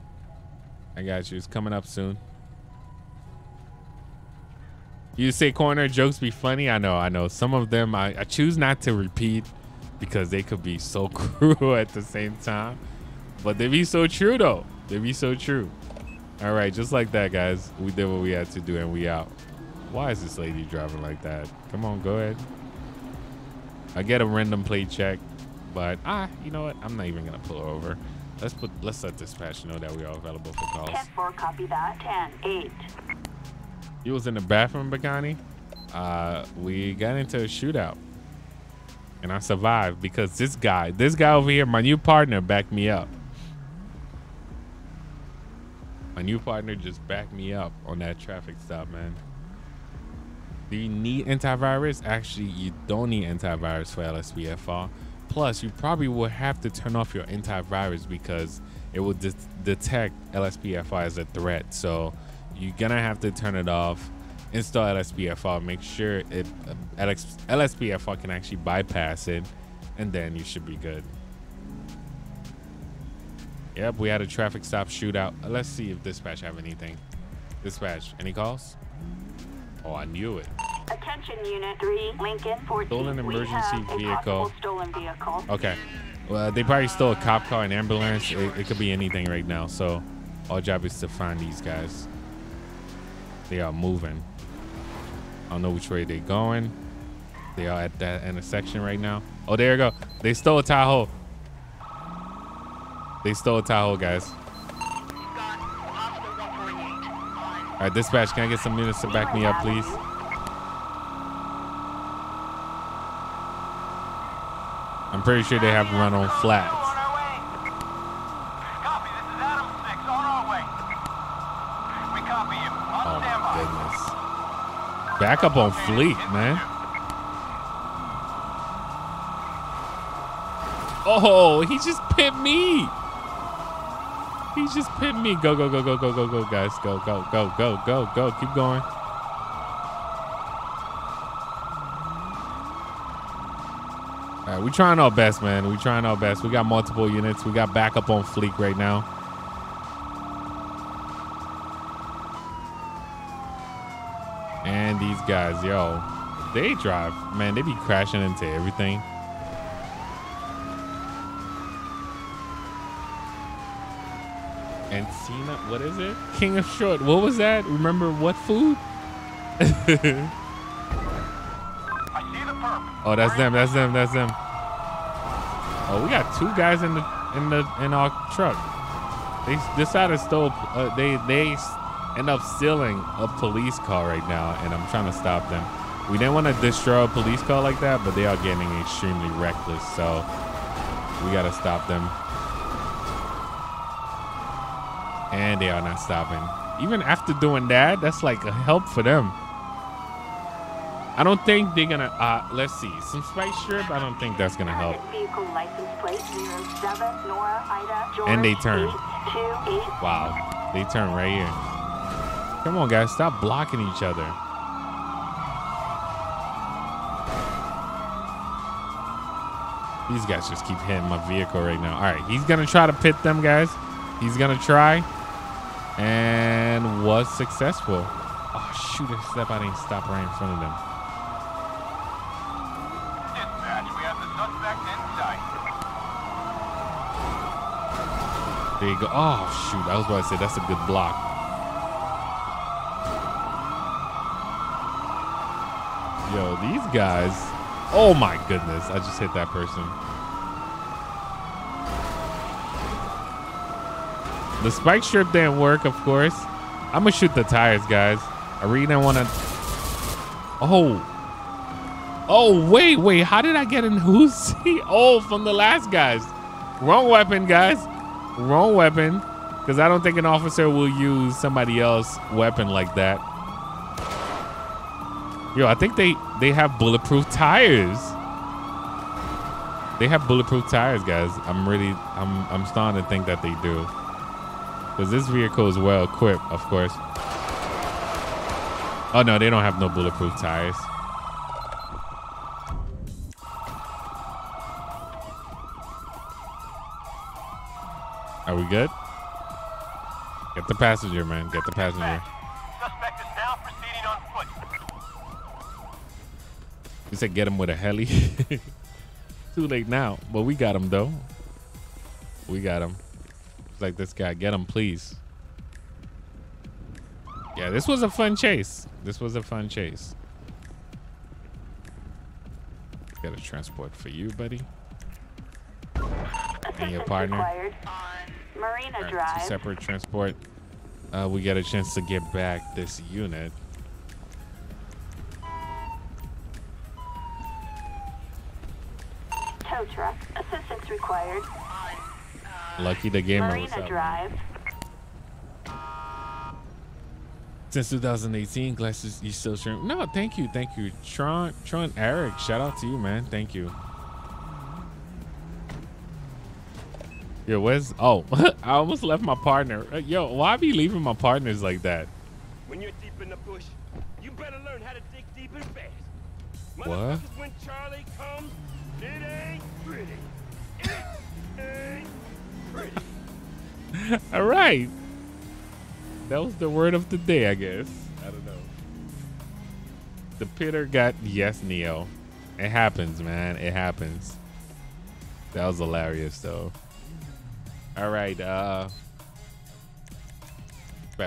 I got you. It's coming up soon. You say Corner jokes be funny. I know. Some of them I choose not to repeat because they could be so cruel at the same time. But they be so true, though. They be so true. All right. Just like that, guys. We did what we had to do, and we out. Why is this lady driving like that? Come on, go ahead. I get a random plate check, but you know what? I'm not even gonna pull her over. Let's let dispatch know that we are available for calls. 10-4, copy that. 10-8. You was in the bathroom, Bagani. We got into a shootout, and I survived because this guy over here, my new partner, backed me up. My new partner just backed me up on that traffic stop, man. Do you need antivirus? Actually, you don't need antivirus for LSPDFR. Plus, you probably will have to turn off your antivirus because it will detect LSPDFR as a threat. So you're going to have to turn it off, install LSPDFR, make sure it LSPDFR can actually bypass it, and then you should be good. Yep, we had a traffic stop shootout. Let's see if dispatch have anything. Dispatch, any calls? Oh, I knew it. Attention, Unit 3, Lincoln 14. Stolen emergency vehicle. Stolen vehicle. Okay. Well, they probably stole a cop car, an ambulance. It could be anything right now. So our job is to find these guys. They are moving. I don't know which way they're going. They are at that intersection right now. Oh, there you go. They stole a Tahoe. They stole a Tahoe, guys. All right, dispatch, can I get some units to back me up, please? I'm pretty sure they have run on flats. Copy, this is Adam 6, on our way. We copy you. On standby. Oh, goodness. Back up on fleet, man. Oh, he just pipped me. He just pinned me. Go, go, go, go, go, go, go, guys. Go, go, go, go, go, go. Keep going. All right, we're trying our best, man. We're trying our best. We got multiple units. We got backup on fleek right now. And these guys, yo, they drive. Man, they be crashing into everything. And Cena, what is it? King of Short. What was that? Remember what food? I see the perp. Oh, that's them. That's them. That's them. Oh, we got two guys in our truck. They decided stole. They end up stealing a police car right now, and I'm trying to stop them. We didn't want to destroy a police car like that, but they are getting extremely reckless, so we gotta stop them. And they are not stopping. Even after doing that, that's like a help for them. I don't think they're gonna, let's see, some spike strip, I don't think that's gonna help. And they turn. Wow, they turn right here. Come on, guys, stop blocking each other. These guys just keep hitting my vehicle right now. All right, he's gonna try to pit them, guys. He's gonna try. And was successful. Oh, shoot, except I didn't stop right in front of them. Dispatch, we have the suspect inside. There you go. Oh, shoot. I was about to say that's a good block. Yo, these guys. Oh, my goodness. I just hit that person. The spike strip didn't work, of course. I'm gonna shoot the tires, guys. I really didn't want to. Oh, Oh, wait. How did I get in who's seat? Oh, from the last guys. Wrong weapon, guys. Wrong weapon. Because I don't think an officer will use somebody else's weapon like that. Yo, I think they have bulletproof tires. They have bulletproof tires, guys. I'm starting to think that they do. Because this vehicle is well equipped, of course. Oh no, they don't have no bulletproof tires. Are we good? Get the passenger, man. Get the passenger. Suspect is now proceeding on foot. You said get him with a heli. Too late now, but we got him though. We got him. It's like this guy, get him, please. Yeah, this was a fun chase. This was a fun chase. Got a transport for you, buddy. And your partner. On Marina Drive. Right, two separate transport. We got a chance to get back this unit. Tow truck, assistance required. Lucky the gamer Marina was up. Drive. Since 2018, glasses, you still stream? No, thank you. Tron Eric, shout out to you, man. Thank you. Yo, where's, oh, I almost left my partner. Yo, why be leaving my partners like that? When you're deep in the bush, you better learn how to dig deep and fast. What? When Charlie comes, it ain't pretty. All right, that was the word of the day, I guess. I don't know. The pitter got yes, Neo. It happens, man. It happens. That was hilarious, though. All right. Bad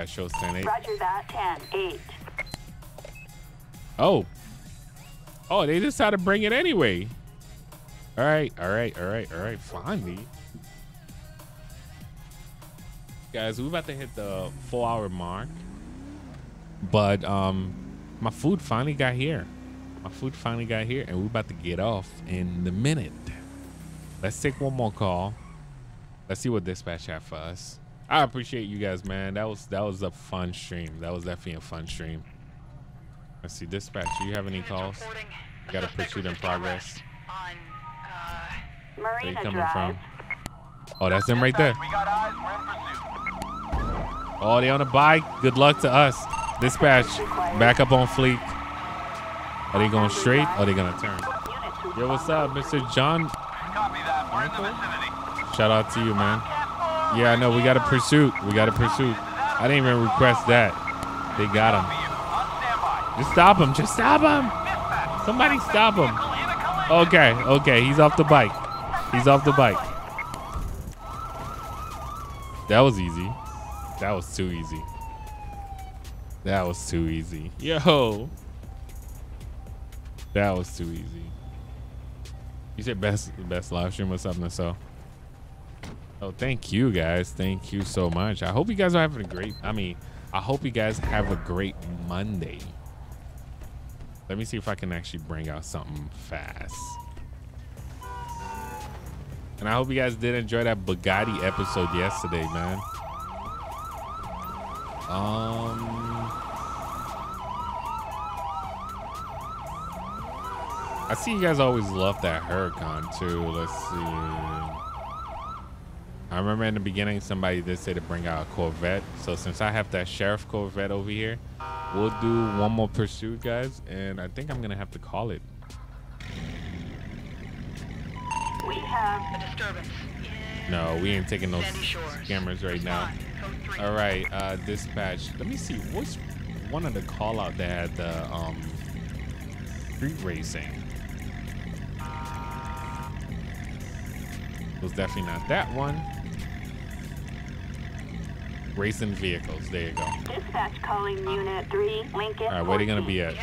shows 10-8. Roger that. 10-8. Oh, they decided to bring it anyway. All right. Finally. Guys, we're about to hit the 4-hour mark, but my food finally got here. And we're about to get off in the minute. Let's take one more call. Let's see what dispatch have for us. I appreciate you guys, man. That was a fun stream. That was definitely a fun stream. Let's see, dispatch, do you have any calls? Got a pursuit in progress. Where are you coming from? Oh, that's them right there. We got eyes. We're in pursuit. Oh, they on a bike. Good luck to us. Dispatch, back up on fleek. Are they going straight or are they going to turn? Yo, what's up, Mr. John? Copy that. We're in the vicinity. Shout out to you, man. Yeah, I know. We got a pursuit. I didn't even request that. They got him. Just stop him. Somebody stop him. Okay. He's off the bike. That was easy. That was too easy. Yo. That was too easy. You said best live stream or something, so. Oh, thank you guys. Thank you so much. I hope you guys are having a great, I hope you guys have a great Monday. Let me see if I can actually bring out something fast. And I hope you guys did enjoy that Bugatti episode yesterday, man. I see you guys always love that Huracan too. Let's see. I remember in the beginning somebody did say to bring out a Corvette. So since I have that Sheriff Corvette over here, we'll do one more pursuit, guys, and I think I'm gonna have to call it. We have a disturbance. No, we ain't taking those scammers right now. All right, dispatch. Let me see. What's one of the call out that had the street racing? It was definitely not that one. Racing vehicles. There you go. Dispatch calling unit 3, Lincoln. All right, where are they gonna be at?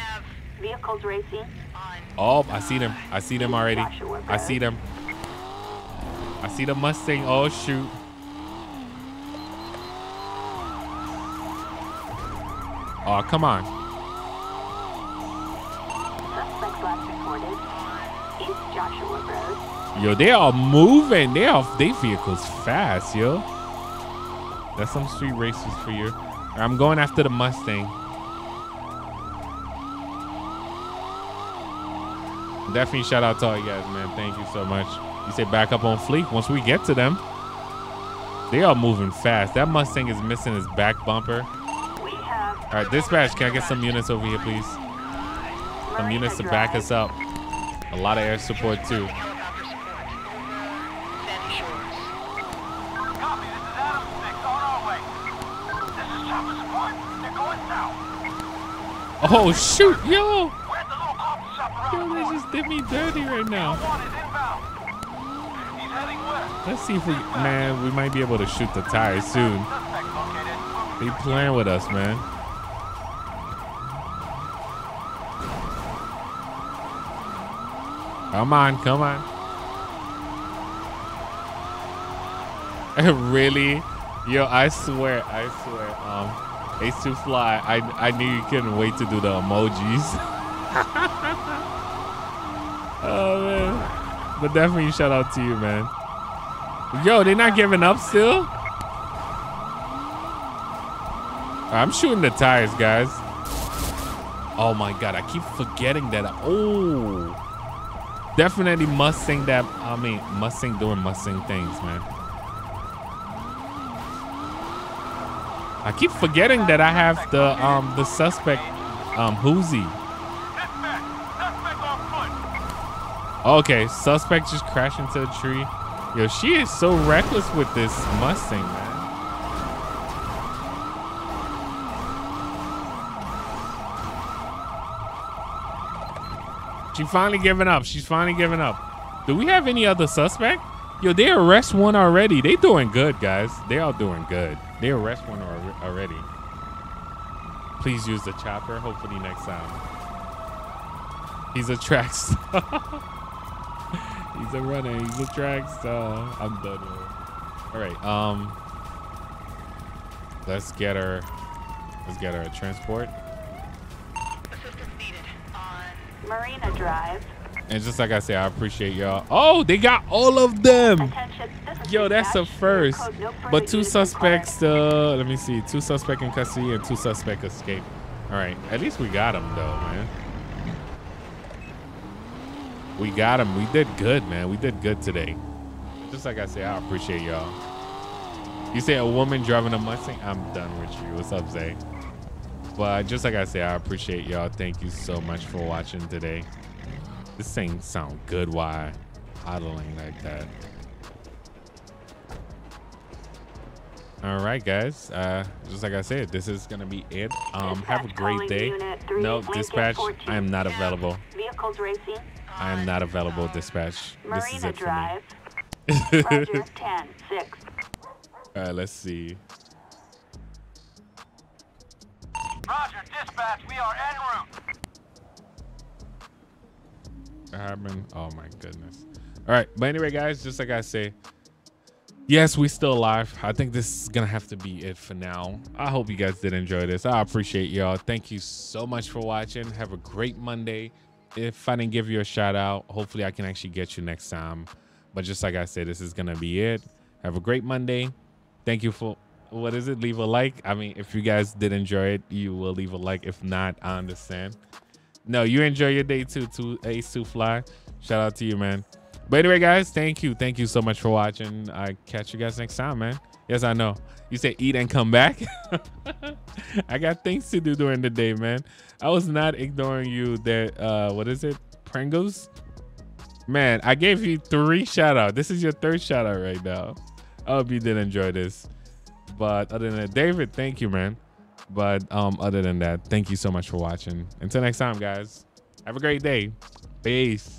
Vehicles racing. Oh, I see them. I see the Mustang. Oh shoot. Oh, come on. Suspect last reported. East Joshua Road. Yo, they are moving. They vehicles fast, yo. That's some street races for you. I'm going after the Mustang. Definitely shout out to all you guys, man. Thank you so much. You say back up on fleek once we get to them. They are moving fast. That Mustang is missing his back bumper. All right, dispatch, can I get some units over here, please? Some units to back us up. A lot of air support, too. Oh, shoot, yo! Yo, they just did me dirty right now. Let's see if we, man, we might be able to shoot the tires soon. They playing with us, man. Come on, come on. Really? Yo, I swear. Ace to Fly, I knew you couldn't wait to do the emojis. Oh, man. But definitely shout out to you, man. Yo, they're not giving up still? I'm shooting the tires, guys. Oh, my God. I keep forgetting that. Oh. Definitely Mustang that. I mean, Mustang doing Mustang things, man. I keep forgetting that I have the suspect Hoosie. Okay, suspect just crashed into a tree. Yo, she is so reckless with this Mustang, man. She finally giving up. She's finally giving up. Do we have any other suspect? Yo, they arrest one already. They doing good, guys. They all doing good. They arrest one already. Please use the chopper. Hopefully next time. He's a track star. He's a runner. He's a track star. I'm done with it. All right. Let's get her. Let's get her a transport. Assistance needed on Marina Drive. And just like I said, I appreciate y'all. Oh, they got all of them. Yo, that's a first. But two suspects, let me see. Two suspect in custody and two suspect escape. All right. At least we got them, though, man. We got them. We did good, man. We did good today. Just like I said, I appreciate y'all. You say a woman driving a Mustang? I'm done with you. What's up, Zay? But just like I said, I appreciate y'all. Thank you so much for watching today. This thing sound good. Why idling like that? All right, guys. Just like I said, this is gonna be it. Have a great day. No, dispatch. I am not available. Vehicles racing. I am not available, dispatch. This is it for me. Roger, 10-6. All right, let's see. Roger, dispatch. We are en route. Oh my goodness. All right, but anyway, guys, just like I say, yes, we still alive. I think this is gonna have to be it for now. I hope you guys did enjoy this. I appreciate y'all. Thank you so much for watching. Have a great Monday. If I didn't give you a shout out, hopefully I can actually get you next time. But just like I said, this is gonna be it. Have a great Monday. Thank you for what is it? Leave a like. I mean, if you guys did enjoy it, you will leave a like. If not, I understand. No, you enjoy your day too, Ace to Fly. Shout out to you, man. But anyway, guys, thank you. Thank you so much for watching. I catch you guys next time, man. Yes, I know. You said eat and come back. I got things to do during the day, man. I was not ignoring you that, what is it? Pringles? Man, I gave you 3 shout out. This is your 3rd shout out right now. I hope you did enjoy this. But other than that, David, thank you, man. But other than that, thank you so much for watching. Until next time, guys, have a great day. Peace.